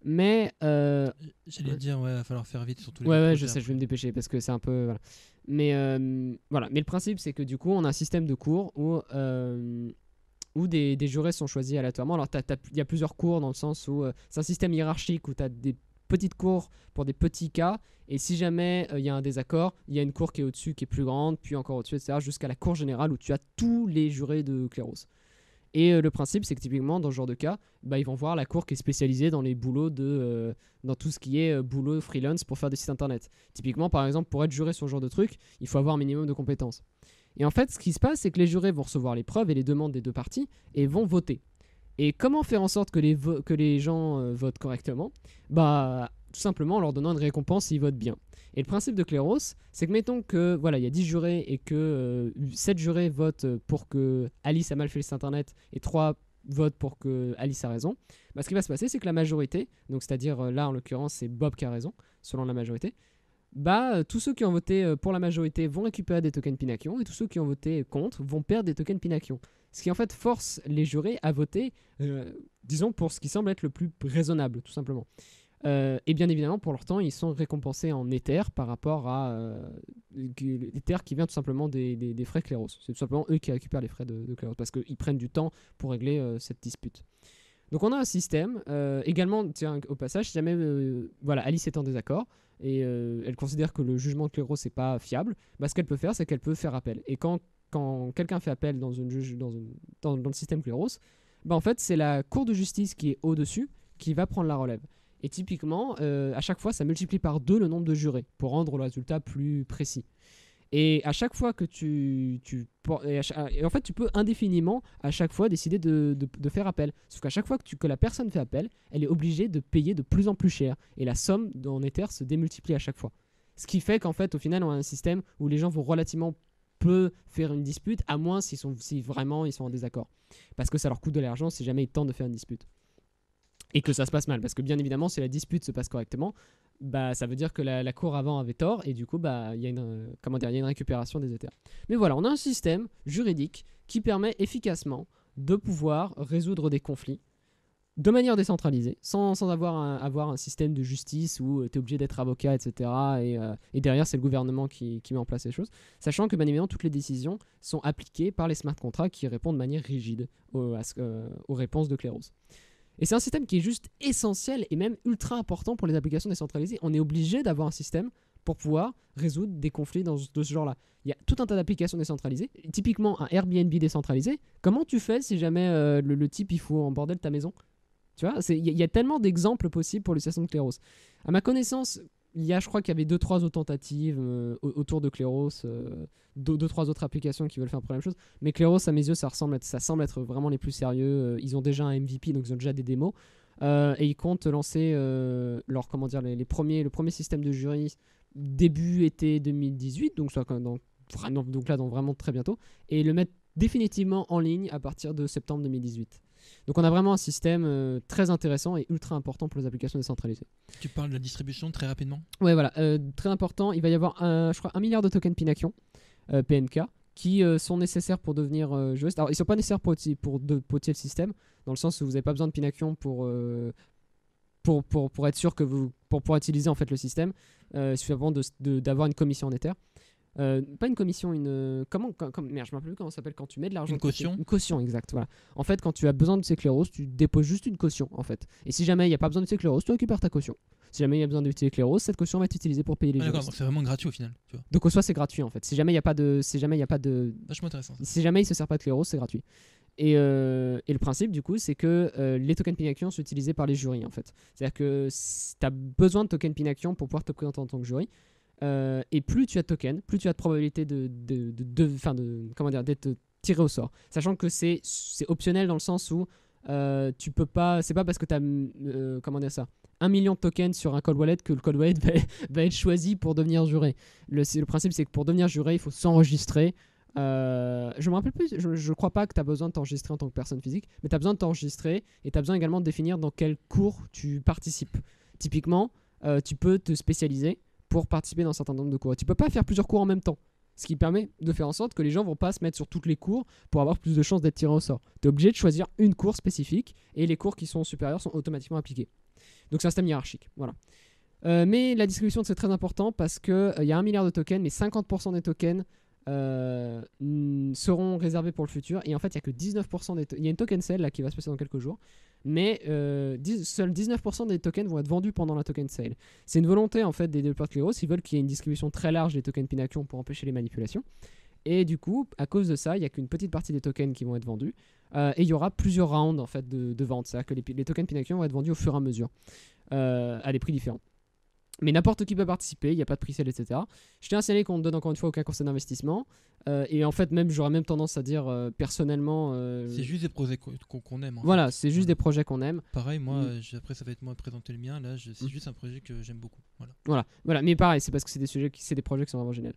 Mais. J'allais dire, ouais, il va falloir faire vite sur tous les. Ouais, je sais, je vais me dépêcher parce que c'est un peu. Voilà. Mais voilà. Mais le principe, c'est que du coup, on a un système de cours où des jurés sont choisis aléatoirement. Alors, il y a plusieurs cours dans le sens où c'est un système hiérarchique où tu as des petites cours pour des petits cas, et si jamais il y a un désaccord, il y a une cour qui est au-dessus, qui est plus grande, puis encore au-dessus, etc., jusqu'à la cour générale où tu as tous les jurés de Clairos. Et le principe, c'est que typiquement, dans ce genre de cas, bah, ils vont voir la cour qui est spécialisée dans les boulots dans tout ce qui est boulot freelance pour faire des sites internet. Typiquement, par exemple, pour être juré sur ce genre de truc, il faut avoir un minimum de compétences. Et en fait, ce qui se passe, c'est que les jurés vont recevoir les preuves et les demandes des deux parties et vont voter. Et comment faire en sorte que les gens votent correctement? Bah, tout simplement en leur donnant une récompense s'ils votent bien. Et le principe de Clairos, c'est que mettons que voilà, il y a 10 jurés et que 7 jurés votent pour que Alice a mal fait le site internet et 3 votent pour que Alice a raison. Bah, ce qui va se passer, c'est que la majorité, donc c'est-à-dire là en l'occurrence c'est Bob qui a raison, selon la majorité, bah tous ceux qui ont voté pour la majorité vont récupérer des tokens Pinakion et tous ceux qui ont voté contre vont perdre des tokens Pinakion. Ce qui en fait force les jurés à voter, disons, pour ce qui semble être le plus raisonnable, tout simplement. Et bien évidemment, pour leur temps, ils sont récompensés en Ether par rapport à l'Ether qui vient tout simplement des frais Clairos. C'est tout simplement eux qui récupèrent les frais de Clairos parce qu'ils prennent du temps pour régler cette dispute. Donc on a un système, également, tiens, au passage, si jamais voilà, Alice est en désaccord et elle considère que le jugement de Clairos n'est pas fiable, bah, ce qu'elle peut faire, c'est qu'elle peut faire appel. Et quand quelqu'un fait appel dans le système Clairos, bah en fait c'est la cour de justice qui est au-dessus qui va prendre la relève. Et typiquement, à chaque fois, ça multiplie par 2 le nombre de jurés pour rendre le résultat plus précis. Et à chaque fois que et en fait, tu peux indéfiniment à chaque fois décider de faire appel. Sauf qu'à chaque fois que la personne fait appel, elle est obligée de payer de plus en plus cher. Et la somme en Ether se démultiplie à chaque fois. Ce qui fait qu'en fait, au final, on a un système où les gens vont relativement peut faire une dispute, à moins si vraiment ils sont en désaccord. Parce que ça leur coûte de l'argent si jamais ils tentent de faire une dispute. Et que ça se passe mal. Parce que bien évidemment, si la dispute se passe correctement, bah, ça veut dire que la cour avant avait tort, et du coup, bah, il y a une récupération des Ethers. Mais voilà, on a un système juridique qui permet efficacement de pouvoir résoudre des conflits de manière décentralisée, sans avoir un système de justice où tu es obligé d'être avocat, etc. Et derrière, c'est le gouvernement qui met en place les choses. Sachant que, bien évidemment, toutes les décisions sont appliquées par les smart contracts qui répondent de manière rigide aux réponses de Clairos. Et c'est un système qui est juste essentiel et même ultra important pour les applications décentralisées. On est obligé d'avoir un système pour pouvoir résoudre des conflits de ce genre-là. Il y a tout un tas d'applications décentralisées. Typiquement, un Airbnb décentralisé. Comment tu fais si jamais le type il fout en bordel ta maison ? Tu vois, il y a tellement d'exemples possibles pour l'utilisation de Clairos. À ma connaissance, je crois qu'il y avait 2-3 autres tentatives autour de Clairos, 2-3 autres applications qui veulent faire la même chose. Mais Clairos, à mes yeux, ça semble être vraiment les plus sérieux. Ils ont déjà un MVP, donc ils ont déjà des démos. Et ils comptent lancer le premier système de jury début été 2018, donc donc là, vraiment très bientôt, et le mettre définitivement en ligne à partir de septembre 2018. Donc on a vraiment un système très intéressant et ultra important pour les applications décentralisées. Tu parles de la distribution très rapidement ? Ouais, voilà, très important. Il va y avoir, je crois, 1 milliard de tokens Pinakion, PNK, qui sont nécessaires pour devenir juriste. Alors, ils ne sont pas nécessaires pour outiller le système, dans le sens où vous n'avez pas besoin de Pinakion pour être sûr que pour pouvoir utiliser en fait le système. Il suffit vraiment d'avoir une commission en Ether. Pas une commission, merde, je me rappelle plus comment ça s'appelle quand tu mets de l'argent. Une caution. Une caution, exact. Voilà. En fait, quand tu as besoin de ces Clairos, tu déposes juste une caution, en fait. Et si jamais il n'y a pas besoin de ces Clairos, tu récupères ta caution. Si jamais il y a besoin d'utiliser Clairos, cette caution va être utilisée pour payer les juristes. D'accord, c'est vraiment gratuit au final. Tu vois. Donc au soi, c'est gratuit en fait. Si jamais il n'y a pas de, vachement intéressant. Si jamais il se sert pas de Clairos, c'est gratuit. Et le principe du coup, c'est que les tokens Pinakion sont utilisés par les jurys en fait. C'est-à-dire que tu as besoin de tokens Pinakion pour pouvoir te présenter en tant que jury. Et plus tu as de tokens, plus tu as de probabilité d'être tiré au sort. Sachant que c'est optionnel dans le sens où tu peux pas. C'est pas parce que tu as 1 million de tokens sur un cold wallet que le cold wallet va être choisi pour devenir juré. Le principe, c'est que pour devenir juré, il faut s'enregistrer. Je me rappelle plus, je crois pas que tu as besoin de t'enregistrer en tant que personne physique, mais tu as besoin de t'enregistrer et tu as besoin également de définir dans quel cours tu participes. Typiquement, tu peux te spécialiser pour participer dans un certain nombre de cours. Tu peux pas faire plusieurs cours en même temps. Ce qui permet de faire en sorte que les gens ne vont pas se mettre sur toutes les cours pour avoir plus de chances d'être tirés au sort. Tu es obligé de choisir une cour spécifique et les cours qui sont supérieurs sont automatiquement appliqués. Donc c'est un système hiérarchique. Voilà. Mais la distribution, c'est très important parce qu'il y a 1 milliard de tokens, mais 50% des tokens seront réservés pour le futur. Et en fait, il n'y a que 19% des tokens. Il y a une token sale là, qui va se passer dans quelques jours. Mais seuls 19% des tokens vont être vendus pendant la token sale. C'est une volonté en fait des développeurs de Cleros. Ils veulent qu'il y ait une distribution très large des tokens Pinakion pour empêcher les manipulations. Et du coup, à cause de ça, il n'y a qu'une petite partie des tokens qui vont être vendus. Et il y aura plusieurs rounds en fait, de vente. C'est-à-dire que les tokens Pinakion vont être vendus au fur et à mesure, à des prix différents. Mais n'importe qui peut participer, il n'y a pas de prix sale, etc. Je tiens à signaler qu'on ne donne encore une fois aucun conseil d'investissement. Et en fait, même j'aurais même tendance à dire personnellement... C'est juste des projets qu'on aime. Voilà, c'est juste des projets qu'on aime. Pareil, moi, après ça va être moi de présenter le mien. Là, c'est juste un projet que j'aime beaucoup. Voilà. Voilà, mais pareil, c'est parce que c'est des projets qui sont vraiment géniaux.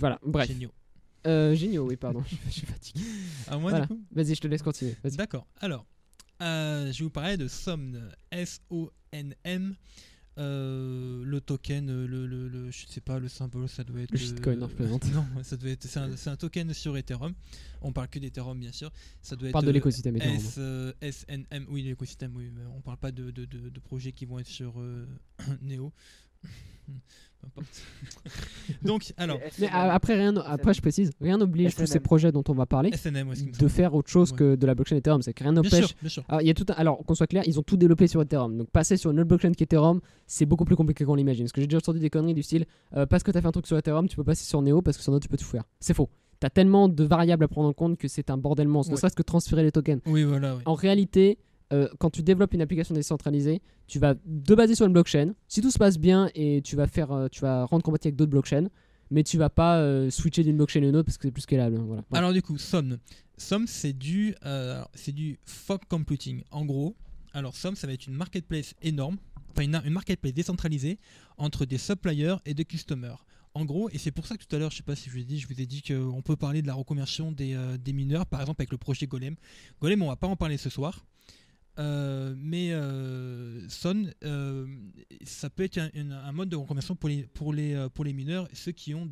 Voilà, bref. Géniaux. Géniaux, oui, pardon. Je suis fatigué. Alors moi, voilà. Du coup, vas-y, je te laisse continuer. D'accord. Alors, je vais vous parler de SONM. S-O-N-M. Le token, je sais pas, le symbole, ça doit être... Le shitcoin, c'est un token sur Ethereum. On parle que d'Ethereum, bien sûr. Ça doit on parle de l'écosystème Ethereum. SNM, oui, l'écosystème, oui. Mais on parle pas de projets qui vont être sur NEO. Donc, alors... Mais après, je précise, rien n'oblige tous ces projets dont on va parler de faire autre chose que de la blockchain Ethereum. C'est que rien n'empêche. Alors, qu'on soit clair, ils ont tout développé sur Ethereum. Donc, passer sur une autre blockchain qu'Ethereum, c'est beaucoup plus compliqué qu'on l'imagine. Parce que j'ai déjà entendu des conneries du style parce que tu as fait un truc sur Ethereum, tu peux passer sur Neo parce que sur Neo, tu peux tout faire. C'est faux. Tu as tellement de variables à prendre en compte que c'est un bordel monstre. Ne serait-ce que transférer les tokens. Oui, voilà. Oui. En réalité. Quand tu développes une application décentralisée, tu vas te baser sur une blockchain. Si tout se passe bien, et tu vas rendre compatible avec d'autres blockchains, mais tu vas pas switcher d'une blockchain à une autre parce que c'est plus scalable. Voilà. Alors du coup, SONM, c'est du fog computing. En gros, alors SONM, ça va être une marketplace énorme, enfin une marketplace décentralisée entre des suppliers et des customers. En gros, et c'est pour ça que tout à l'heure, je ne sais pas si je vous ai dit qu'on peut parler de la reconversion des mineurs, par exemple avec le projet Golem. Golem, on va pas en parler ce soir. Mais SONM, ça peut être un mode de reconversion pour les mineurs, ceux qui ont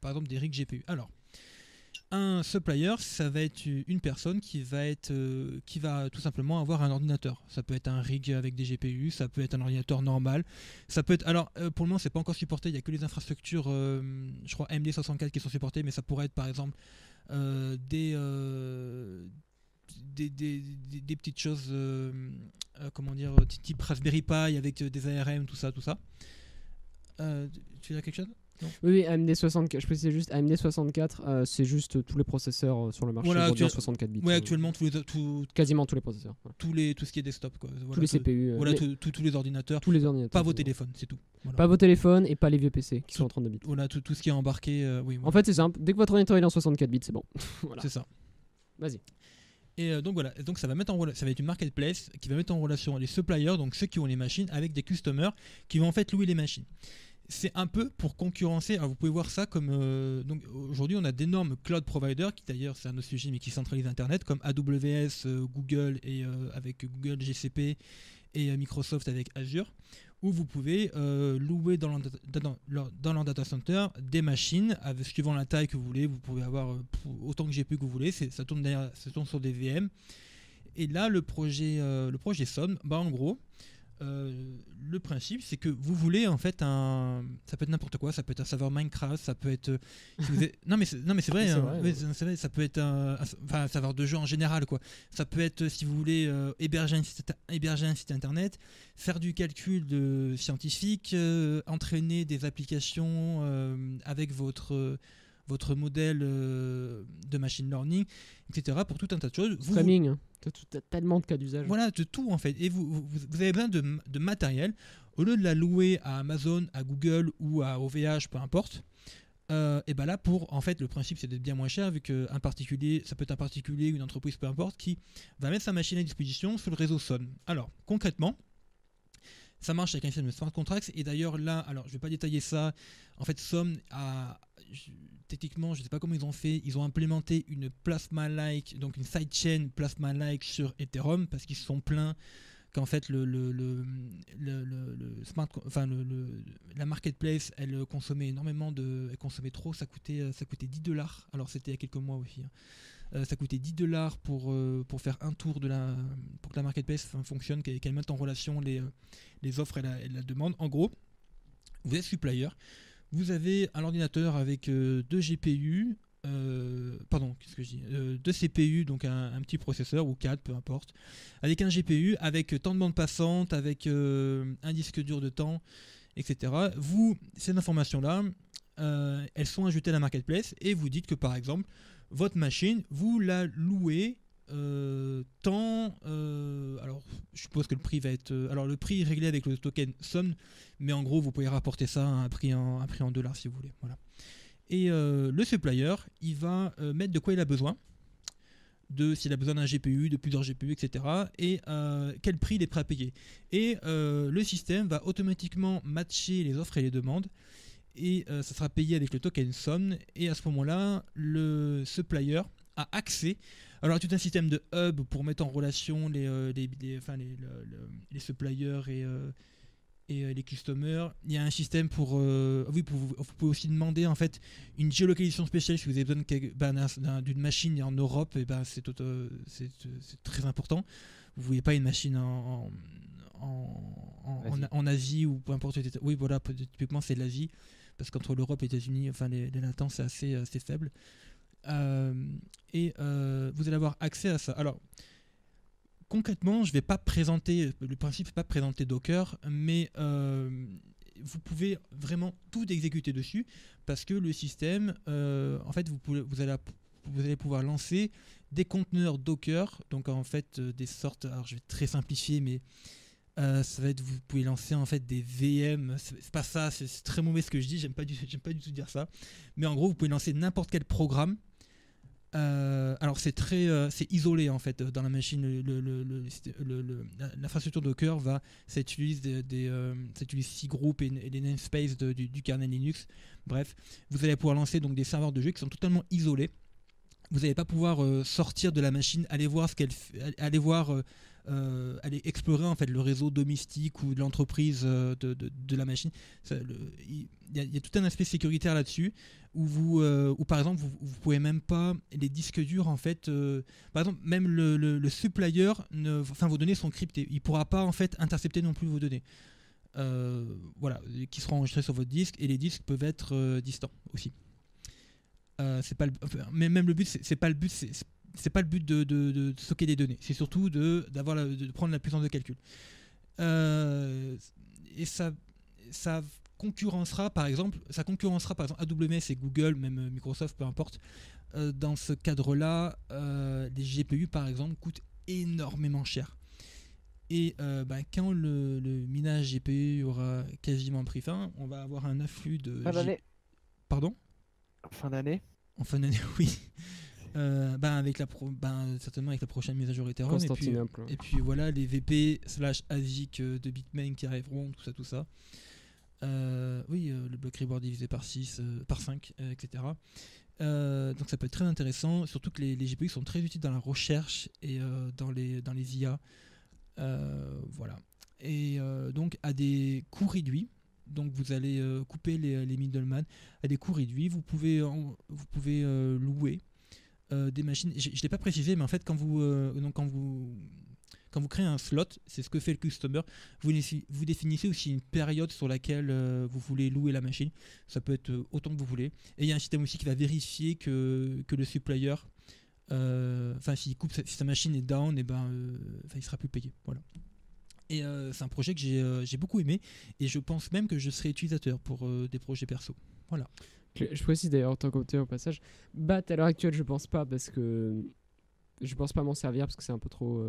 par exemple des rigs GPU. Alors, un supplier, ça va être une personne qui va tout simplement avoir un ordinateur. Ça peut être un rig avec des GPU, ça peut être un ordinateur normal. Ça peut être, alors pour le moment, c'est pas encore supporté. Il n'y a que les infrastructures, je crois AMD 64 qui sont supportées, mais ça pourrait être par exemple des petites choses comment dire, type Raspberry Pi avec des ARM, tout ça. Tu as quelque chose? Non. Oui, AMD 64, je précise juste AMD 64, c'est juste tous les processeurs sur le marché, voilà, aujourd'hui en 64 bits. Ouais, actuellement quasiment tous les processeurs. Voilà. Tout ce qui est desktop quoi. Voilà, tous les CPU. Voilà, tous les ordinateurs. Tous les ordinateurs. Pas vos téléphones, c'est tout. Voilà. Pas vos téléphones et pas les vieux PC qui sont en 32 bits. Voilà, tout ce qui est embarqué. Oui, voilà. En fait, c'est simple. Dès que votre ordinateur est en 64 bits, c'est bon. Voilà. C'est ça. Vas-y. Et donc voilà, donc ça va être une marketplace qui va mettre en relation les suppliers, donc ceux qui ont les machines, avec des customers qui vont en fait louer les machines. C'est un peu pour concurrencer, alors vous pouvez voir ça comme... donc aujourd'hui on a d'énormes cloud providers, qui d'ailleurs c'est un autre sujet, mais qui centralisent Internet, comme AWS, Google, et avec Google GCP, et Microsoft avec Azure, où vous pouvez louer dans leur data center des machines suivant la taille que vous voulez. Vous pouvez avoir autant de GPU que vous voulez. Ça tourne sur des VM. Et là, le projet SONM, en gros, le principe, c'est que vous voulez en fait ça peut être n'importe quoi, ça peut être un serveur Minecraft, ça peut être non mais c'est vrai, vrai, ça peut être un serveur de jeu en général quoi. Ça peut être, si vous voulez, héberger un site internet, faire du calcul scientifique, entraîner des applications avec votre modèle de machine learning, etc. Pour tout un tas de choses. Streaming, tellement de cas d'usage. Voilà, de tout en fait. Et vous avez besoin de matériel. Au lieu de la louer à Amazon, à Google ou à OVH, peu importe, et ben là, en fait, le principe, c'est d'être bien moins cher, vu qu'un particulier, ça peut être un particulier ou une entreprise, peu importe, qui va mettre sa machine à disposition sur le réseau SONM. Alors, concrètement, ça marche avec un système de smart contracts. Et d'ailleurs, là, alors je vais pas détailler ça. En fait, SONM a... techniquement, je ne sais pas comment ils ont fait, ils ont implémenté une Plasma-like, donc une sidechain Plasma-like sur Ethereum, parce qu'ils se sont plaints qu'en fait la marketplace, elle consommait énormément de, elle consommait trop, ça coûtait 10$. Alors c'était il y a quelques mois aussi. Hein. Ça coûtait 10$ pour faire un tour de la, pour que la marketplace fonctionne, qu'elle mette en relation les offres et la demande. En gros, vous êtes supplier, vous avez un ordinateur avec deux GPU, deux CPU, donc un petit processeur ou 4, peu importe, avec un GPU, avec tant de bandes passantes, avec un disque dur de temps, etc. Vous, ces informations-là, elles sont ajoutées à la marketplace et vous dites que par exemple, votre machine, vous la louez alors je suppose que le prix va être alors le prix est réglé avec le token SUM, mais en gros vous pouvez rapporter ça à un prix en dollars si vous voulez, voilà. Et le supplier, il va mettre de quoi il a besoin, de s'il a besoin d'un GPU, de plusieurs GPU, etc. Et quel prix il est prêt à payer. Et le système va automatiquement matcher les offres et les demandes. Et ça sera payé avec le token SUM. Et à ce moment-là, le supplier a accès. Alors, tout un système de hub pour mettre en relation les suppliers et les customers. Il y a un système pour... vous pouvez aussi demander en fait une géolocalisation spéciale si vous avez besoin d'une machine en Europe. Et ben, c'est très important. Vous ne voulez pas une machine en Asie ou peu importe. Oui, voilà, typiquement c'est l'Asie, parce qu'entre l'Europe et les États-Unis, enfin les latences c'est assez faible. Vous allez avoir accès à ça. Alors concrètement, je vais pas présenter le principe, c'est pas présenter Docker, mais vous pouvez vraiment tout exécuter dessus, parce que le système, en fait, vous allez pouvoir lancer des conteneurs Docker, donc en fait des sortes. Alors je vais très simplifier, mais ça va être, vous pouvez lancer en fait des VM, c'est pas ça, c'est très mauvais ce que je dis, j'aime pas du tout dire ça, mais en gros vous pouvez lancer n'importe quel programme. Alors c'est très c'est isolé en fait dans la machine, l'infrastructure Docker va s'utilise des 6 groupes et des namespaces du kernel Linux. Bref, vous allez pouvoir lancer donc des serveurs de jeu qui sont totalement isolés. Vous n'allez pas pouvoir sortir de la machine, aller voir ce qu'elle fait, aller explorer en fait le réseau domestique ou de l'entreprise de la machine. Il y a tout un aspect sécuritaire là-dessus où par exemple vous pouvez même pas, les disques durs en fait, par exemple même le supplier, vos données sont cryptées, il pourra pas en fait intercepter non plus vos données, voilà, qui seront enregistrées sur votre disque, et les disques peuvent être distants aussi. C'est pas le, mais même le but c'est pas le but, c'est pas le but de stocker des données, c'est surtout de prendre la puissance de calcul. Et ça concurrencera par exemple AWS et Google, même Microsoft, peu importe. Dans ce cadre-là, les GPU par exemple coûtent énormément cher. Et quand le minage GPU aura quasiment pris fin, on va avoir un afflux de... Pardon ? Fin d'année ? En fin d'année, oui. Certainement avec la prochaine mise à jour Ethereum, et puis voilà, les VP/ASIC de Bitmain qui arriveront, tout ça. Le block reward divisé par 6, par 5, etc. Donc ça peut être très intéressant, surtout que les GPU sont très utiles dans la recherche et dans les IA. Voilà. Et donc à des coûts réduits. Donc vous allez couper les middlemen à des coûts réduits. Vous pouvez louer des machines. Je ne l'ai pas précisé, mais en fait quand vous créez un slot, c'est ce que fait le customer, vous définissez aussi une période sur laquelle vous voulez louer la machine. Ça peut être autant que vous voulez. Et il y a un système aussi qui va vérifier que le supplier, si sa machine est down, et il ne sera plus payé. Voilà. Et c'est un projet que j'ai beaucoup aimé, et je pense même que je serai utilisateur pour des projets perso. Voilà. Je précise d'ailleurs, en tant qu'auteur au passage, BAT à l'heure actuelle je pense pas, parce que je pense pas m'en servir parce que c'est un peu trop...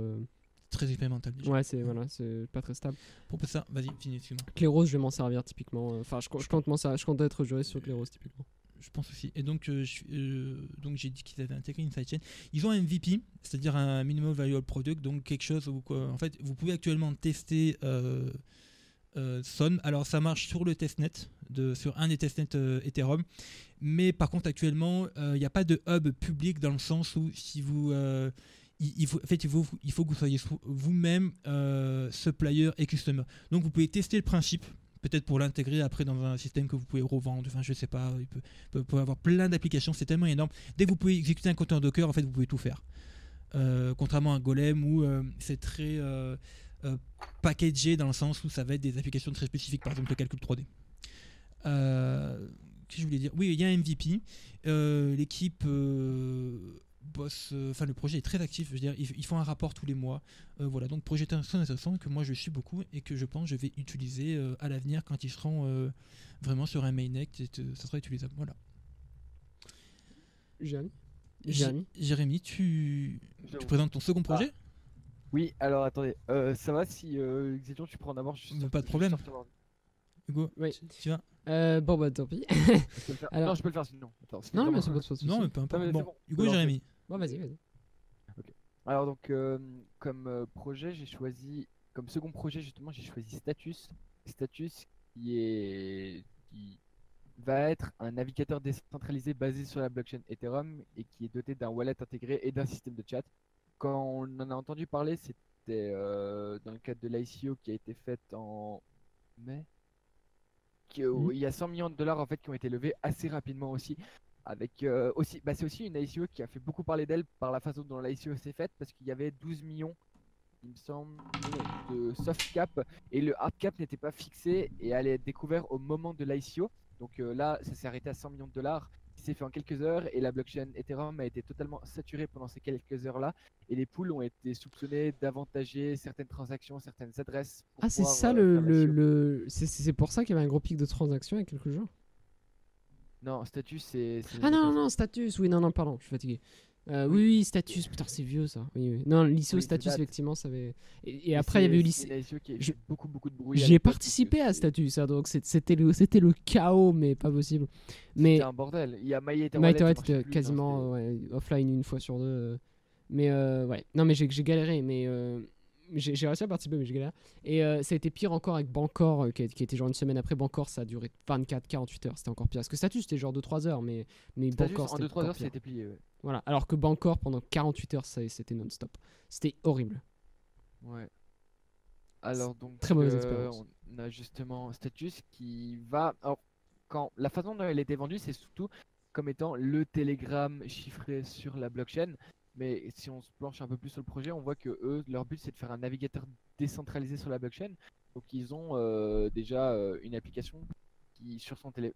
Très expérimental déjà. Ouais, c'est pas très stable. Pour ça, vas-y, finis, excuse-moi. Clérose, je vais m'en servir typiquement, je compte être juré sur Clérose typiquement. Je pense aussi. Et donc, j'ai dit qu'ils avaient intégré une sidechain. Ils ont un MVP, c'est-à-dire un minimum valuable product, donc quelque chose où en fait, vous pouvez actuellement tester Son. Alors, ça marche sur le testnet, sur un des testnets Ethereum. Mais par contre, actuellement, il n'y a pas de hub public, dans le sens où si vous... il faut que vous soyez vous-même supplier et customer. Donc vous pouvez tester le principe, peut-être pour l'intégrer après dans un système que vous pouvez revendre, enfin je sais pas, il peut avoir plein d'applications, c'est tellement énorme. Dès que vous pouvez exécuter un conteneur Docker, en fait vous pouvez tout faire. Contrairement à un Golem où c'est très packagé dans le sens où ça va être des applications très spécifiques, par exemple le calcul 3D. Qu'est-ce que je voulais dire? Oui, il y a un MVP, l'équipe... Enfin le projet est très actif, je veux dire, ils font un rapport tous les mois, voilà, donc projet très intéressant que moi je suis beaucoup et que je pense je vais utiliser à l'avenir quand ils seront vraiment sur un mainnet, ça sera utilisable, voilà. Jérémy, tu présentes ton second projet? Oui, alors attendez, ça va si Xétion tu prends en avance juste... Pas de problème, Hugo, oui. Tu vas... Bon bah tant pis. Alors... Non, je peux le faire sinon. Attends, non mais c'est pas souci. Non mais peu importe. Bon, Hugo, Jérémy. Bon, vas-y. Okay. Alors donc comme projet, j'ai choisi comme second projet justement, j'ai choisi Status. Status qui va être un navigateur décentralisé basé sur la blockchain Ethereum et qui est doté d'un wallet intégré et d'un système de chat. Quand on en a entendu parler, c'était dans le cadre de l'ICO qui a été faite en mai. Il y a 100 millions de dollars en fait qui ont été levés assez rapidement aussi. Avec c'est aussi une ICO qui a fait beaucoup parler d'elle par la façon dont l'ICO s'est faite, parce qu'il y avait 12 millions, il me semble, de soft cap et le hard cap n'était pas fixé et allait être découvert au moment de l'ICO. Donc là, ça s'est arrêté à 100 millions de dollars. C'est fait en quelques heures et la blockchain Ethereum a été totalement saturée pendant ces quelques heures là et les pools ont été soupçonnés d'avantager certaines transactions, certaines adresses. Ah c'est ça le... C'est pour ça qu'il y avait un gros pic de transactions il y a quelques jours. Non, Status c'est... Ah non, Status, oui, non, pardon, je suis fatigué. Oui, Status, putain, c'est vieux ça. Oui. Non, l'ICO oui, Status, effectivement, ça avait. Et après, il y avait eu l'ICO qui a eu beaucoup de bruit. J'ai participé à Status, hein, donc c'était le chaos, mais pas possible. C'était un bordel. Il y a MyEtherWallet était quasiment offline une fois sur deux. Mais ouais, non, mais j'ai galéré, mais j'ai réussi à participer, mais j'ai galéré. Et ça a été pire encore avec Bancor, qui était genre une semaine après. Bancor, ça a duré 24-48 heures, c'était encore pire. Parce que Status, c'était genre 2-3 heures, mais Bancor, c'était. En 2-3 heures, c'était plié, ouais. Voilà, alors que Bancor pendant 48 heures, c'était non-stop. C'était horrible. Ouais. Alors donc, très mauvaise expérience. On a justement Status qui va. Alors, quand la façon dont elle était vendue, c'est surtout comme étant le Telegram chiffré sur la blockchain. Mais si on se planche un peu plus sur le projet, on voit que eux, leur but, c'est de faire un navigateur décentralisé sur la blockchain. Donc ils ont déjà une application.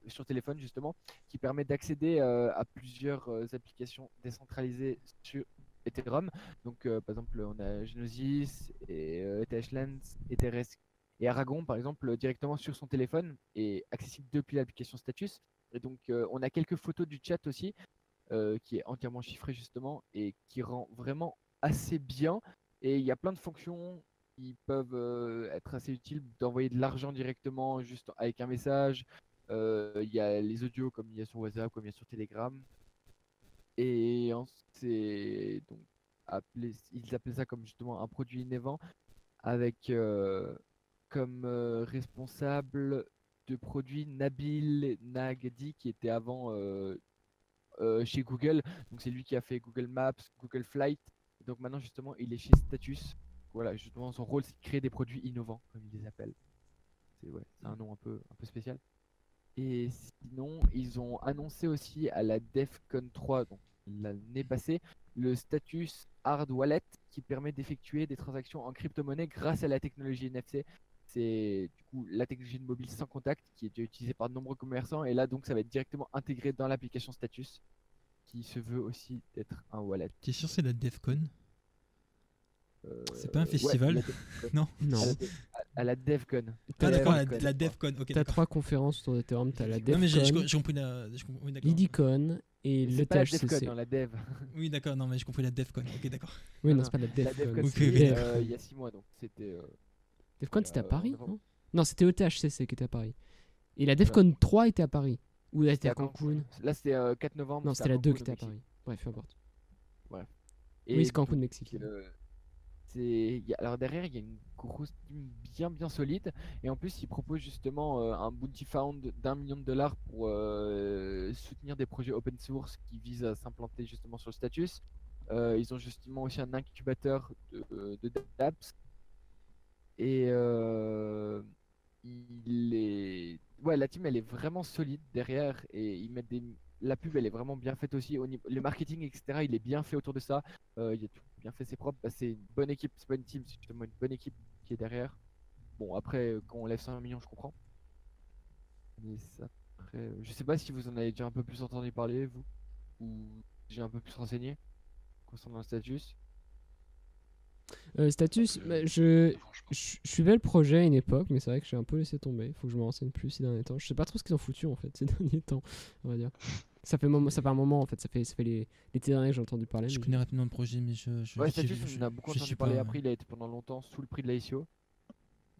Sur téléphone justement, qui permet d'accéder à plusieurs applications décentralisées sur Ethereum. Donc par exemple on a Genesis et ETHLens, EtherResk et Aragon par exemple directement sur son téléphone et accessible depuis l'application Status. Et donc on a quelques photos du chat aussi qui est entièrement chiffré justement et qui rend vraiment assez bien. Et il y a plein de fonctions qui peuvent être assez utiles, d'envoyer de l'argent directement juste avec un message. Il y a les audios comme il y a sur WhatsApp, comme il y a sur Telegram. Et c'est donc ils appellent ça comme justement un produit innovant avec comme responsable de produit Nabil Nagdi qui était avant chez Google. Donc c'est lui qui a fait Google Maps, Google Flight. Donc maintenant justement il est chez Status. Voilà, justement, son rôle, c'est de créer des produits innovants, comme ils les appellent. C'est c'est un nom un peu spécial. Et sinon, ils ont annoncé aussi à la DEFCON 3, donc l'année passée, le Status Hard Wallet qui permet d'effectuer des transactions en crypto-monnaie grâce à la technologie NFC. C'est du coup la technologie de mobile sans contact qui est déjà utilisée par de nombreux commerçants. Et là, donc, ça va être directement intégré dans l'application Status qui se veut aussi être un wallet. T'es sûr c'est la DEFCON ? C'est pas un festival, ouais, non. À la DevCon. Ah d'accord, la DevCon. Okay, t'as trois conférences autour d'Ethereum, t'as la DevCon. Non mais j'ai compris l'EDCON et le THCC. C'est pas la DevCon, la Dev. Oui d'accord, non mais j'ai compris la DevCon. Ok d'accord. Oui non, c'est pas la DevCon. Il y a 6 mois donc c'était. DevCon c'était à Paris, non c'était le THCC qui était à Paris. Et la DevCon 3 était à Paris ou là c'était à Cancun. Là c'était 4 novembre. Non c'était la 2 qui était à Paris. Bref, peu importe. Bref. Oui c'est Cancun Mexique. Alors derrière il y a une grosse team bien solide et en plus ils proposent justement un bounty fund d'$1 million pour soutenir des projets open source qui visent à s'implanter justement sur le Status. Ils ont justement aussi un incubateur de dApps. Et la team elle est vraiment solide derrière, et ils mettent des... La pub elle est vraiment bien faite aussi, le marketing etc il est bien fait autour de ça, il est tout bien fait, c'est propre, c'est une bonne équipe, c'est pas une team, c'est justement une bonne équipe qui est derrière. Bon après quand on lève 5 millions je comprends. Mais ça, après, je sais pas si vous en avez déjà un peu plus entendu parler vous, ou j'ai un peu plus renseigné concernant le status. Status, bah, je suivais le projet à une époque, mais c'est vrai que j'ai un peu laissé tomber. Faut que je me renseigne plus ces derniers temps. Je sais pas trop ce qu'ils ont foutu en fait ces derniers temps, on va dire. Ça fait un moment en fait, ça fait l'été dernier que j'ai entendu parler. Je connais rapidement le projet, mais Status, on a beaucoup entendu parler. Après, il a été pendant longtemps sous le prix de la ICO,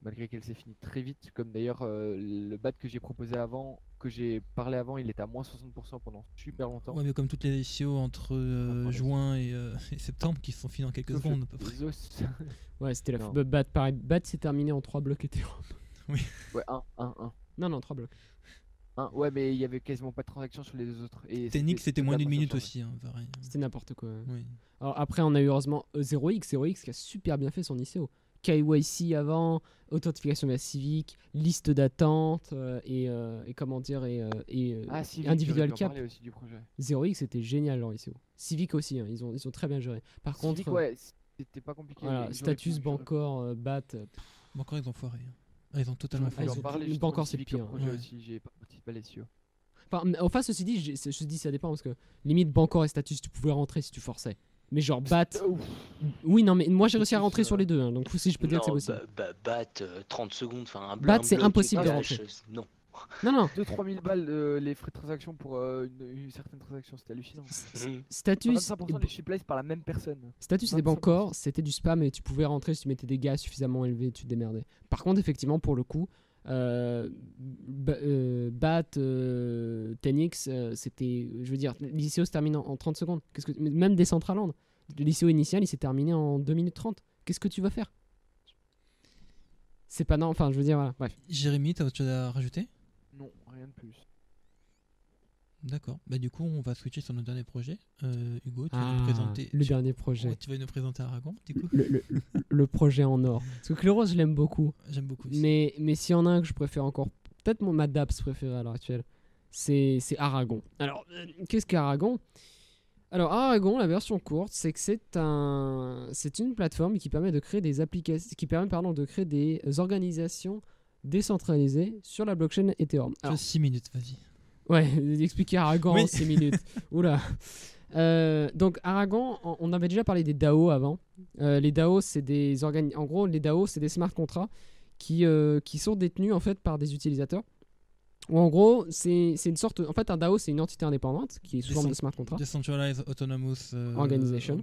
malgré qu'elle s'est finie très vite. Comme d'ailleurs le BAT que j'ai proposé avant, que j'ai parlé avant, il était à moins 60% pendant super longtemps. Ouais, mais comme toutes les ICO entre juin et septembre qui se sont finies en quelques secondes à peu près. Ouais, c'était la BAT pareil. BAT s'est terminé en 3 blocs Ethereum. Oui. Ouais, 1. Non, 3 blocs. Ouais, mais il y avait quasiment pas de transactions sur les deux autres. Technique, c'était moins d'une minute aussi. Hein, c'était n'importe quoi. Oui. Alors après, on a eu heureusement 0x qui a super bien fait son ICO. KYC avant, authentification de la civique, liste d'attente et individual cap. 0x c'était génial leur ICO. Civique aussi, hein, ils ont très bien géré. Par contre, ouais, c'était pas compliqué. Voilà, status Bancor, BAT. Bancor ils ont foiré. Hein. Ah, ils ont totalement foiré. Bancor c'est pire. Projet aussi, j'ai pas participé à l'ICO. Enfin ceci dit, ça dépend parce que limite Bancor et status tu pouvais rentrer si tu forçais. Mais genre BAT. Oui, non, mais moi j'ai réussi à rentrer sur les deux, hein, donc si je peux dire que c'est possible. BAT 30 secondes, enfin un BAT c'est impossible de rentrer. Non. 2-3 000 balles les frais de transaction pour une certaine transaction, c'était hallucinant. Status. 25% des shipplays par la même personne. Status c'était Bancor, c'était du spam et tu pouvais rentrer si tu mettais des gars suffisamment élevés, tu te démerdais. Par contre, effectivement, pour le coup, BAT, 10X, c'était, je veux dire, l'ICO se termine en 30 secondes. Qu'est-ce que même Decentraland, l'ICO initial, il s'est terminé en 2 minutes 30. Qu'est-ce que tu vas faire? C'est pas non, enfin, je veux dire, voilà, bref. Jérémy, t'as autre chose à rajouter? Non, rien de plus. D'accord, bah du coup, on va switcher sur nos derniers projets. Hugo, tu vas nous présenter. Le dernier projet. Ouais, tu vas nous présenter Aragon, du coup. Le projet en or. Parce que Cleros, je l'aime beaucoup. J'aime beaucoup aussi. Mais s'il y en a un que je préfère encore, peut-être ma DAPS préférée à l'heure actuelle, c'est Aragon. Alors, qu'est-ce qu'Aragon ? Alors, Aragon, la version courte, c'est que c'est une plateforme qui permet de créer des applications, qui permet, pardon, de créer des organisations décentralisées sur la blockchain Ethereum. Alors, 6 minutes, vas-y. Ouais, expliquer Aragon en 6 minutes. Oula. Donc Aragon, on avait déjà parlé des DAO avant. Les DAO, c'est des en gros, les DAO, c'est des smart contracts qui sont détenus en fait par des utilisateurs. Ou en gros, c'est une sorte. En fait, un DAO, c'est une entité indépendante qui est sous forme de smart contract. Decentralized Autonomous Organization.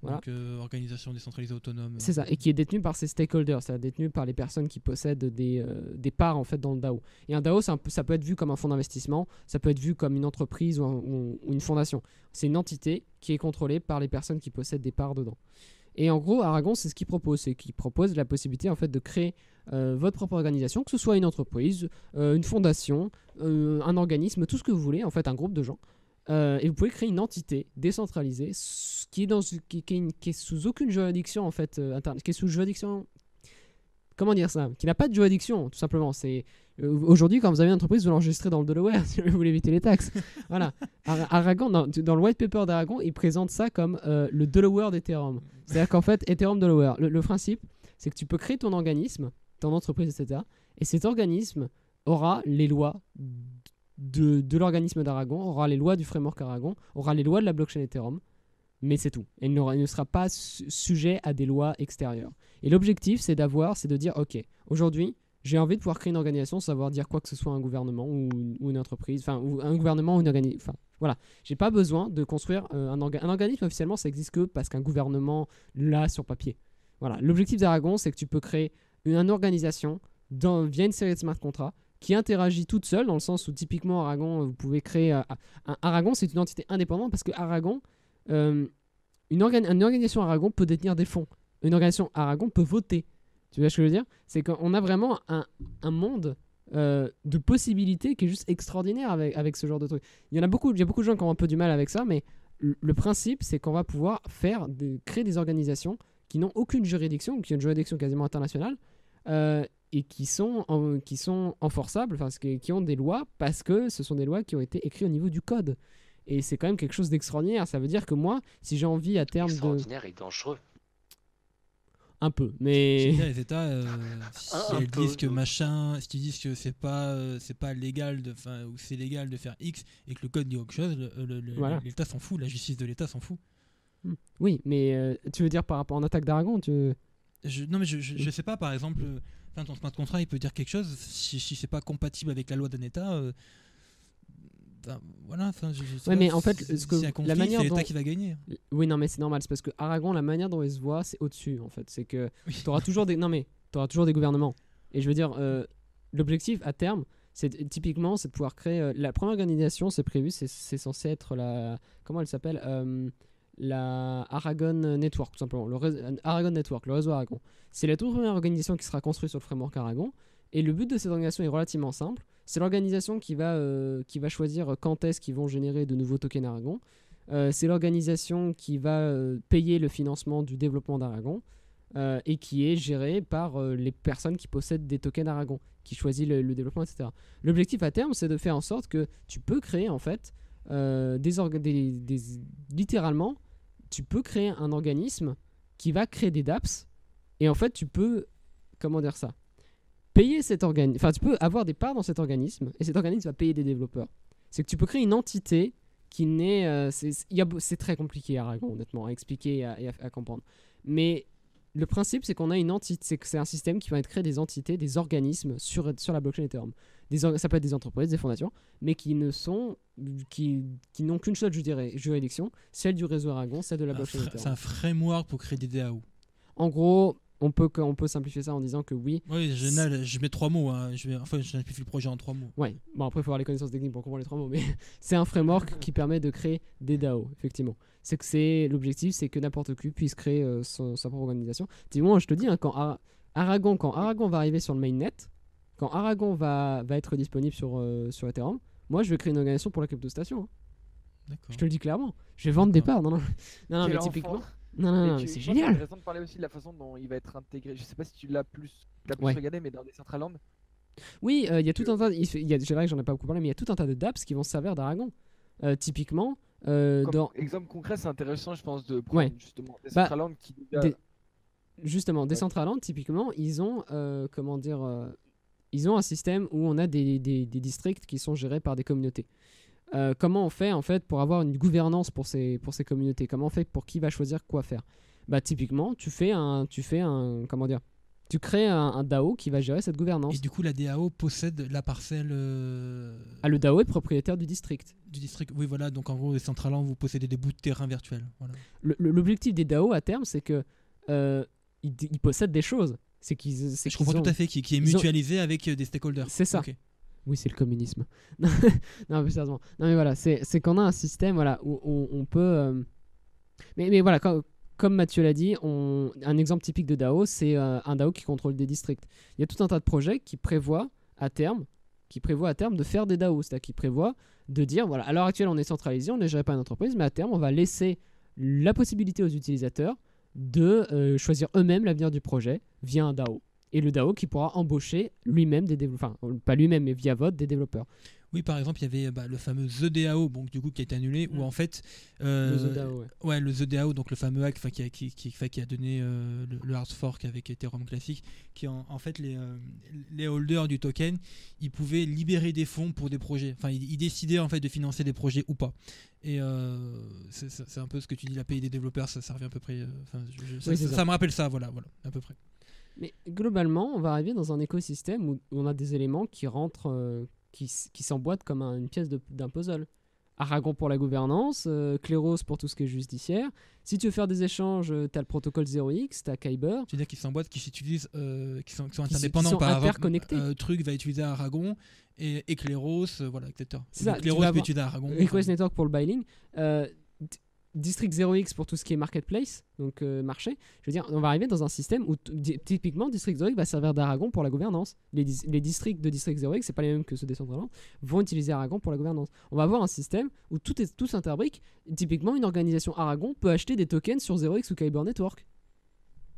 Voilà. Donc organisation décentralisée autonome. C'est ça, et qui est détenue par ses stakeholders, c'est-à-dire détenue par les personnes qui possèdent des parts en fait dans le DAO. Et un DAO, ça peut être vu comme un fonds d'investissement, ça peut être vu comme une entreprise ou une fondation. C'est une entité qui est contrôlée par les personnes qui possèdent des parts dedans. Et en gros, Aragon, c'est ce qu'il propose. C'est qu'il propose la possibilité en fait, de créer votre propre organisation, que ce soit une entreprise, une fondation, un organisme, tout ce que vous voulez, en fait, un groupe de gens. Et vous pouvez créer une entité décentralisée qui est sous aucune juridiction, en fait, qui est sous juridiction... Comment dire ça? Qui n'a pas de juridiction, tout simplement. C'est aujourd'hui, quand vous avez une entreprise, vous l'enregistrez dans le Delaware si vous voulez éviter les taxes. Voilà. Aragon, dans le white paper d'Aragon, il présente ça comme le Delaware d'Ethereum. C'est-à-dire qu'en fait, Ethereum Delaware, le principe, c'est que tu peux créer ton organisme, ton entreprise, etc. Et cet organisme aura les lois de l'organisme d'Aragon, aura les lois du framework Aragon, aura les lois de la blockchain Ethereum. Mais c'est tout. Elle ne sera pas sujet à des lois extérieures. Et l'objectif, c'est de dire, ok, aujourd'hui, j'ai envie de pouvoir créer une organisation, savoir dire quoi que ce soit un gouvernement ou une entreprise, enfin, ou un gouvernement ou une organisation. Enfin, voilà. J'ai pas besoin de construire un organisme. Officiellement, ça existe que parce qu'un gouvernement l'a sur papier. Voilà. L'objectif d'Aragon, c'est que tu peux créer une organisation via une série de smart contracts qui interagit toute seule, dans le sens où typiquement Aragon, vous pouvez créer un Aragon, c'est une entité indépendante parce que Aragon. Une organisation Aragon peut détenir des fonds. Une organisation Aragon peut voter. Tu vois ce que je veux dire? C'est qu'on a vraiment un monde de possibilités qui est juste extraordinaire avec ce genre de truc. Il y a beaucoup de gens qui ont un peu du mal avec ça, mais le principe, c'est qu'on va pouvoir faire créer des organisations qui n'ont aucune juridiction, qui ont une juridiction quasiment internationale, et qui sont enforçables, enfin, qui ont des lois, parce que ce sont des lois qui ont été écrites au niveau du code. Et c'est quand même quelque chose d'extraordinaire. Ça veut dire que moi, si j'ai envie à terme de... Extraordinaire et dangereux. Un peu, mais... Les États, s'ils disent que machin, s'ils disent que c'est pas légal, ou c'est légal de faire X, et que le code dit autre chose, voilà. L'État s'en fout, la justice de l'État s'en fout. Oui, mais tu veux dire par rapport en attaque d'Aragon Non, mais je sais pas, par exemple, ton smart contract, il peut dire quelque chose, si c'est pas compatible avec la loi d'un État... Voilà, ouais, mais en fait, la manière dont... qui va gagner. Oui, non, mais c'est normal, c'est parce que Aragon, la manière dont il se voit, c'est au-dessus, en fait. C'est que t'auras toujours des, non mais t'auras toujours des gouvernements. Et je veux dire, l'objectif à terme, c'est typiquement, c'est de pouvoir créer la première organisation, c'est prévu, c'est censé être la, comment elle s'appelle, la Aragon Network, tout simplement, Aragon Network, le réseau Aragon. C'est la toute première organisation qui sera construite sur le framework Aragon. Et le but de cette organisation est relativement simple. C'est l'organisation qui va choisir quand est-ce qu'ils vont générer de nouveaux tokens Aragon. C'est l'organisation qui va payer le financement du développement d'Aragon et qui est gérée par les personnes qui possèdent des tokens Aragon, qui choisit le développement, etc. L'objectif à terme, c'est de faire en sorte que tu peux créer en fait littéralement, tu peux créer un organisme qui va créer des dApps et en fait tu peux, comment dire ça, payer cet organisme, enfin tu peux avoir des parts dans cet organisme et cet organisme va payer des développeurs. C'est que tu peux créer une entité qui n'est... c'est très compliqué Aragon, honnêtement, à expliquer et à comprendre. Mais le principe, c'est qu'on a une entité, c'est que c'est un système qui va être créé des entités, des organismes sur la blockchain Ethereum. Ça peut être des entreprises, des fondations, mais qui n'ont qu'une seule juridiction, celle du réseau Aragon, celle de la blockchain Ethereum. C'est un framework pour créer des DAO. En gros... On peut simplifier ça en disant que oui. Oui, génial, je mets 3 mots. Hein. Je simplifie le projet en 3 mots. Ouais. Bon, après, il faut avoir les connaissances techniques pour comprendre les 3 mots. Mais c'est un framework qui permet de créer des DAO, effectivement. L'objectif, c'est que n'importe qui puisse créer sa propre organisation. Dis-moi, je te dis, hein, quand Aragon va arriver sur le mainnet, quand Aragon va être disponible sur Ethereum, moi, je vais créer une organisation pour la CryptoStation. Hein. D'accord. Je te le dis clairement. Je vais vendre des parts. Non, mais typiquement... Non, c'est génial. Tu as raison de parler aussi de la façon dont il va être intégré. Je sais pas si tu l'as plus regardé, mais dans Decentraland. Oui, il y a tout un tas. C'est vrai que j'en ai pas beaucoup parlé, mais il y a tout un tas de dApps qui vont se servir d'Aragon. Typiquement, dans exemple concret, c'est intéressant, je pense, de prendre justement Decentraland qui. Justement, Decentraland, typiquement, ils ont ils ont un système où on a des districts qui sont gérés par des communautés. Comment on fait en fait pour avoir une gouvernance pour ces communautés? Comment on fait pour qui va choisir quoi faire? Bah typiquement, tu fais un comment dire, tu crées un DAO qui va gérer cette gouvernance. Et du coup, la DAO possède la parcelle. Le DAO est propriétaire du district. Oui, voilà. Donc en gros, les Decentraland, vous possédez des bouts de terrain virtuels. Voilà. L'objectif des DAO à terme, c'est que ils possèdent des choses. Je comprends tout à fait, qui est mutualisé avec des stakeholders. C'est ça. Okay. Oui, c'est le communisme. Non, mais sérieusement. Non, mais voilà, c'est qu'on a un système voilà, où on peut... Mais voilà, comme Mathieu l'a dit, un exemple typique de DAO, c'est un DAO qui contrôle des districts. Il y a tout un tas de projets qui prévoient à terme de faire des DAO. C'est-à-dire qui prévoient de dire, voilà, à l'heure actuelle, on est centralisé, on n'est géré par une entreprise, mais à terme, on va laisser la possibilité aux utilisateurs de choisir eux-mêmes l'avenir du projet via un DAO. Et le DAO qui pourra embaucher lui-même des développeurs, enfin pas lui-même mais via vote des développeurs. Oui, par exemple, il y avait le fameux The DAO, donc du coup qui a été annulé, où en fait le The DAO, ouais, le The DAO, donc le fameux hack qui a donné le hard fork avec Ethereum classique, qui en fait les holders du token, ils pouvaient libérer des fonds pour des projets. Enfin, ils décidaient en fait de financer des projets ou pas. Et c'est un peu ce que tu dis, la paye des développeurs, ça revient à peu près. Ça me rappelle ça, voilà, à peu près. Mais globalement, on va arriver dans un écosystème où on a des éléments qui rentrent, qui s'emboîtent comme une pièce d'un puzzle. Aragon pour la gouvernance, Kleros pour tout ce qui est judiciaire. Si tu veux faire des échanges, tu as le protocole 0x, tu as Kyber. Tu veux dire qu'ils s'emboîtent, qu'ils s'utilisent, qui sont interdépendants, qui sont interconnectés. Truc va utiliser Aragon et Kleros, voilà, etc. Kleros va utiliser Aragon. Request Network pour le bailing. District 0x pour tout ce qui est marketplace, donc marché. Je veux dire, on va arriver dans un système où typiquement District 0x va servir d'Aragon pour la gouvernance. Les districts de District 0x, c'est pas les mêmes que ceux des centres, vont utiliser Aragon pour la gouvernance. On va avoir un système où tout s'interbrique. Typiquement, une organisation Aragon peut acheter des tokens sur 0x ou Kyber Network.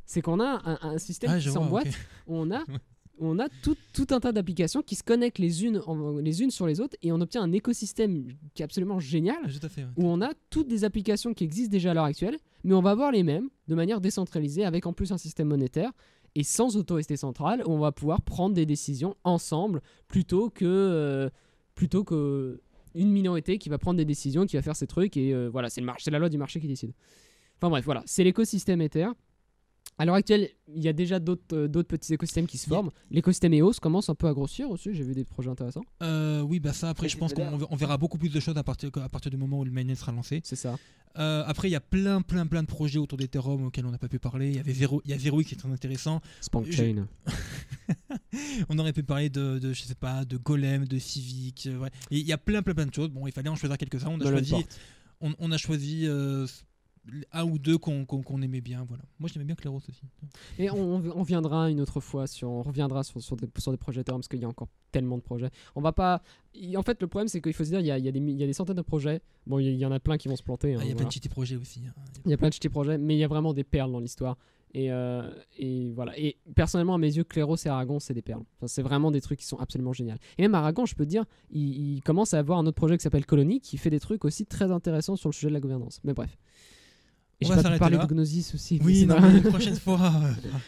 C'est qu'on a un système qui s'emboîte, okay. On a tout un tas d'applications qui se connectent les unes sur les autres et on obtient un écosystème qui est absolument génial. Tout à fait, ouais. Où on a toutes des applications qui existent déjà à l'heure actuelle, mais on va avoir les mêmes de manière décentralisée avec en plus un système monétaire et sans autorité centrale où on va pouvoir prendre des décisions ensemble plutôt que une minorité qui va prendre des décisions, qui va faire ses trucs et voilà, c'est la loi du marché qui décide. Enfin bref, voilà, c'est l'écosystème Ether. À l'heure actuelle, il y a déjà d'autres petits écosystèmes qui se forment. L'écosystème EOS commence un peu à grossir aussi. J'ai vu des projets intéressants. Oui, bah ça, après, je pense qu'on verra beaucoup plus de choses à partir du moment où le mainnet sera lancé. C'est ça. Après, il y a plein de projets autour d'Ethereum auxquels on n'a pas pu parler. Il y a 0x qui est très intéressant. Spankchain. On aurait pu parler de Golem, de Civic. Ouais. Il y a plein de choses. Bon, il fallait en choisir quelques-uns. On a choisi un ou deux qu'on aimait bien, voilà. Moi j'aimais bien Claros aussi. Et on viendra une autre fois sur des projets Ethereum parce qu'il y a encore tellement de projets. On va pas. En fait, le problème c'est qu'il faut se dire il y a des centaines de projets. Bon, il y en a plein qui vont se planter. Il y a plein de petits projets aussi. Il y a plein de petits projets, mais il y a vraiment des perles dans l'histoire. Et voilà. Et personnellement, à mes yeux, Claros et Aragon, c'est des perles. Enfin, c'est vraiment des trucs qui sont absolument géniaux. Et même Aragon, je peux te dire, il commence à avoir un autre projet qui s'appelle Colony qui fait des trucs aussi très intéressants sur le sujet de la gouvernance. Mais bref. Et on va parler de Gnosis aussi. Oui, non, une prochaine fois.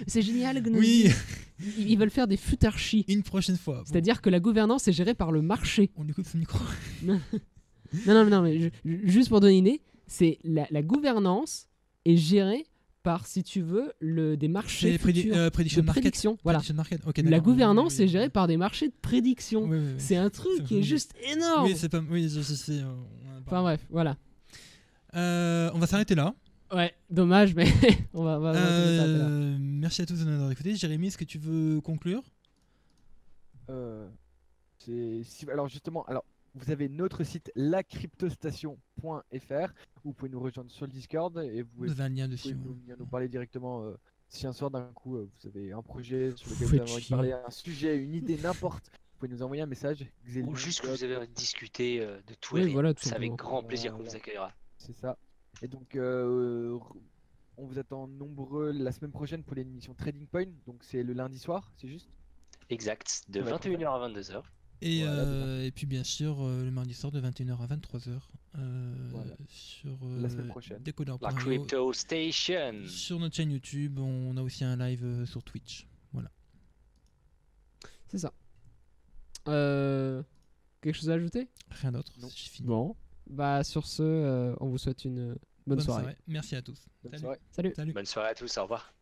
C'est génial, Gnosis. Oui. Ils veulent faire des futarchies. Une prochaine fois. Bon. C'est-à-dire que la gouvernance est gérée par le marché. On lui coupe son micro. Non, mais juste pour donner une idée, c'est la gouvernance est gérée par, si tu veux, des marchés de prédiction. Voilà. Market. Okay, la gouvernance est gérée par des marchés de prédiction. Oui. C'est un truc qui est juste énorme. Oui, c'est pas... Oui, c'est... Enfin bref, voilà. On va s'arrêter là. Ouais, dommage, mais on va merci à tous de nous avoir écoutés. Jérémy, est-ce que tu veux conclure? Alors justement, vous avez notre site lacryptostation.fr où vous pouvez nous rejoindre sur le Discord et vous pouvez venir nous parler directement si un soir d'un coup vous avez un projet sur lequel vous avez envie de parler, un sujet, une idée, n'importe. Vous pouvez nous envoyer un message. Ou juste que vous avez discuté de tout et rien. C'est avec grand plaisir qu'on vous accueillera. C'est ça. Et donc on vous attend nombreux la semaine prochaine pour l'émission Trading Point, donc c'est le lundi soir, c'est juste? Exact, de 21h à 22h. Et, voilà, et puis bien sûr le mardi soir de 21h à 23h voilà. Sur la semaine prochaine. La Crypto Station. Sur notre chaîne YouTube, on a aussi un live sur Twitch. Voilà. C'est ça. Quelque chose à ajouter? Rien d'autre, c'est fini. Bon. Bah sur ce, on vous souhaite une bonne soirée. Merci à tous. Bonne soirée. Salut. Bonne soirée à tous, au revoir.